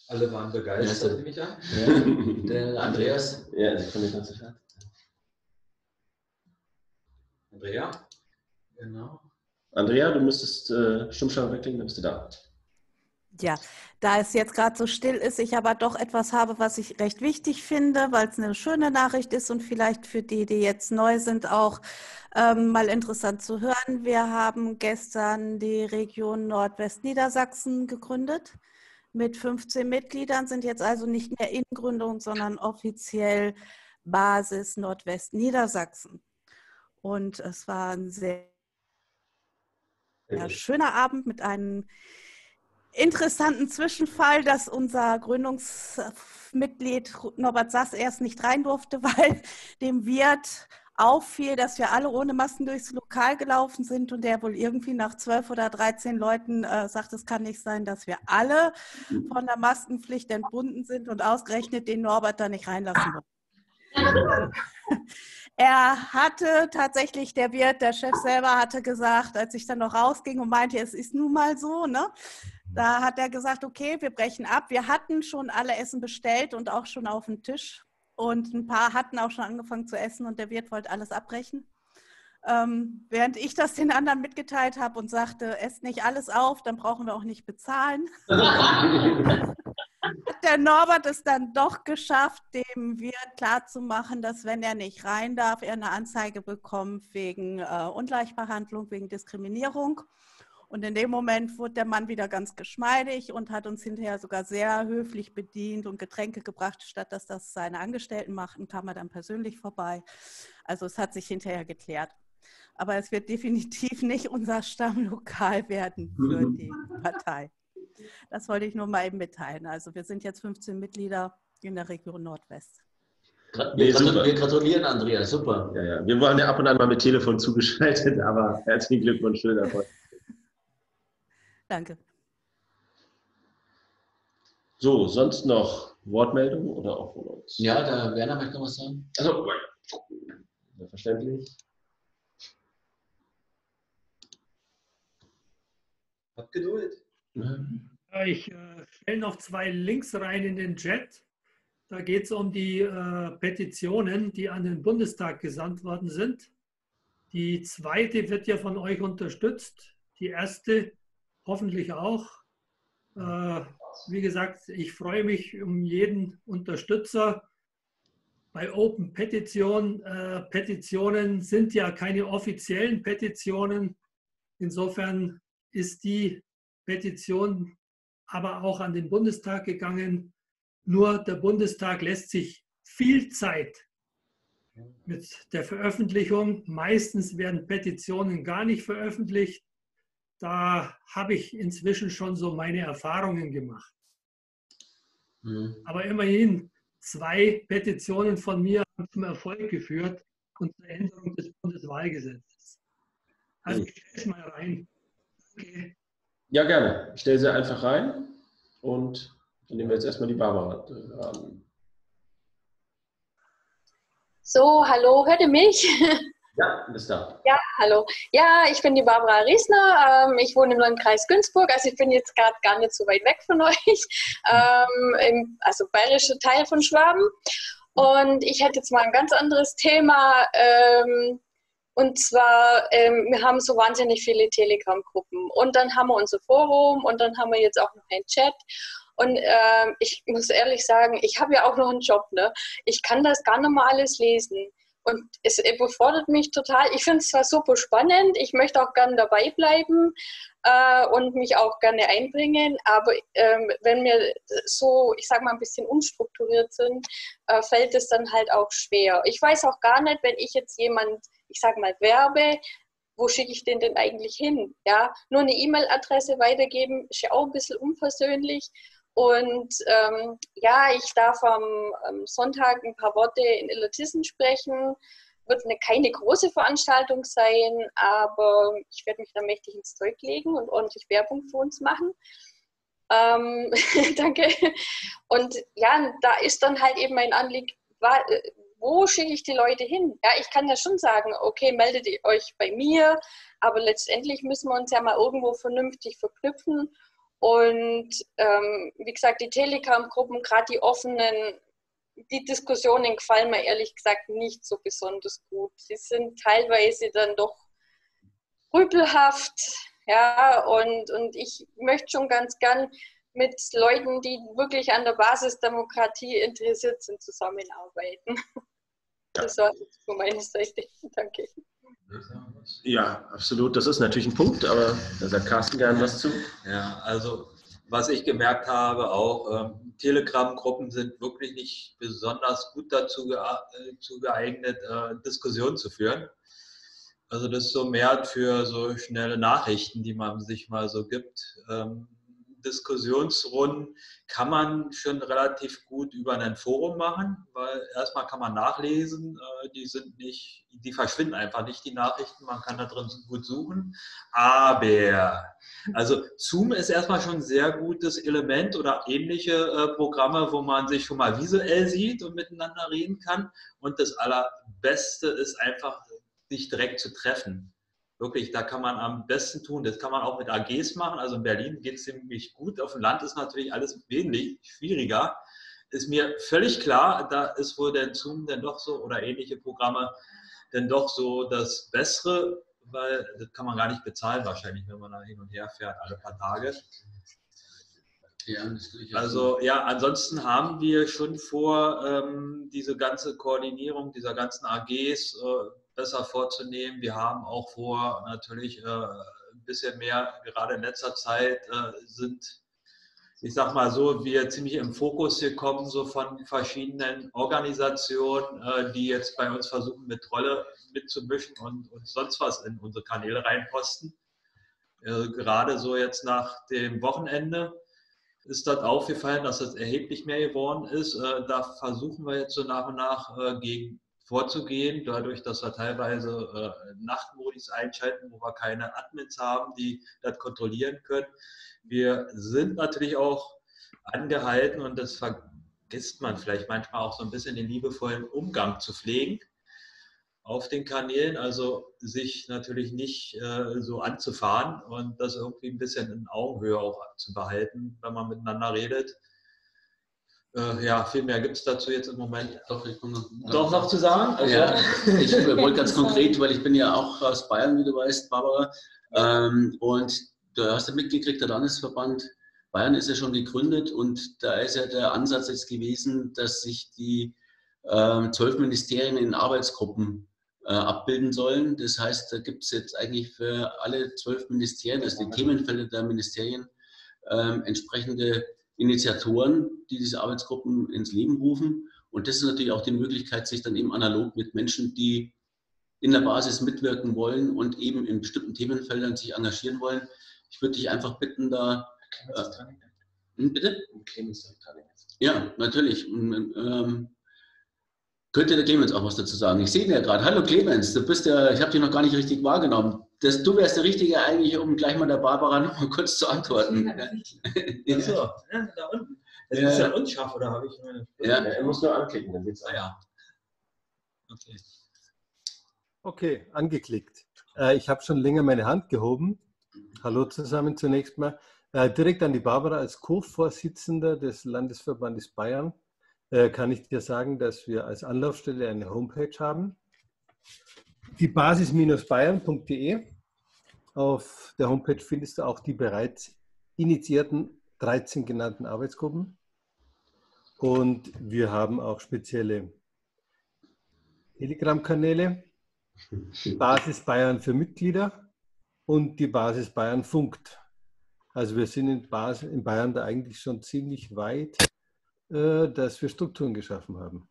alle waren begeistert. Nehme ich an. Ja, der Andreas. Ja, der kommt ganz sicher. Andrea? Genau. Andrea, du müsstest Stimmschrank weglegen, dann bist du da. Ja, da es jetzt gerade so still ist, ich aber doch etwas habe, was ich recht wichtig finde, weil es eine schöne Nachricht ist und vielleicht für die, die jetzt neu sind, auch mal interessant zu hören. Wir haben gestern die Region Nordwestniedersachsen gegründet. Mit 15 Mitgliedern sind jetzt also nicht mehr in Gründung, sondern offiziell Basis Nordwestniedersachsen. Und es war ein sehr schöner Abend mit einem interessanten Zwischenfall, dass unser Gründungsmitglied Norbert Sass erst nicht rein durfte, weil dem Wirt auffiel, dass wir alle ohne Masken durchs Lokal gelaufen sind und der wohl irgendwie nach 12 oder 13 Leuten sagt, es kann nicht sein, dass wir alle von der Maskenpflicht entbunden sind und ausgerechnet den Norbert da nicht reinlassen wollte. Er hatte tatsächlich, der Chef selber hatte gesagt, als ich dann noch rausging und meinte, es ist nun mal so, ne? Da hat er gesagt, okay, wir brechen ab. Wir hatten schon alle Essen bestellt und auch schon auf dem Tisch. Und ein paar hatten auch schon angefangen zu essen und der Wirt wollte alles abbrechen. Während ich das den anderen mitgeteilt habe und sagte, esst nicht alles auf, dann brauchen wir auch nicht bezahlen. Hat der Norbert es dann doch geschafft, dem Wirt klarzumachen, dass wenn er nicht rein darf, er eine Anzeige bekommt wegen Ungleichbehandlung, wegen Diskriminierung. Und in dem Moment wurde der Mann wieder ganz geschmeidig und hat uns hinterher sogar sehr höflich bedient und Getränke gebracht. Statt dass das seine Angestellten machten, kam er dann persönlich vorbei. Also es hat sich hinterher geklärt. Aber es wird definitiv nicht unser Stammlokal werden für die Partei. Das wollte ich nur mal eben mitteilen. Also wir sind jetzt 15 Mitglieder in der Region Nordwest. Wir gratulieren, Andrea, super. Ja, ja. Wir waren ja ab und an mal mit Telefon zugeschaltet, aber herzlichen Glückwunsch, schön Erfolg. Danke. So, sonst noch Wortmeldungen oder auch von uns? Ja, der Werner möchte noch was sagen. Also, verständlich. Habt Geduld. Ich stelle noch zwei Links rein in den Chat. Da geht es um die Petitionen, die an den Bundestag gesandt worden sind. Die zweite wird ja von euch unterstützt. Die erste hoffentlich auch. wie gesagt, ich freue mich um jeden Unterstützer. Bei Open Petition, Petitionen sind ja keine offiziellen Petitionen. Insofern ist die Petition aber auch an den Bundestag gegangen. Nur der Bundestag lässt sich viel Zeit mit der Veröffentlichung. Meistens werden Petitionen gar nicht veröffentlicht. Da habe ich inzwischen schon so meine Erfahrungen gemacht. Mhm. Aber immerhin, 2 Petitionen von mir haben zum Erfolg geführt und zur Änderung des Bundeswahlgesetzes. Also ich stelle es mal rein. Okay. Ja, gerne. Ich stelle sie einfach rein und dann nehmen wir jetzt erstmal die Barbara an. So, hallo, hört ihr mich? Ja, bist da. Ja, hallo. Ja, ich bin die Barbara Riesner. Ich wohne im Landkreis Günzburg. Also ich bin jetzt gerade gar nicht so weit weg von euch, also bayerischer Teil von Schwaben. Und ich hätte jetzt mal ein ganz anderes Thema. Und zwar, wir haben so wahnsinnig viele Telegram-Gruppen. Und dann haben wir unser Forum und dann haben wir jetzt auch noch einen Chat. Und ich muss ehrlich sagen, ich habe ja auch noch einen Job, ne? Ich kann das gar nicht mal alles lesen. Und es überfordert mich total. Ich finde es zwar super spannend, ich möchte auch gerne dabei bleiben und mich auch gerne einbringen, aber wenn wir so, ich sag mal, ein bisschen unstrukturiert sind, fällt es dann halt auch schwer. Ich weiß auch gar nicht, wenn ich jetzt jemand, ich sag mal, werbe, wo schicke ich den denn eigentlich hin? Ja? Nur eine E-Mail-Adresse weitergeben, ist ja auch ein bisschen unversöhnlich. Und ja, ich darf am Sonntag ein paar Worte in Illertissen sprechen. Wird keine große Veranstaltung sein, aber ich werde mich da mächtig ins Zeug legen und ordentlich Werbung für uns machen. Danke. Und ja, da ist dann halt eben mein Anliegen, wo schicke ich die Leute hin? Ja, ich kann ja schon sagen, okay, meldet euch bei mir, aber letztendlich müssen wir uns ja mal irgendwo vernünftig verknüpfen. Und wie gesagt, die Telegram-Gruppen, gerade die offenen, die Diskussionen gefallen mir ehrlich gesagt nicht so besonders gut. Sie sind teilweise dann doch rüpelhaft, ja, und ich möchte schon ganz gern mit Leuten, die wirklich an der Basisdemokratie interessiert sind, zusammenarbeiten. Das war es von meiner Seite. Danke. Ja, absolut. Das ist natürlich ein Punkt, aber da sagt Carsten gerne was zu. Ja, also was ich gemerkt habe auch, Telegram-Gruppen sind wirklich nicht besonders gut dazu geeignet, Diskussionen zu führen. Also das ist so mehr für so schnelle Nachrichten, die man sich mal so gibt. Diskussionsrunden kann man schon relativ gut über ein Forum machen, weil erstmal kann man nachlesen, die verschwinden einfach nicht, die Nachrichten, man kann da drin gut suchen, aber also Zoom ist erstmal schon ein sehr gutes Element oder ähnliche Programme, wo man sich schon mal visuell sieht und miteinander reden kann, und das Allerbeste ist einfach, sich direkt zu treffen. Wirklich, da kann man am besten tun. Das kann man auch mit AGs machen. Also in Berlin geht es ziemlich gut. Auf dem Land ist natürlich alles wesentlich schwieriger. Ist mir völlig klar, da ist wohl der Zoom dann doch so oder ähnliche Programme dann doch so das Bessere, weil das kann man gar nicht bezahlen wahrscheinlich, wenn man da hin und her fährt, alle paar Tage. Also ja, ansonsten haben wir schon vor, diese ganze Koordinierung dieser ganzen AGs besser vorzunehmen. Wir haben auch vor, natürlich ein bisschen mehr, gerade in letzter Zeit sind, ich sag mal so, wir ziemlich im Fokus gekommen, so von verschiedenen Organisationen, die jetzt bei uns versuchen, mit Trolle mitzumischen und sonst was in unsere Kanäle reinposten. Gerade so jetzt nach dem Wochenende ist dort aufgefallen, dass das erheblich mehr geworden ist. Da versuchen wir jetzt so nach und nach gegen vorzugehen, dadurch, dass wir teilweise Nachtmodis einschalten, wo wir keine Admins haben, die das kontrollieren können. Wir sind natürlich auch angehalten, und das vergisst man vielleicht manchmal auch so ein bisschen, den liebevollen Umgang zu pflegen auf den Kanälen, also sich natürlich nicht so anzufahren und das irgendwie ein bisschen in Augenhöhe auch zu behalten, wenn man miteinander redet. Ja, viel mehr gibt es dazu jetzt im Moment doch, noch zu sagen. Also, ja, ich wollte ganz konkret, weil ich bin ja auch aus Bayern, wie du weißt, Barbara, und du hast ja mitgekriegt, der Landesverband Bayern ist ja schon gegründet und da ist ja der Ansatz jetzt gewesen, dass sich die 12 Ministerien in Arbeitsgruppen abbilden sollen. Das heißt, da gibt es jetzt eigentlich für alle 12 Ministerien, also die Themenfelder der Ministerien, entsprechende Initiatoren, die diese Arbeitsgruppen ins Leben rufen. Und das ist natürlich auch die Möglichkeit, sich dann eben analog mit Menschen, die in der Basis mitwirken wollen und eben in bestimmten Themenfeldern sich engagieren wollen. Ich würde dich einfach bitten, da... Bitte? Ja, natürlich. Könnte der Clemens auch was dazu sagen? Ich sehe ihn ja gerade. Hallo Clemens, du bist ja, ich habe dich noch gar nicht richtig wahrgenommen. Du wärst der Richtige eigentlich, um gleich mal der Barbara noch mal kurz zu antworten. Ja. Achso, da unten. Das ist ja unscharf, oder habe ich meine? Ja, er muss nur anklicken, dann geht's. Ah ja. Okay. Okay, angeklickt. Ich habe schon länger meine Hand gehoben. Hallo zusammen zunächst mal. Direkt an die Barbara als Co-Vorsitzender des Landesverbandes Bayern. Kann ich dir sagen, dass wir als Anlaufstelle eine Homepage haben, die basis-bayern.de. Auf der Homepage findest du auch die bereits initiierten 13 genannten Arbeitsgruppen. Und wir haben auch spezielle Telegram-Kanäle, die Basis Bayern für Mitglieder und die Basis Bayern funkt. Also wir sind in Bayern da eigentlich schon ziemlich weit, dass wir Strukturen geschaffen haben.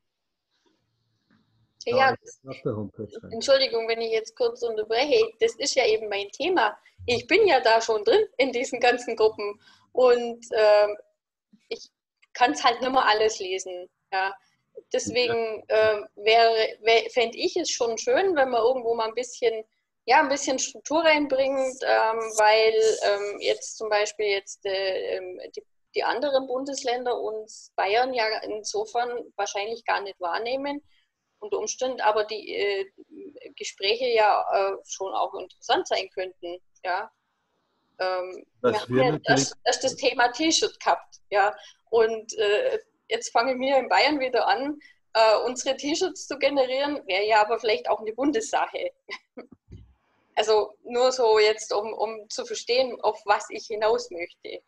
Ja, Entschuldigung, wenn ich jetzt kurz unterbreche, das ist ja eben mein Thema. Ich bin ja da schon drin in diesen ganzen Gruppen und ich kann es halt nicht mehr alles lesen. Ja. Deswegen fände ich es schon schön, wenn man irgendwo mal ein bisschen Struktur reinbringt, weil jetzt zum Beispiel die anderen Bundesländer uns Bayern ja insofern wahrscheinlich gar nicht wahrnehmen, unter Umständen, aber die Gespräche ja schon auch interessant sein könnten. Ja. Wir haben ja erst das Thema T-Shirt gehabt. Ja. Und jetzt fangen wir in Bayern wieder an, unsere T-Shirts zu generieren, wäre ja aber vielleicht auch eine Bundessache. Also nur so jetzt, um zu verstehen, auf was ich hinaus möchte.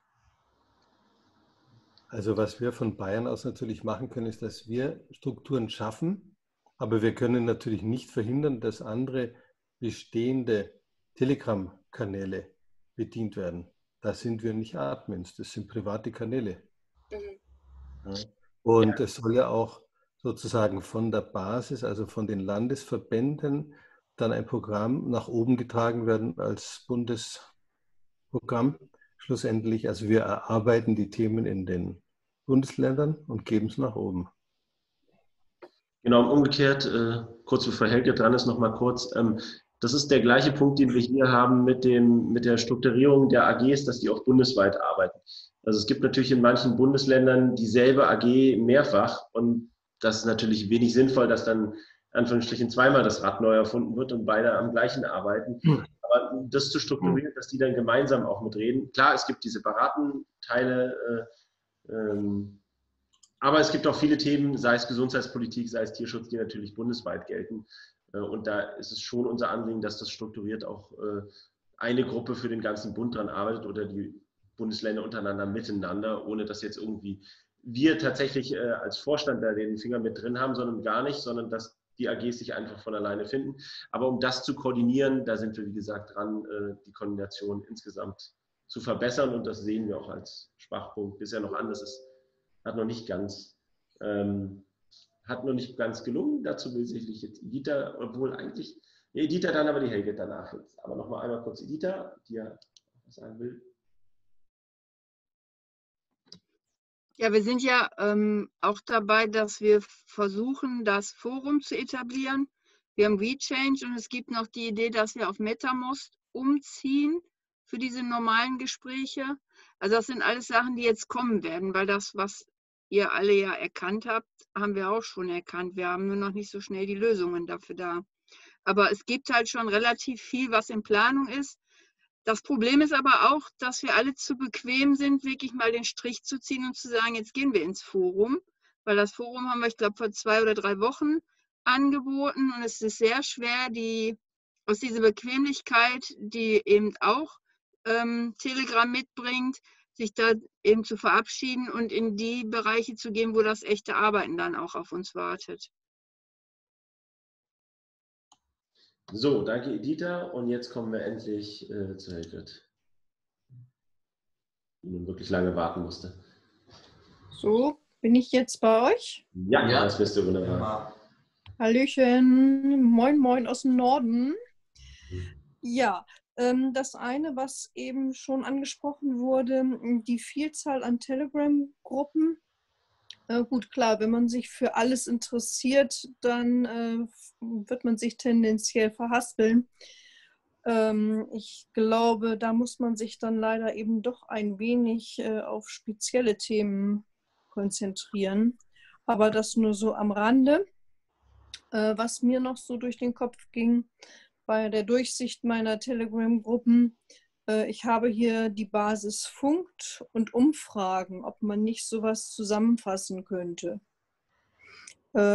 Also was wir von Bayern aus natürlich machen können, ist, dass wir Strukturen schaffen, aber wir können natürlich nicht verhindern, dass andere bestehende Telegram-Kanäle bedient werden. Da sind wir nicht Admins, das sind private Kanäle. Mhm. Ja. Und es soll ja auch sozusagen von der Basis, also von den Landesverbänden, dann ein Programm nach oben getragen werden als Bundesprogramm. Schlussendlich, also wir erarbeiten die Themen in den Bundesländern und geben es nach oben. Genau, und umgekehrt, kurz bevor Helge dran ist, nochmal kurz, das ist der gleiche Punkt, den wir hier haben mit der Strukturierung der AGs, dass die auch bundesweit arbeiten. Also es gibt natürlich in manchen Bundesländern dieselbe AG mehrfach und das ist natürlich wenig sinnvoll, dass dann Anführungsstrichen zweimal das Rad neu erfunden wird und beide am gleichen arbeiten. Aber das zu strukturieren, dass die dann gemeinsam auch mitreden. Klar, es gibt die separaten Teile, aber es gibt auch viele Themen, sei es Gesundheitspolitik, sei es Tierschutz, die natürlich bundesweit gelten. Und da ist es schon unser Anliegen, dass das strukturiert auch eine Gruppe für den ganzen Bund dran arbeitet oder die Bundesländer untereinander miteinander, ohne dass jetzt irgendwie wir tatsächlich als Vorstand da den Finger mit drin haben, sondern gar nicht, sondern dass die AGs sich einfach von alleine finden. Aber um das zu koordinieren, da sind wir, wie gesagt, dran, die Koordination insgesamt zu verbessern. Und das sehen wir auch als Schwachpunkt bisher noch an. Das ist, hat noch nicht ganz gelungen. Dazu will sicherlich jetzt Editha, obwohl eigentlich, nee, Editha dann, aber die Helge danach jetzt. Aber nochmal einmal kurz Editha, die ja was sagen will. Ja, wir sind ja auch dabei, dass wir versuchen, das Forum zu etablieren. Wir haben WeChange und es gibt noch die Idee, dass wir auf MetaMost umziehen für diese normalen Gespräche. Also das sind alles Sachen, die jetzt kommen werden, weil das, was ihr alle ja erkannt habt, haben wir auch schon erkannt. Wir haben nur noch nicht so schnell die Lösungen dafür da. Aber es gibt halt schon relativ viel, was in Planung ist. Das Problem ist aber auch, dass wir alle zu bequem sind, wirklich mal den Strich zu ziehen und zu sagen, jetzt gehen wir ins Forum. Weil das Forum haben wir, ich glaube, vor 2 oder 3 Wochen angeboten. Und es ist sehr schwer, aus dieser Bequemlichkeit, die eben auch Telegram mitbringt, sich da eben zu verabschieden und in die Bereiche zu gehen, wo das echte Arbeiten dann auch auf uns wartet. So, danke Editha, und jetzt kommen wir endlich zu Helgrit, die nun wirklich lange warten musste. So, bin ich jetzt bei euch? Ja, ja, das bist du, wunderbar. Hallöchen, moin moin aus dem Norden. Ja, das eine, was eben schon angesprochen wurde, die Vielzahl an Telegram-Gruppen. Gut, klar, wenn man sich für alles interessiert, dann wird man sich tendenziell verhaspeln. Ich glaube, da muss man sich dann leider eben doch ein wenig auf spezielle Themen konzentrieren. Aber das nur so am Rande. Was mir noch so durch den Kopf ging bei der Durchsicht meiner Telegram-Gruppen: ich habe hier die Basis funkt und Umfragen, ob man nicht sowas zusammenfassen könnte.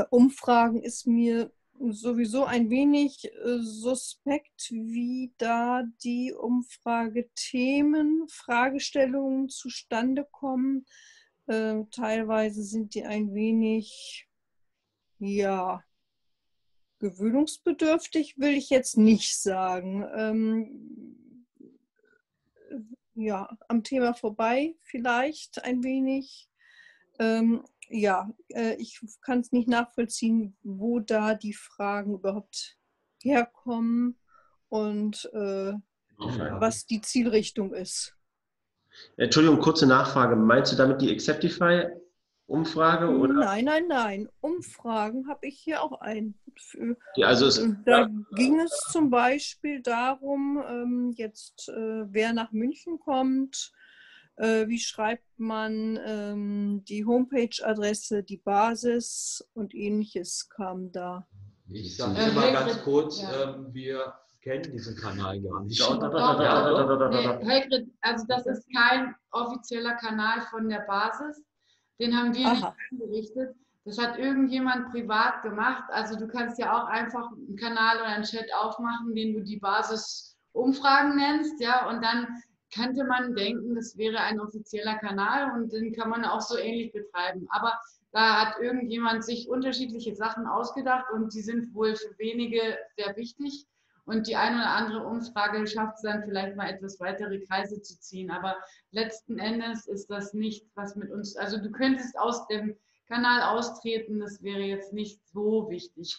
Umfragen ist mir sowieso ein wenig suspekt, wie da die Umfragethemen, Fragestellungen zustande kommen. Teilweise sind die ein wenig, ja, gewöhnungsbedürftig, will ich jetzt nicht sagen. Ja, am Thema vorbei vielleicht ein wenig. Ja, ich kann es nicht nachvollziehen, wo da die Fragen überhaupt herkommen und was die Zielrichtung ist. Entschuldigung, kurze Nachfrage. Meinst du damit die Acceptify-Umfrage? Nein, nein, nein. Umfragen habe ich hier auch ein. Ja, also da ging es zum Beispiel darum, jetzt wer nach München kommt, wie schreibt man die Homepage-Adresse, die Basis und ähnliches kam da. Ich sage mal ganz kurz, ja, wir kennen diesen Kanal gar nicht. Helgrit, also das ist kein offizieller Kanal von der Basis. Den haben wir nicht eingerichtet. Das hat irgendjemand privat gemacht. Also du kannst ja auch einfach einen Kanal oder einen Chat aufmachen, den du die Basis Umfragen nennst, ja, und dann könnte man denken, das wäre ein offizieller Kanal und den kann man auch so ähnlich betreiben. Aber da hat irgendjemand sich unterschiedliche Sachen ausgedacht und die sind wohl für wenige sehr wichtig. Und die eine oder andere Umfrage schafft es dann vielleicht mal etwas weitere Kreise zu ziehen. Aber letzten Endes ist das nicht, was mit uns, also du könntest aus dem Kanal austreten, das wäre jetzt nicht so wichtig.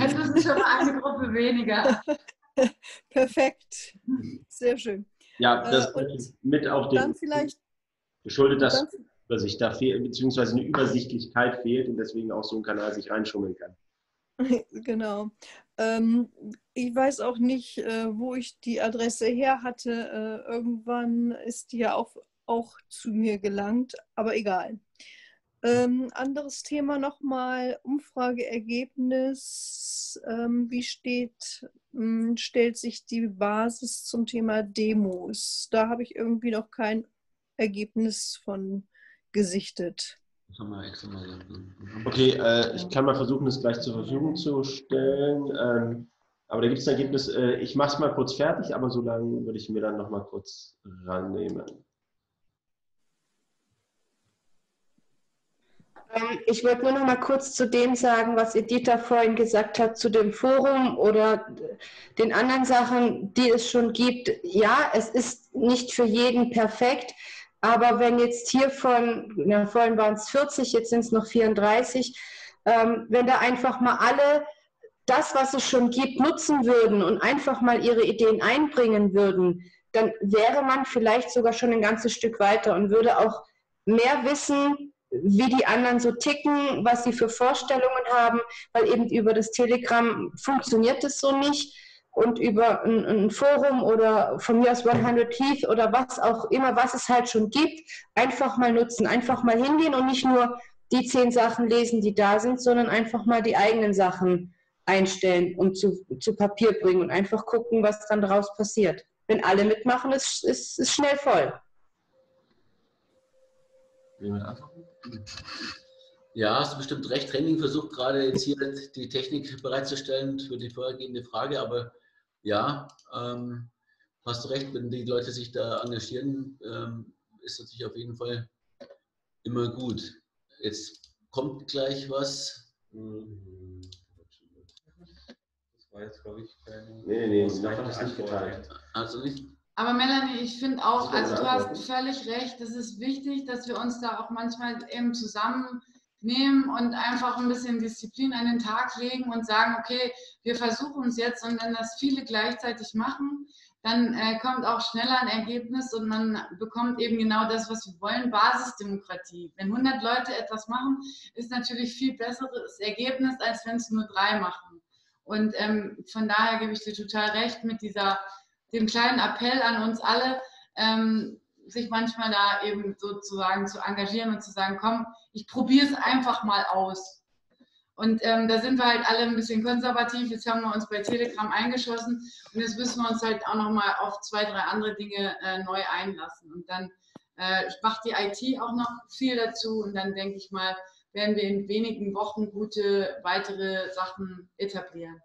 Also es ist schon eine Gruppe weniger. Perfekt, sehr schön. Ja, das ist mit auch dem geschuldet, dass Übersicht da fehlt, beziehungsweise eine Übersichtlichkeit fehlt und deswegen auch so ein Kanal sich reinschummeln kann. Genau. Ich weiß auch nicht, wo ich die Adresse her hatte. Irgendwann ist die ja auch zu mir gelangt, aber egal. Anderes Thema nochmal, Umfrageergebnis. Wie stellt sich die Basis zum Thema Demos? Da habe ich irgendwie noch kein Ergebnis von gesichtet. Okay, ich kann mal versuchen, das gleich zur Verfügung zu stellen. Aber da gibt es ein Ergebnis. Ich mache es mal kurz fertig, aber so lange würde ich mir dann nochmal kurz rannehmen. Ich wollte nur noch mal kurz zu dem sagen, was Editha vorhin gesagt hat, zu dem Forum oder den anderen Sachen, die es schon gibt. Ja, es ist nicht für jeden perfekt, aber wenn jetzt hier von, na, vorhin waren es 40, jetzt sind es noch 34, wenn da einfach mal alle das, was es schon gibt, nutzen würden und einfach mal ihre Ideen einbringen würden, dann wäre man vielleicht sogar schon ein ganzes Stück weiter und würde auch mehr wissen, wie die anderen so ticken, was sie für Vorstellungen haben, weil eben über das Telegram funktioniert es so nicht und über ein Forum oder von mir aus 100 Heath oder was auch immer, was es halt schon gibt, einfach mal nutzen, einfach mal hingehen und nicht nur die 10 Sachen lesen, die da sind, sondern einfach mal die eigenen Sachen einstellen und zu Papier bringen und einfach gucken, was dann daraus passiert. Wenn alle mitmachen, ist schnell voll. Ja, hast du bestimmt recht. Henning versucht gerade jetzt hier die Technik bereitzustellen für die vorhergehende Frage, aber ja, hast du recht, wenn die Leute sich da engagieren, ist natürlich auf jeden Fall immer gut. Jetzt kommt gleich was. Das war jetzt, glaube ich, kein... Nee, ich glaube, das nicht geteilt. Also nicht? Aber Melanie, ich finde auch, also du hast völlig recht, es ist wichtig, dass wir uns da auch manchmal eben zusammennehmen und einfach ein bisschen Disziplin an den Tag legen und sagen, okay, wir versuchen es jetzt, und wenn das viele gleichzeitig machen, dann kommt auch schneller ein Ergebnis und man bekommt eben genau das, was wir wollen, Basisdemokratie. Wenn 100 Leute etwas machen, ist natürlich viel besseres Ergebnis, als wenn es nur 3 machen. Und von daher gebe ich dir total recht mit dem kleinen Appell an uns alle, sich manchmal da eben sozusagen zu engagieren und zu sagen, komm, ich probiere es einfach mal aus. Und da sind wir halt alle ein bisschen konservativ. Jetzt haben wir uns bei Telegram eingeschossen und jetzt müssen wir uns halt auch nochmal auf 2, 3 andere Dinge neu einlassen. Und dann macht die IT auch noch viel dazu und dann denke ich mal, werden wir in wenigen Wochen gute weitere Sachen etablieren.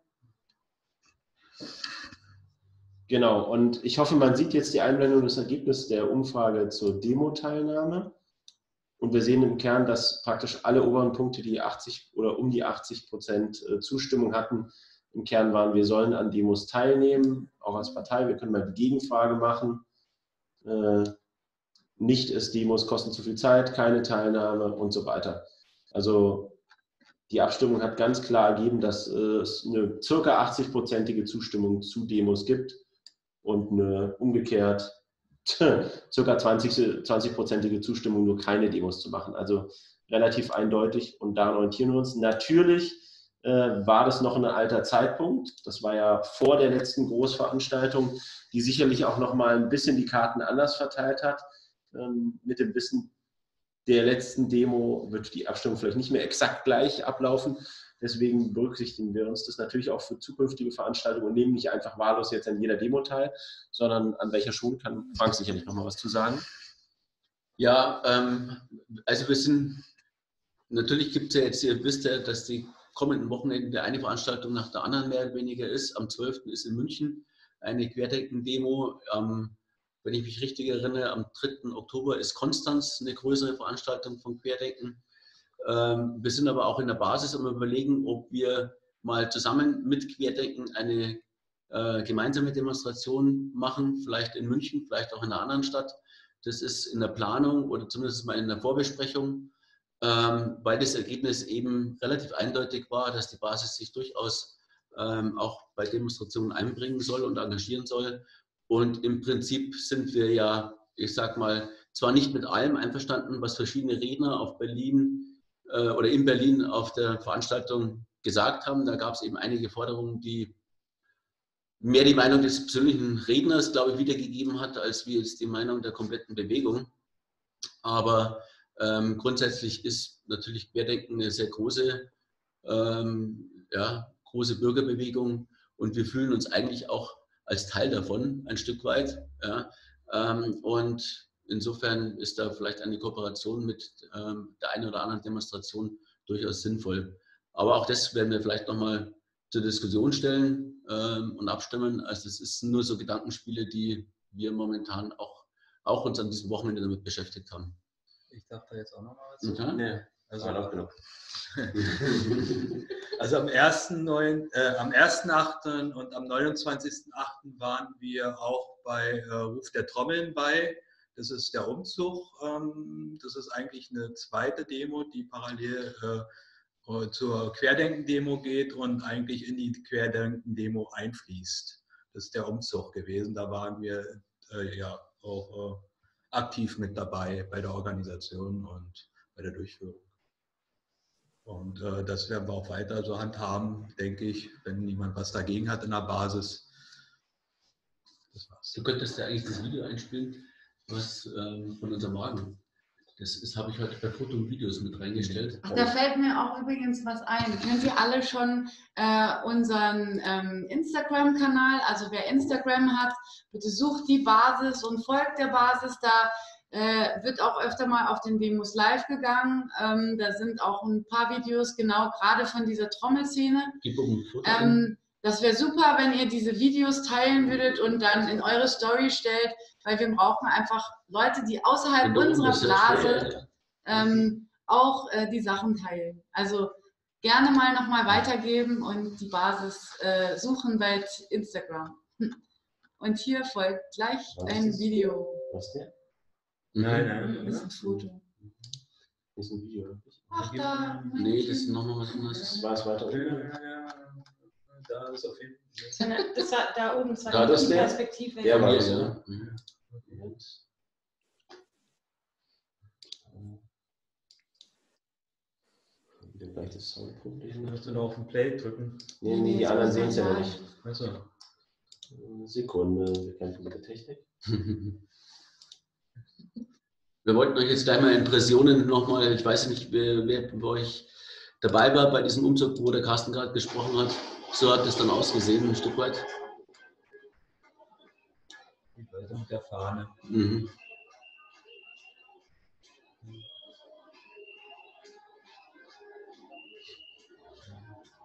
Genau, und ich hoffe, man sieht jetzt die Einblendung des Ergebnisses der Umfrage zur Demo-Teilnahme. Und wir sehen im Kern, dass praktisch alle oberen Punkte, die 80 oder um die 80% Zustimmung hatten, im Kern waren, wir sollen an Demos teilnehmen, auch als Partei. Wir können mal die Gegenfrage machen. Nicht ist, Demos kosten zu viel Zeit, keine Teilnahme und so weiter. Also die Abstimmung hat ganz klar ergeben, dass es eine ca. 80%ige Zustimmung zu Demos gibt und eine umgekehrt ca. 20%ige Zustimmung, nur keine Demos zu machen. Also relativ eindeutig, und daran orientieren wir uns. Natürlich war das noch ein alter Zeitpunkt. Das war ja vor der letzten Großveranstaltung, die sicherlich auch noch mal ein bisschen die Karten anders verteilt hat. Mit dem Wissen der letzten Demo wird die Abstimmung vielleicht nicht mehr exakt gleich ablaufen. Deswegen berücksichtigen wir uns das natürlich auch für zukünftige Veranstaltungen und nehmen nicht einfach wahllos jetzt an jeder Demo teil, sondern an welcher Schule, kann Frank sicherlich nochmal was zu sagen. Ja, also wir sind, natürlich gibt es ja jetzt, ihr wisst ja, dass die kommenden Wochenenden der eine Veranstaltung nach der anderen mehr oder weniger ist. Am 12. ist in München eine Querdenken-Demo. Wenn ich mich richtig erinnere, am 3. Oktober ist Konstanz eine größere Veranstaltung von Querdenken. Wir sind aber auch in der Basis und überlegen, ob wir mal zusammen mit Querdenken eine gemeinsame Demonstration machen, vielleicht in München, vielleicht auch in einer anderen Stadt. Das ist in der Planung oder zumindest mal in der Vorbesprechung, weil das Ergebnis eben relativ eindeutig war, dass die Basis sich durchaus auch bei Demonstrationen einbringen soll und engagieren soll. Und im Prinzip sind wir ja, ich sag mal, zwar nicht mit allem einverstanden, was verschiedene Redner auf Berlin oder in Berlin auf der Veranstaltung gesagt haben. Da gab es eben einige Forderungen, die mehr die Meinung des persönlichen Redners, glaube ich, wiedergegeben hat, als wie jetzt die Meinung der kompletten Bewegung. Aber grundsätzlich ist natürlich Querdenken eine sehr große, große Bürgerbewegung, und wir fühlen uns eigentlich auch als Teil davon, ein Stück weit. Ja. Und insofern ist da vielleicht eine Kooperation mit der einen oder anderen Demonstration durchaus sinnvoll. Aber auch das werden wir vielleicht nochmal zur Diskussion stellen und abstimmen. Also es ist nur so Gedankenspiele, die wir momentan auch uns an diesem Wochenende damit beschäftigt haben. Ich darf da jetzt auch nochmal was sagen. Ja? Nee, das war laut genug. Also am 1.8. und am 29.8. waren wir auch bei Ruf der Trommeln bei. Das ist der Umzug. Das ist eigentlich eine zweite Demo, die parallel zur Querdenken-Demo geht und eigentlich in die Querdenken-Demo einfließt. Das ist der Umzug gewesen. Da waren wir auch aktiv mit dabei bei der Organisation und bei der Durchführung. Und das werden wir auch weiter so handhaben, denke ich, wenn niemand was dagegen hat in der Basis. Das war's. Du könntest ja eigentlich das Video einspielen, was von unserem Wagen. Das habe ich heute bei Foto und Videos mit reingestellt. Ach, da fällt mir auch übrigens was ein. Kennt ihr alle schon unseren Instagram-Kanal? Also wer Instagram hat, bitte sucht die Basis und folgt der Basis da. Wird auch öfter mal auf den Demos live gegangen. Da sind auch ein paar Videos, genau, gerade von dieser Trommelszene. Die Das wäre super, wenn ihr diese Videos teilen würdet und dann in eure Story stellt, weil wir brauchen einfach Leute, die außerhalb unserer Blase auch die Sachen teilen. Also gerne mal nochmal weitergeben und die Basis suchen bei Instagram. Und hier folgt gleich ein Video. Was der? Nein, nein. Das ist ein Foto. Das ist ein Video. Ach da. Nee, das ist nochmal was anderes. Das war es weiter. Da ist auf jeden Fall. Das war da oben, das war da, die Perspektive. Der war es, ja. Wieder gleich das Soundproblem. Musst du noch auf den Play drücken. Nee, nee, die anderen sehen es ja nicht. Achso. Sekunde, wir kämpfen mit der Technik. Wir wollten euch jetzt gleich mal Impressionen nochmal, ich weiß nicht, wer bei euch dabei war bei diesem Umzug, wo der Carsten gerade gesprochen hat. So hat es dann ausgesehen, ein Stück weit. Die Leute mit der Fahne. Mhm.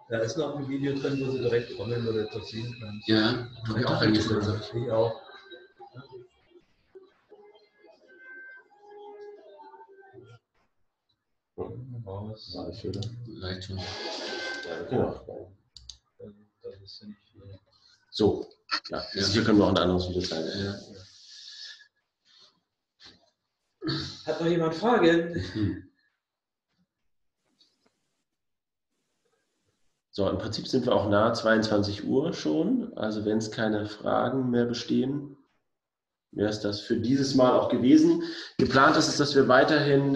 Da ist noch ein Video drin, wo sie direkt rollen oder das sehen können. Ja, habe ich auch eingestellt. Ich auch. Raus. Ja, ich würde. Leicht schon. Ja, genau. Das ist ja nicht viel. So, ja, ja. Hier können wir auch ein anderes Video zeigen. Ja. Hat noch jemand Fragen? So, im Prinzip sind wir auch nahe 22 Uhr schon. Also wenn es keine Fragen mehr bestehen, wäre es das für dieses Mal auch gewesen. Geplant ist es, dass wir weiterhin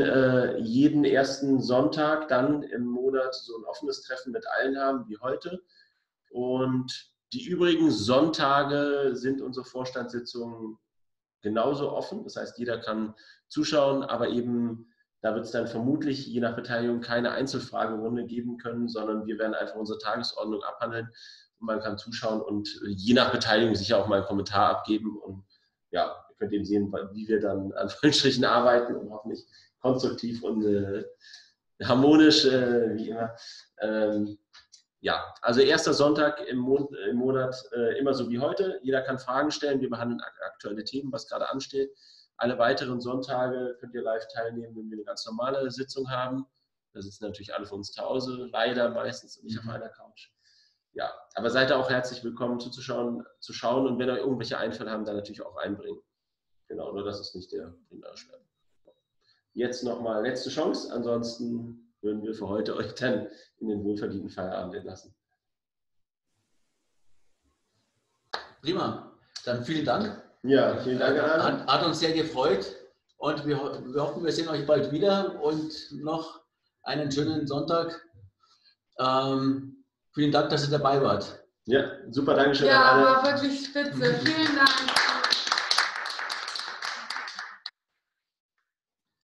jeden ersten Sonntag dann im Monat so ein offenes Treffen mit allen haben wie heute. Und die übrigen Sonntage sind unsere Vorstandssitzungen genauso offen. Das heißt, jeder kann zuschauen, aber eben... Da wird es dann vermutlich, je nach Beteiligung, keine Einzelfragerunde geben können, sondern wir werden einfach unsere Tagesordnung abhandeln. Und man kann zuschauen und je nach Beteiligung sicher auch mal einen Kommentar abgeben. Und ja, ihr könnt eben sehen, wie wir dann an Anführungsstrichen arbeiten und hoffentlich konstruktiv und harmonisch, wie immer. Ja, also erster Sonntag im Monat, immer so wie heute. Jeder kann Fragen stellen. Wir behandeln aktuelle Themen, was gerade ansteht. Alle weiteren Sonntage könnt ihr live teilnehmen, wenn wir eine ganz normale Sitzung haben. Da sitzen natürlich alle von uns zu Hause, leider meistens nicht auf einer Couch. Ja, aber seid auch herzlich willkommen zuzuschauen und wenn euch irgendwelche Einfälle haben, dann natürlich auch einbringen. Genau, nur das ist nicht der primäre Schwerpunkt. Jetzt nochmal letzte Chance, ansonsten würden wir für heute euch dann in den wohlverdienten Feierabend entlassen. Prima, dann vielen Dank. Ja, vielen Dank. Hat uns sehr gefreut und wir hoffen, wir sehen euch bald wieder und noch einen schönen Sonntag. Vielen Dank, dass ihr dabei wart. Ja, super, Dankeschön. Ja, war wirklich spitze. Vielen Dank.